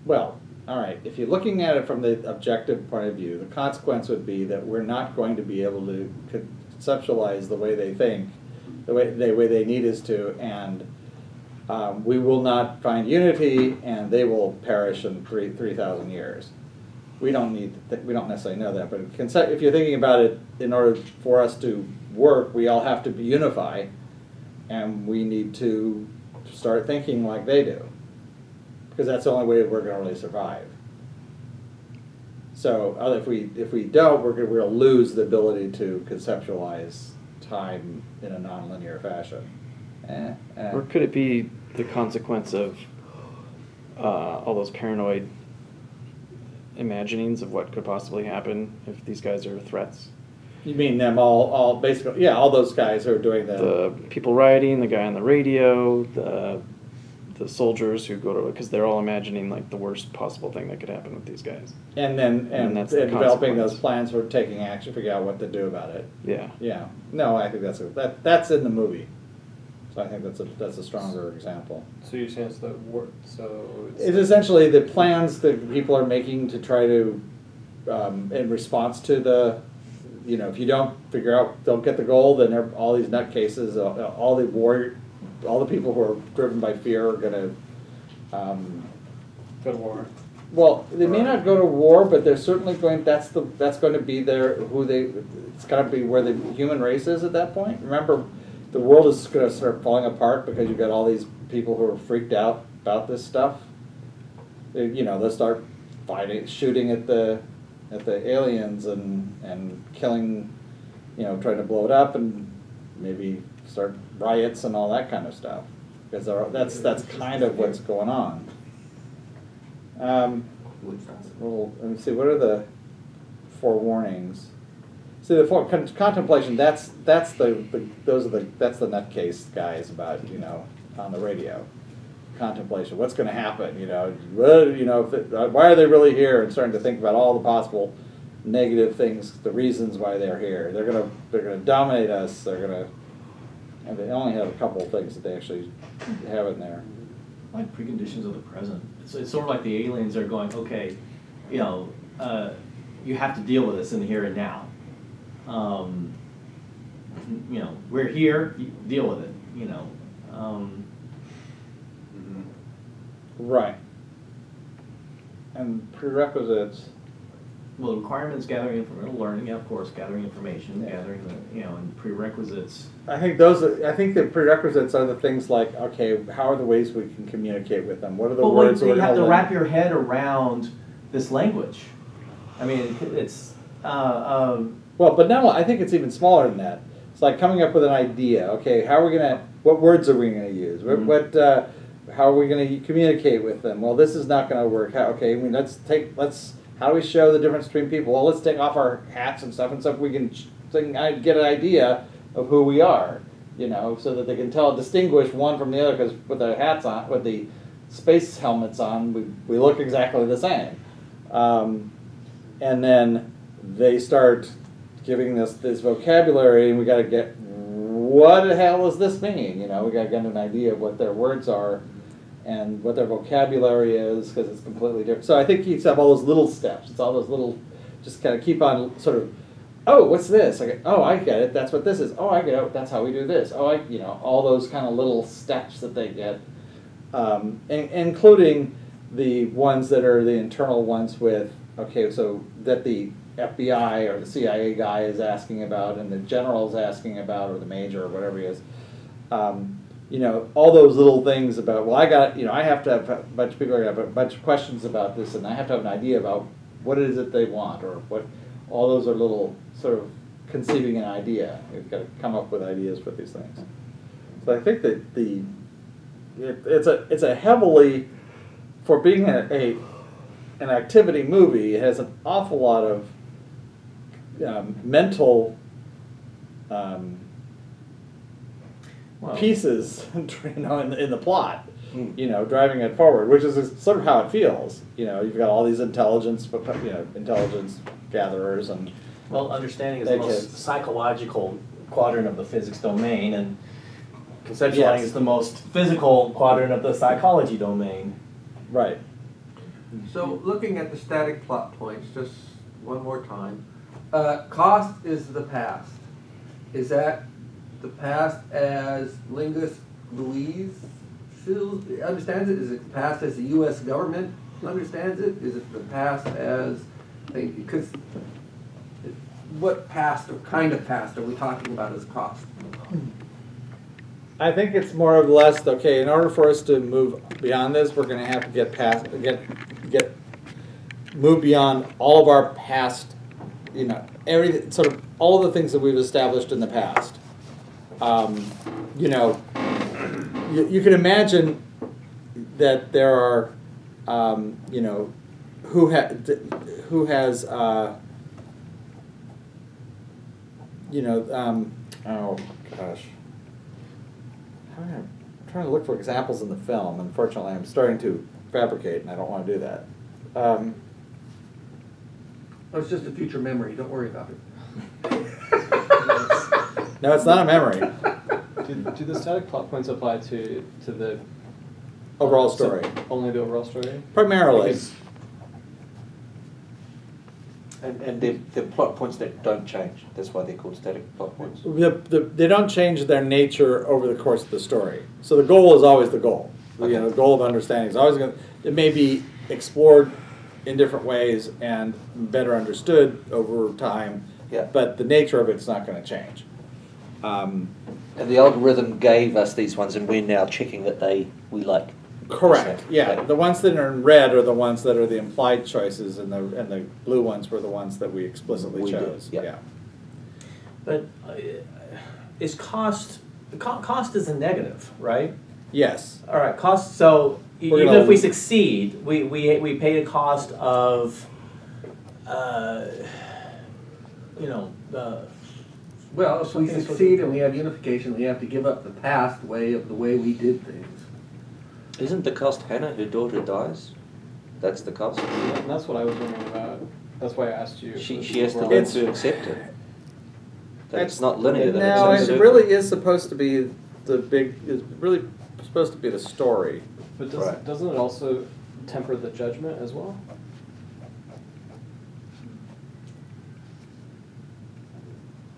well, all right. If you're looking at it from the objective point of view, the consequence would be that we're not going to be able to conceptualize the way they think, the way the way they need us to, and um, we will not find unity, and they will perish in three three thousand years. We don't need. Th we don't necessarily know that, but if you're thinking about it, in order for us to work, we all have to be unified, and we need to start thinking like they do, because that's the only way we're going to really survive. So if we if we don't, we're going to lose the ability to conceptualize time in a nonlinear fashion. Eh, eh. Or could it be the consequence of uh, all those paranoid imaginings of what could possibly happen if these guys are threats? You mean them all, all basically, yeah, all those guys who are doing that. The people rioting, the guy on the radio, the the soldiers who go to, because they're all imagining like the worst possible thing that could happen with these guys. And then and, and, that's and the developing those plans for taking action, figure out what to do about it. Yeah. Yeah. No, I think that's a, that that's in the movie. So I think that's a that's a stronger example. So you're saying it's the war, so it's, it's essentially the plans that people are making to try to, um, in response to the, you know, if you don't figure out, don't get the goal, then all these nutcases, all, all the war, all the people who are driven by fear are gonna um, go to war. Well, they may not go to war, but they're certainly going. That's the that's going to be their who they. It's gotta be where the human race is at that point. Remember. The world is going to start falling apart because you've got all these people who are freaked out about this stuff. They, you know, they'll start fighting, shooting at the at the aliens and and killing, you know, trying to blow it up and maybe start riots and all that kind of stuff. Because that's that's kind of what's going on. Um, well, let me see. What are the forewarnings? See the for, con contemplation. That's that's the, the those are the that's the nutcase guys about you know on the radio. Contemplation. What's going to happen? You know, what, you know. If it, why are they really here? And starting to think about all the possible negative things, the reasons why they're here. They're gonna they're gonna dominate us. They're gonna, and they only have a couple of things that they actually have in there. Like preconditions of the present. It's, it's sort of like the aliens are going, okay, you know, uh, you have to deal with this in the here and now. Um, you know, we're here. You deal with it. You know. Um, mm-hmm. Right. And prerequisites. Well, requirements, gathering information, learning, yeah, of course, gathering information, yeah. gathering the, you know, and prerequisites. I think those. Are, I think the prerequisites are the things like, okay, how are the ways we can communicate with them? What are the but words? But you have to learn? Wrap your head around this language. I mean, it, it's. Uh, uh, well, but now I think it's even smaller than that. It's like coming up with an idea. Okay, how are we gonna? What words are we gonna use? What? Mm-hmm. what uh, how are we gonna communicate with them? Well, this is not gonna work. How, okay, I mean, let's take. Let's. How do we show the difference between people? Well, let's take off our hats and stuff, and stuff. We can get an idea of who we are, you know, so that they can tell, distinguish one from the other. Because with the hats on, with the space helmets on, we we look exactly the same. Um, and then they start giving this this vocabulary, and we got to get, what the hell does this mean? You know, we got to get an idea of what their words are. And what their vocabulary is, because it's completely different. So I think you have all those little steps. It's all those little, just kind of keep on sort of, oh, what's this? Okay, oh, I get it. That's what this is. Oh, I get it. That's how we do this. Oh, I, you know, all those kind of little steps that they get, um, and, including the ones that are the internal ones with, okay, so that the F B I or the C I A guy is asking about, and the general is asking about, or the major, or whatever he is. Um, You know, all those little things about, well, I got, you know, I have to have a bunch of people are going to have a bunch of questions about this, and I have to have an idea about what it is that they want, or what, all those are little sort of conceiving an idea. You've got to come up with ideas for these things. So I think that the, it, it's a, it's a heavily, for being a, a, an activity movie, it has an awful lot of um, mental, um, Well, pieces, you know, in, in the plot, you know, driving it forward, which is sort of how it feels. You know, you've got all these intelligence, you know, intelligence gatherers, and well, understanding is the most psychological quadrant of the physics domain, and conceptualizing yes. is the most physical quadrant of the psychology domain. Right. So, looking at the static plot points, just one more time, uh, cost is the past. Is that the past as linguist Louise feels, understands it? Is it the past as the U S government understands it? Is it the past as, I think, because what past or kind of past are we talking about as cost? I think it's more or less, okay, in order for us to move beyond this, we're going to have to get past, get, get, move beyond all of our past, you know, every, sort of all of the things that we've established in the past. Um, you know, you, you can imagine that there are, um, you know, who ha who has, uh, you know, um, oh gosh, I'm trying to look for examples in the film. Unfortunately, I'm starting to fabricate, and I don't want to do that. Um, oh, it's just a future memory. Don't worry about it. No, it's not a memory. do, do the static plot points apply to to the overall story? Only the overall story? Primarily. Because, and and the, the plot points that don't change. That's why they're called static plot points. The, the, they don't change their nature over the course of the story. So the goal is always the goal. Okay. You know, the goal of understanding is always going to... It may be explored in different ways and better understood over time, yeah. but the nature of it's not going to change. Um, and the algorithm gave us these ones, and we're now checking that they we like. Correct. Yeah, right. The ones that are in red are the ones that are the implied choices, and the and the blue ones were the ones that we explicitly we chose. Yep. Yeah. But uh, is cost co cost is a negative, right? Yes. All right. Cost. So we're even if we succeed, we we we pay the cost of, uh, you know. Uh, Well, if we succeed and we have unification, we have to give up the past way of the way we did things. Isn't the cost Hannah, her daughter dies? That's the cost? Yeah, that's what I was wondering about. That's why I asked you. She, she has to learn to accept it. That it's not linear. That no, it's it really is supposed to be the big. It's really supposed to be the story. But does, right. doesn't it also temper the judgment as well?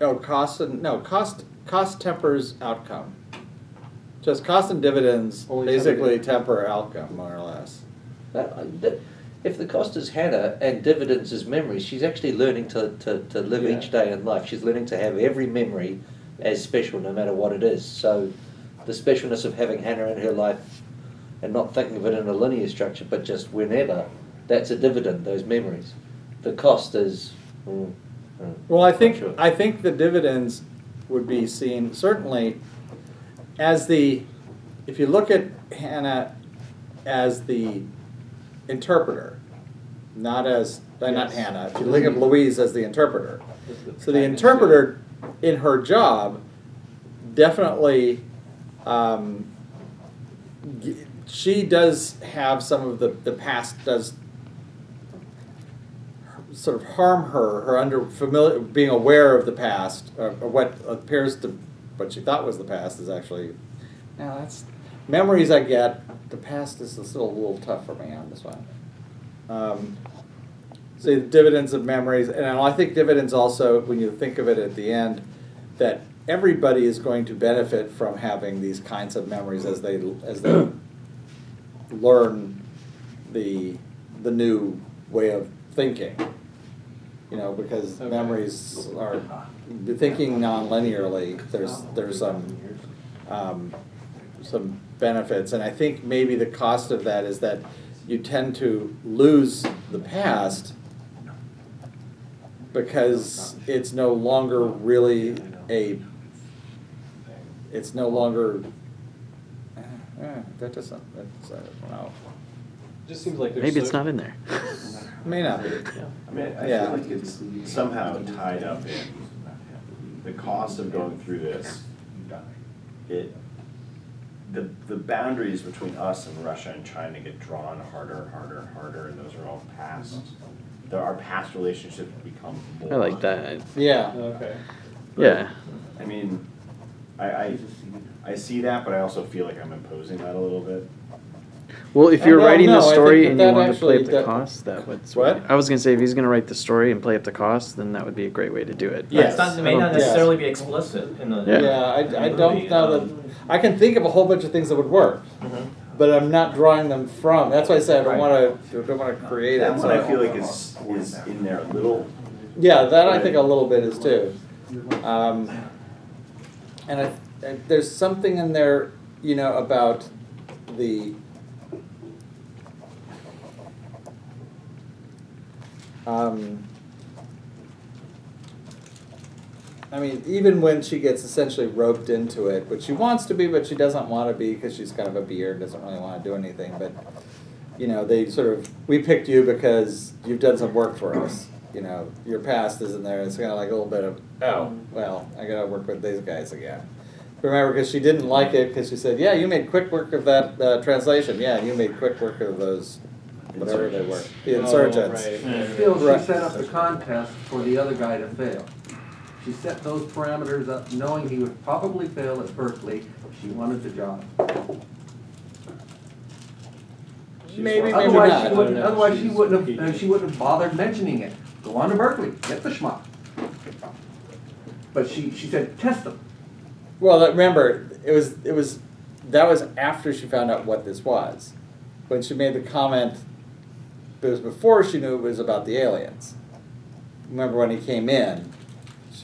No, cost and no cost. Cost tempers outcome. Just cost and dividends Only basically temper outcome, more or less. That, that, if the cost is Hannah and dividends is memory, she's actually learning to, to, to live yeah. each day in life. She's learning to have every memory as special, no matter what it is. So the specialness of having Hannah in her life and not thinking of it in a linear structure, but just whenever, that's a dividend, those memories. The cost is... Mm, mm, well, I think, sure. I think the dividends would be seen, certainly, as the... If you look at Hannah as the... interpreter, not as uh, yes. not Hannah. If you look at Louise as the interpreter, so the interpreter in her job definitely um, she does have some of the the past does sort of harm her. Her under familiar being aware of the past, or, or what appears to what she thought was the past is actually now that's memories I get. The past is still a little tough for me on this one. Um, so the dividends of memories, and I think dividends also, when you think of it at the end, that everybody is going to benefit from having these kinds of memories as they as they learn the the new way of thinking. You know, because okay. memories are thinking non-linearly. There's there's some um, some. benefits, and I think maybe the cost of that is that you tend to lose the past because it's no longer really a it's no longer uh, uh, that doesn't that's, I don't know. It just seems like there's maybe so it's not in there. May not be. Yeah. I mean, I yeah. feel like it's somehow tied up in the cost of going through this. It The, the boundaries between us and Russia and China get drawn harder and harder and harder, and those are all past. There, our past relationships become more. I like that. Yeah. Okay. But, yeah. I mean, I, I I see that, but I also feel like I'm imposing that a little bit. Well, if you're no, writing no, the story and you want to play up the cost, that would... What? I was going to say, if he's going to write the story and play up the cost, then that would be a great way to do it. Yeah, it may not necessarily yes. be explicit in the... Yeah, yeah I, in the I don't know that... I can think of a whole bunch of things that would work, mm-hmm. but I'm not drawing them from. That's why I say I don't want to don't want to create that it. That's so what I feel like is, is in there a little... Yeah, that I think a little bit is too. Um, and I, I, there's something in there, you know, about the... Um, I mean, even when she gets essentially roped into it, which she wants to be, but she doesn't want to be because she's kind of a beard, doesn't really want to do anything. But, you know, they sort of, we picked you because you've done some work for us. You know, your past isn't there. It's kind of like a little bit of, oh, well, I got to work with these guys again. Remember, because she didn't like it because she said, yeah, you made quick work of that uh, translation. Yeah, you made quick work of those. Whatever they were. The insurgents. Oh, right. yeah. Still, she right. set up the contest for the other guy to fail. She set those parameters up knowing he would probably fail at Berkeley. She wanted the job. She's maybe, maybe otherwise not. She wouldn't, otherwise, she wouldn't, have, uh, she wouldn't have bothered mentioning it. Go on to Berkeley. Get the schmuck. But she, she said, test them. Well, remember, it was, it was, that was after she found out what this was. When she made the comment... It was before she knew it was about the aliens. Remember when he came in,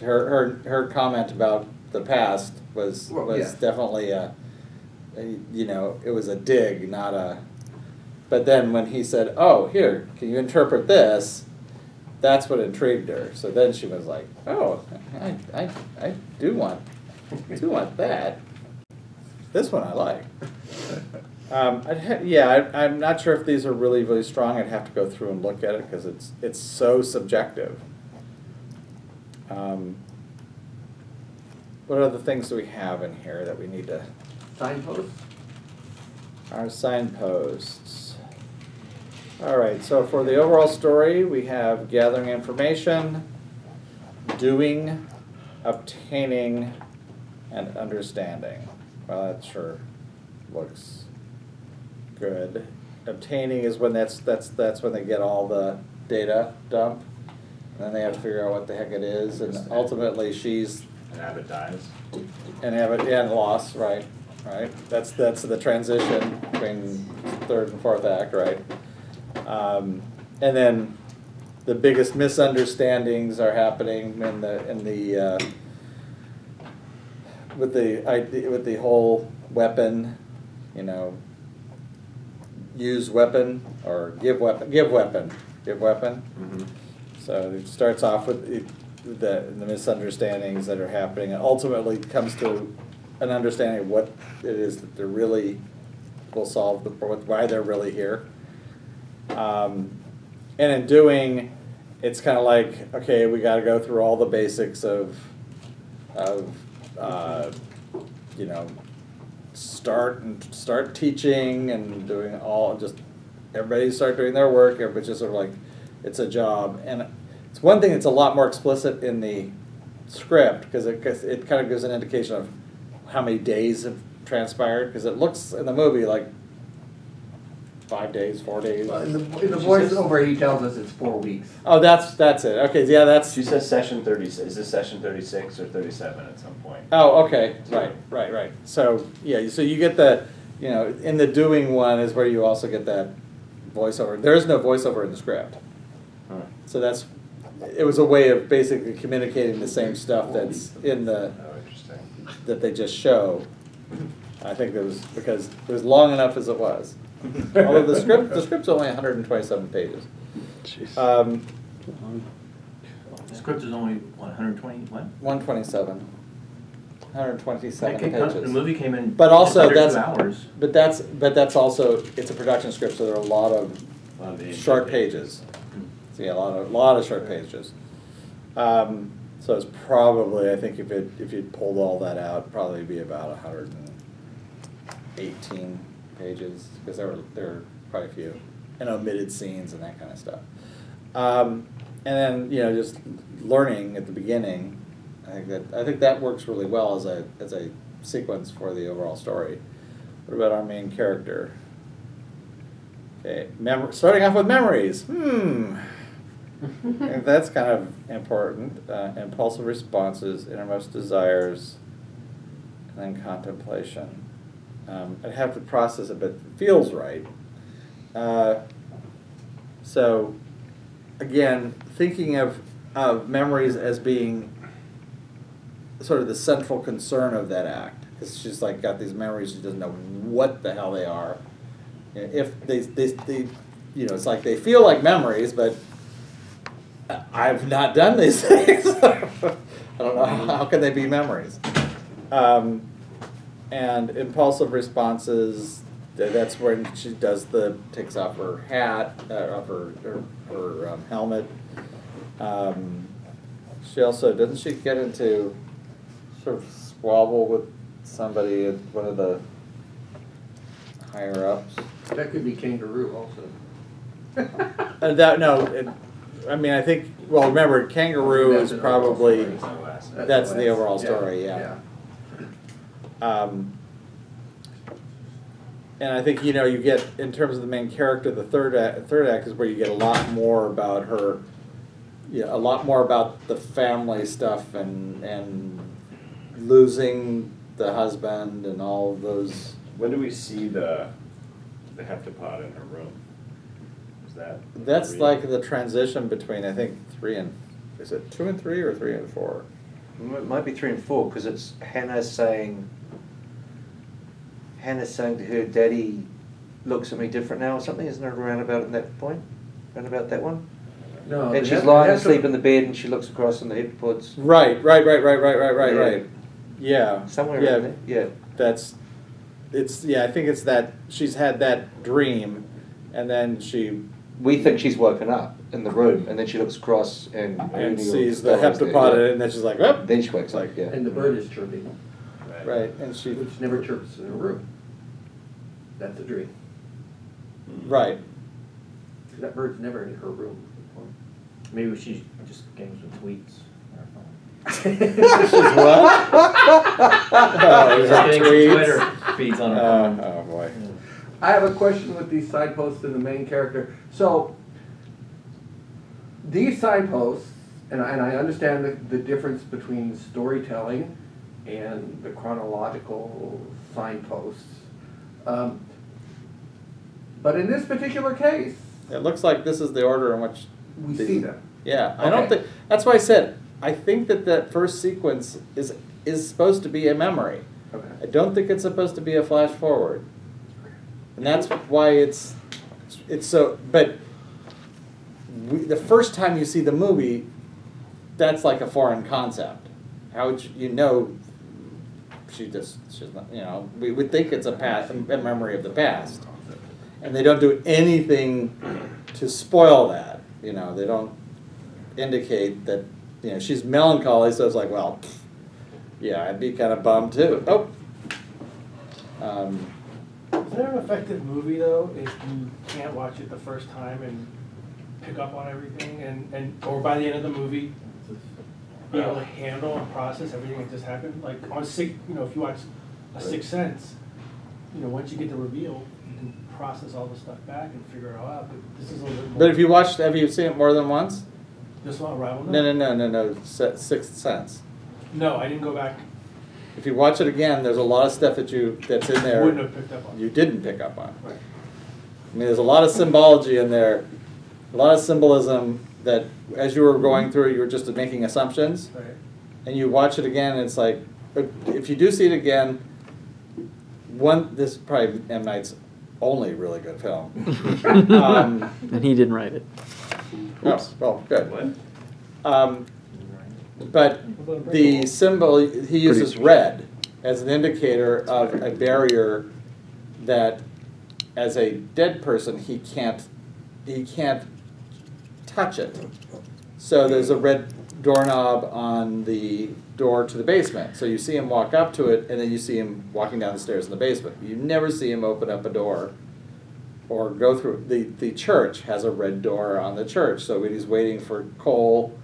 her her her comment about the past was well, was yeah. definitely a, a, you know, it was a dig, not a. But then when he said, "Oh, here, can you interpret this?" That's what intrigued her. So then she was like, "Oh, I I I do want, I do want that. This one I like." Um, I'd ha yeah, I, I'm not sure if these are really, really strong. I'd have to go through and look at it because it's it's so subjective. Um, what other things do we have in here that we need to... Signposts? Our signposts. All right, so for the overall story, we have gathering information, doing, obtaining, and understanding. Well, that sure looks good. Obtaining is when that's that's that's when they get all the data dump, and then they have to figure out what the heck it is, and ultimately she's and Abbott dies. And Abbott yeah, and loss, right, right. That's that's the transition between third and fourth act, right? Um, and then the biggest misunderstandings are happening in the in the uh, with the with the whole weapon, you know. Use weapon or give weapon, give weapon, give weapon. Mm-hmm. So it starts off with it, the, the misunderstandings that are happening, and ultimately comes to an understanding of what it is that they're really will solve the why they're really here. Um, and in doing, it's kind of like okay, we got to go through all the basics of of uh, you know. Start and start teaching and doing all just everybody start doing their work. Everybody's just sort of like it's a job, and it's one thing that's a lot more explicit in the script because it it kind of gives an indication of how many days have transpired because it looks in the movie like five days, four days. Well, in the, in the voiceover, he tells us it's four weeks. Oh, that's that's it. Okay, yeah, that's. She says session thirty. Is this session thirty-six or thirty-seven at some point? Oh, okay, right, right, right. So yeah, so you get the, you know, in the doing one is where you also get that voiceover. There is no voiceover in the script, huh. So that's. It was a way of basically communicating the same stuff that's in the. Oh, interesting. That they just show. I think it was because it was long enough as it was. Although the script, the script's only one hundred twenty-seven pages. Jeez. Um, the script is only one hundred twenty-one. one twenty-seven. one hundred twenty-seven came, pages. The movie came in. But also that's. Hours. But that's. But that's also. It's a production script, so there are a lot of, a lot of short pages. So yeah, a lot of lot of short pages. Um, so it's probably. I think if it if you pulled all that out, it'd probably be about one hundred eighteen. Pages because there were there were quite a few and omitted scenes and that kind of stuff, um, and then you know just learning at the beginning. I think that I think that works really well as a as a sequence for the overall story. What about our main character? Okay, Mem starting off with memories. Hmm, that's kind of important. Uh, impulsive responses, innermost desires, and then contemplation. Um, I'd have to process it, but it feels right. Uh, so, again, thinking of, of memories as being sort of the central concern of that act, because she's like got these memories, she doesn't know what the hell they are. You know, if they, they, they, you know, it's like they feel like memories, but I've not done these things. I don't know how can they be memories. Um, And impulsive responses. That's when she does the takes off her hat, uh, off her her, her um, helmet. Um, she also doesn't she get into sort of squabble with somebody at one of the higher ups. That could be kangaroo also. uh, that no, it, I mean I think well remember kangaroo is probably that's, that's the overall story yeah. yeah. yeah. Um, and I think you know you get in terms of the main character, the third act, third act is where you get a lot more about her, yeah, you know, a lot more about the family stuff and and losing the husband and all of those. When do we see the the heftapod in her room? Is that that's three? Like the transition between I think three and is it two and three or three and four? It might be three and four because it's Hannah saying. Hannah's saying to her, "Daddy looks at me different now," or something. Isn't it around about at that point? Around about that one. No. And she's lying asleep in the bed, and she looks across, and the heftapod's. Right, right, right, right, right, right, right, yeah. right. Yeah. Somewhere yeah. around there. Yeah. That's. It's yeah. I think it's that she's had that dream, and then she. We think she's woken up in the room, and then she looks across and, and sees the heftapod, yeah. and then she's like, "Whoop!" Then she wakes like, up. Yeah. And the bird is chirping. Right, and she which never chirps in her room. That's a dream. Right. 'Cause that bird's never in her room before. Maybe she just games with tweets on her phone. She's what? Oh, she's getting tweets. Twitter feeds on her phone. Uh, oh boy. Yeah. I have a question with these side posts and the main character. So these side posts, and I, and I understand the, the difference between storytelling and the chronological signposts. Um, but in this particular case... It looks like this is the order in which... We the, see them. Yeah. Okay. I don't think... That's why I said, I think that that first sequence is, is supposed to be a memory. Okay. I don't think it's supposed to be a flash forward. And that's why it's... It's so... But we, the first time you see the movie, that's like a foreign concept. How would you, you know... She just, she's not, you know, we would think it's a past, a memory of the past, and they don't do anything to spoil that. You know, they don't indicate that. You know, she's melancholy, so it's like, well, yeah, I'd be kind of bummed too. Oh. Um, Is that an effective movie though? If you can't watch it the first time and pick up on everything, and and or by the end of the movie. Be able to handle and process everything that just happened. Like on six, you know, if you watch a Sixth Sense, you know, once you get the reveal, you can process all the stuff back and figure it all out. But this is a little bit more. But if you watched, have you seen it more than once? This one, Arrival. No, no, no, no, no. Sixth Sense. No, I didn't go back. If you watch it again, there's a lot of stuff that you that's in there. Wouldn't have picked up on. You didn't pick up on. Right. I mean, there's a lot of symbology in there, a lot of symbolism. That as you were going through, you were just making assumptions, right. And you watch it again, and it's like, if you do see it again, one, this is probably M. Night's only really good film. um, and he didn't write it. Oops. Oh, well, good. What? Um, but the symbol, he uses red as an indicator of a barrier that, as a dead person, he can't, he can't touch it. So there's a red doorknob on the door to the basement. So you see him walk up to it, and then you see him walking down the stairs in the basement. You never see him open up a door or go through. The, the church has a red door on the church, so when he's waiting for Cole,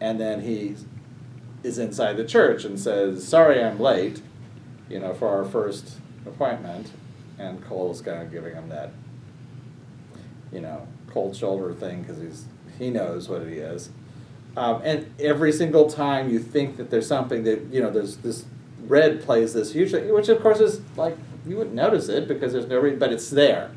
and then he is inside the church and says, sorry I'm late, you know, for our first appointment, and Cole's kind of giving him that, you know, cold shoulder thing because he's he knows what it is, um, and every single time you think that there's something that you know there's this red plays this usually, which of course is like you wouldn't notice it because there's no reason, but it's there,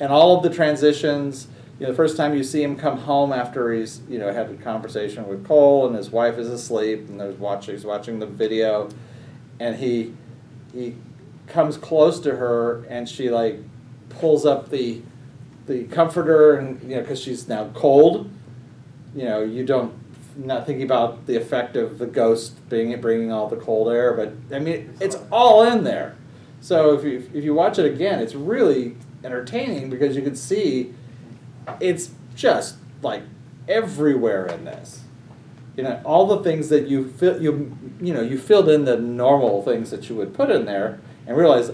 and all of the transitions. You know, the first time you see him come home after he's you know had a conversation with Cole and his wife is asleep and there's watching he's watching the video, and he he comes close to her and she like pulls up the. the comforter, and you know, because she's now cold, you know, you don't not thinking about the effect of the ghost being bringing all the cold air, but I mean, it's all in there. So if you if you watch it again, it's really entertaining because you can see it's just like everywhere in this. You know, all the things that you fill you you know you filled in the normal things that you would put in there, and realize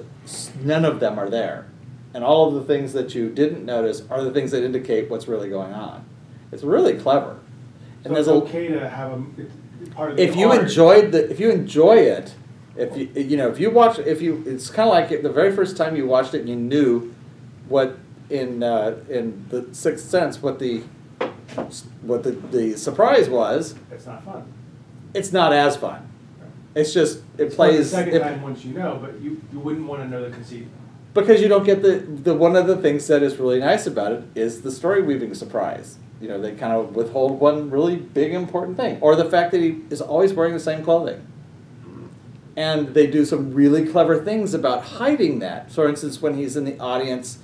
none of them are there. And all of the things that you didn't notice are the things that indicate what's really going on. It's really clever. And so there's it's okay a, to have a it's part of the if you art. enjoyed the if you enjoy it, if you you know if you watch if you it's kind of like the very first time you watched it and you knew what in uh, in the Sixth Sense what the what the the surprise was. It's not fun. It's not as fun. It's just it it's plays. The second it, time once you know, but you you wouldn't want to know the conceit. Because you don't get the, the one of the things that is really nice about it is the story weaving surprise. You know, they kind of withhold one really big important thing. Or the fact that he is always wearing the same clothing. And they do some really clever things about hiding that. So, for instance, when he's in the audience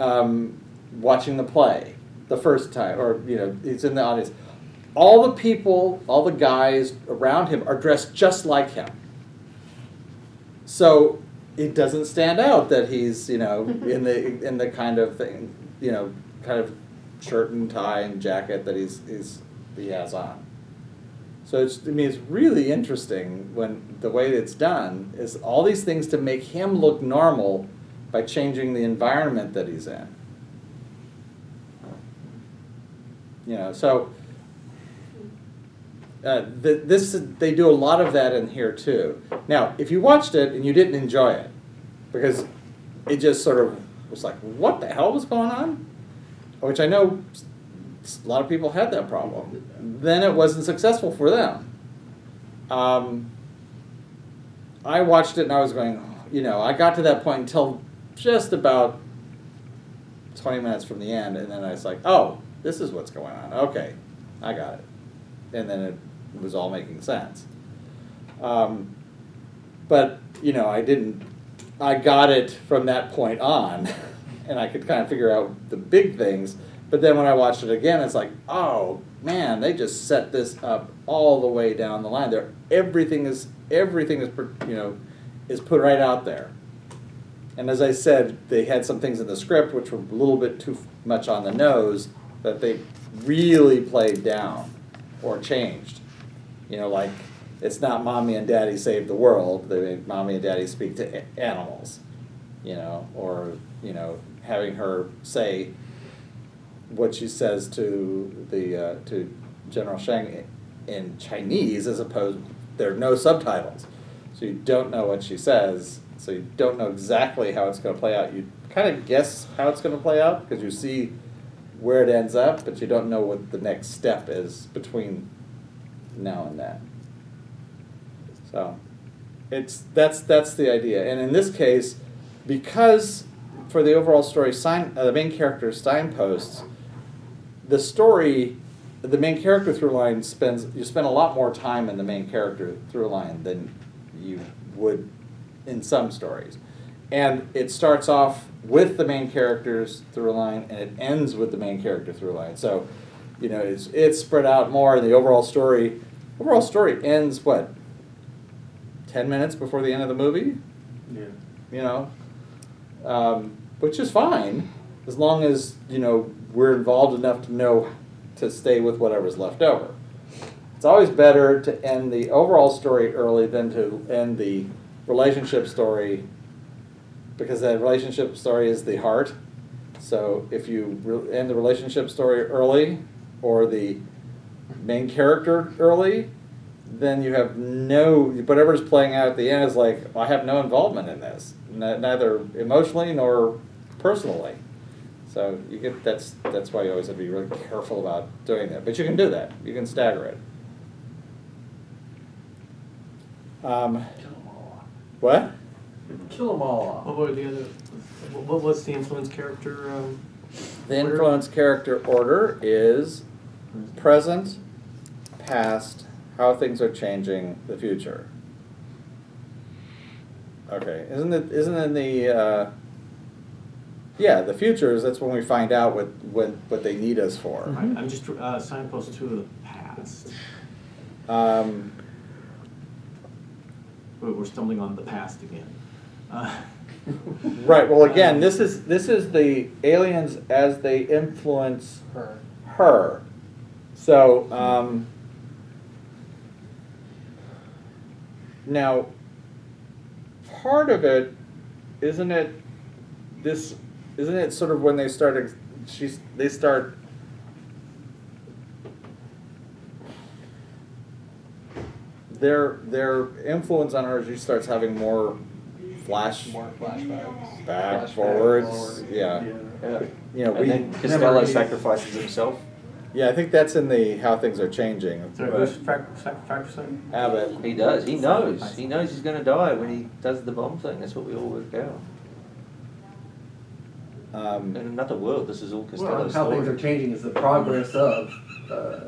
um, watching the play the first time, or, you know, he's in the audience. All the people, all the guys around him are dressed just like him. So... It doesn't stand out that he's, you know, in the in the kind of thing, you know, kind of shirt and tie and jacket that he's, he's he has on. So it's, I mean, it's really interesting when the way it's done is all these things to make him look normal by changing the environment that he's in. you know, so uh, the, this they do a lot of that in here too. Now, if you watched it and you didn't enjoy it, because it just sort of was like, what the hell was going on? Which I know a lot of people had that problem. Then it wasn't successful for them. Um, I watched it and I was going, you know, I got to that point until just about twenty minutes from the end, and then I was like, oh, this is what's going on. Okay, I got it. And then it was all making sense. Um, but, you know, I didn't, I got it from that point on, and I could kind of figure out the big things, but then when I watched it again, it's like, oh, man, they just set this up all the way down the line. They're, everything is, everything is, you know, is put right out there. And as I said, they had some things in the script which were a little bit too much on the nose that they really played down or changed. You know, like, it's not mommy and daddy save the world. They made mommy and daddy speak to animals, you know, or, you know, having her say what she says to, the, uh, to General Shang in Chinese as opposed, there are no subtitles. So you don't know what she says. So you don't know exactly how it's going to play out. You kind of guess how it's going to play out because you see where it ends up, but you don't know what the next step is between now and then. So it's, that's, that's the idea. And in this case, because for the overall story, sign, uh, the main character signposts, the story, the main character through line spends, you spend a lot more time in the main character through line than you would in some stories. And it starts off with the main character's through line and it ends with the main character through line. So, you know, it's, it's spread out more and the overall story, overall story ends, what, ten minutes before the end of the movie? Yeah. You know, um, which is fine as long as, you know, we're involved enough to know to stay with whatever's left over. It's always better to end the overall story early than to end the relationship story, because that relationship story is the heart. So if you end the relationship story early or the main character early, then you have no, whatever's playing out at the end is like, well, I have no involvement in this, neither emotionally nor personally. So you get, that's, that's why you always have to be really careful about doing that. But you can do that. You can stagger it. Um, What? Kill them all off. What were the other? What was the influence character? Um, the influence order? character order is present, past, how things are changing, the future. Okay, isn't it? Isn't in the? Uh, yeah, the future is. That's when we find out what what what they need us for. Mm-hmm. I'm just uh, signpost to the past. Um. We're stumbling on the past again. Uh. Right. Well, again, this is this is the aliens as they influence her. Her. So um, now, part of it, isn't it? This isn't it. Sort of when they start. She's. They start. Their their influence on her, she starts having more flash, more flashbacks, back flashbacks, forwards, forward. yeah. yeah. yeah. You know, and we then Costello sacrifices himself. Yeah, I think that's in the how things are changing. So who's sacrificing? Abbott. He does. He knows. He knows he's going to die when he does the bomb thing. That's what we all work out. Um, in another world, this is all Costello's well, how story. Things are changing is the progress of uh,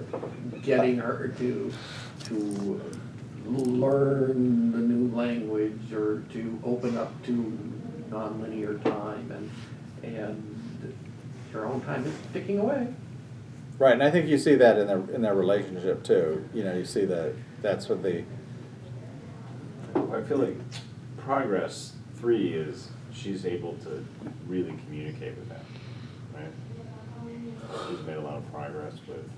getting her to to. learn the new language or to open up to nonlinear time, and and your own time is ticking away. Right, and I think you see that in their in their relationship too. You know, you see that that's what the. I feel like progress three is she's able to really communicate with them, right? She's made a lot of progress with.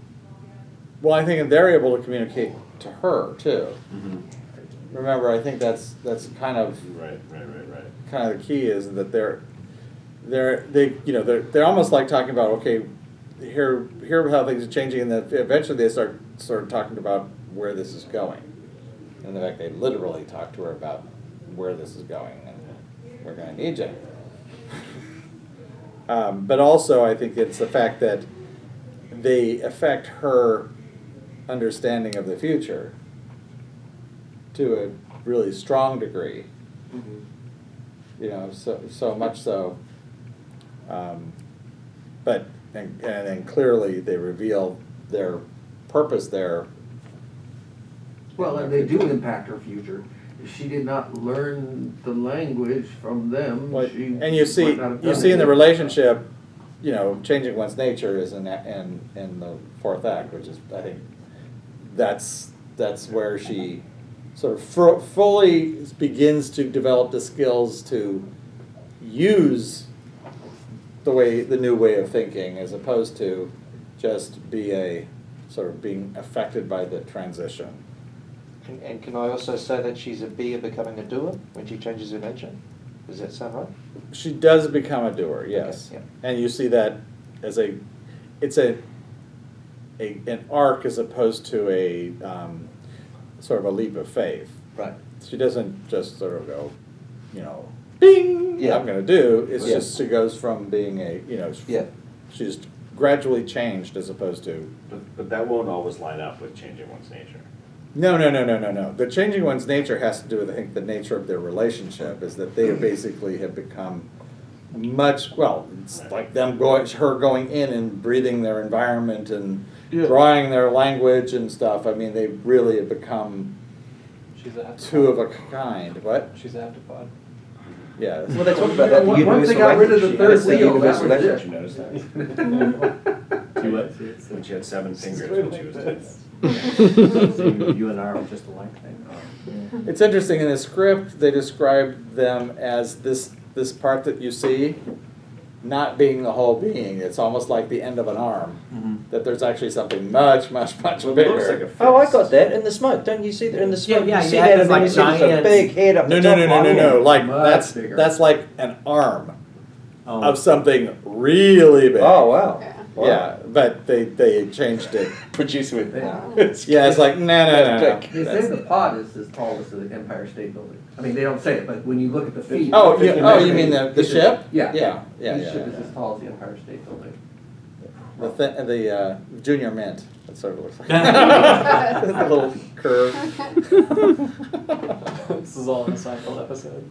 Well, I think they're able to communicate to her too. Mm-hmm. Remember, I think that's that's kind of right, right, right, right. Kind of the key is that they're they're they you know they're they're almost like talking about, okay, hear hear how things are changing, and then eventually they start sort of talking about where this is going. And in fact, they literally talk to her about where this is going, and we're going to need you. Um, but also, I think it's the fact that they affect her understanding of the future to a really strong degree. Mm-hmm. You know, so so much so. Um, but and and clearly, they reveal their purpose there. Well, and they do impact her future. If she did not learn the language from them, well, she and you see, you see in the relationship, you know, changing one's nature is in in in the fourth act, which is, I think, that's that's where she sort of fr fully begins to develop the skills to use the way the new way of thinking, as opposed to just be a sort of being affected by the transition. And, and can I also say that she's a beer becoming a doer when she changes her nature? Does that sound right? She does become a doer, yes. Okay, yeah. And you see that as a, it's a, a an arc as opposed to a um, sort of a leap of faith. Right. She doesn't just sort of go, you know, bing, yeah, I'm going to do. It's yeah. just she goes from being a, you know, yeah. she's gradually changed as opposed to. But, but that won't always line up with changing one's nature. No, no, no, no, no, no. The changing one's nature has to do with, I think, the nature of their relationship, is that they basically have become much, well, it's like them going, her going in and breathing their environment and yeah. drawing their language and stuff. I mean, they really have become She's a two of a kind. What? She's afterpod. Yeah. Well, they talked about that. Once, once they got rid of the third wheel, that was it. You noticed that? She what? When she had seven fingers when she was doing that. You and I are just alike. It's interesting, in the script they describe them as this this part that you see not being the whole being. It's almost like the end of an arm. Mm-hmm. That there's actually something much, much, much well, bigger. Looks like a fist. Oh, I got that in the smoke. Don't you see that in the smoke? Yeah, yeah, you see yeah, that in like a big head up no, the no, top. No, no, no, no, no. Like that's bigger. That's like an arm oh. of something really big. Oh wow. Yeah. Wow. Yeah, but they they changed it. Produce with it. Wow. Yeah, it's like, nah, nah, nah, nah. They say the pod is as tall as the Empire State Building. I mean, they don't say it, but when you look at the feet. Oh, you, oh, you mean the, the ship? Is, yeah. Yeah, yeah. The yeah, ship yeah. is as tall as the Empire State Building. The, th the uh, Junior Mint, that sort of looks like. A little curve. This is all in a cycle episode.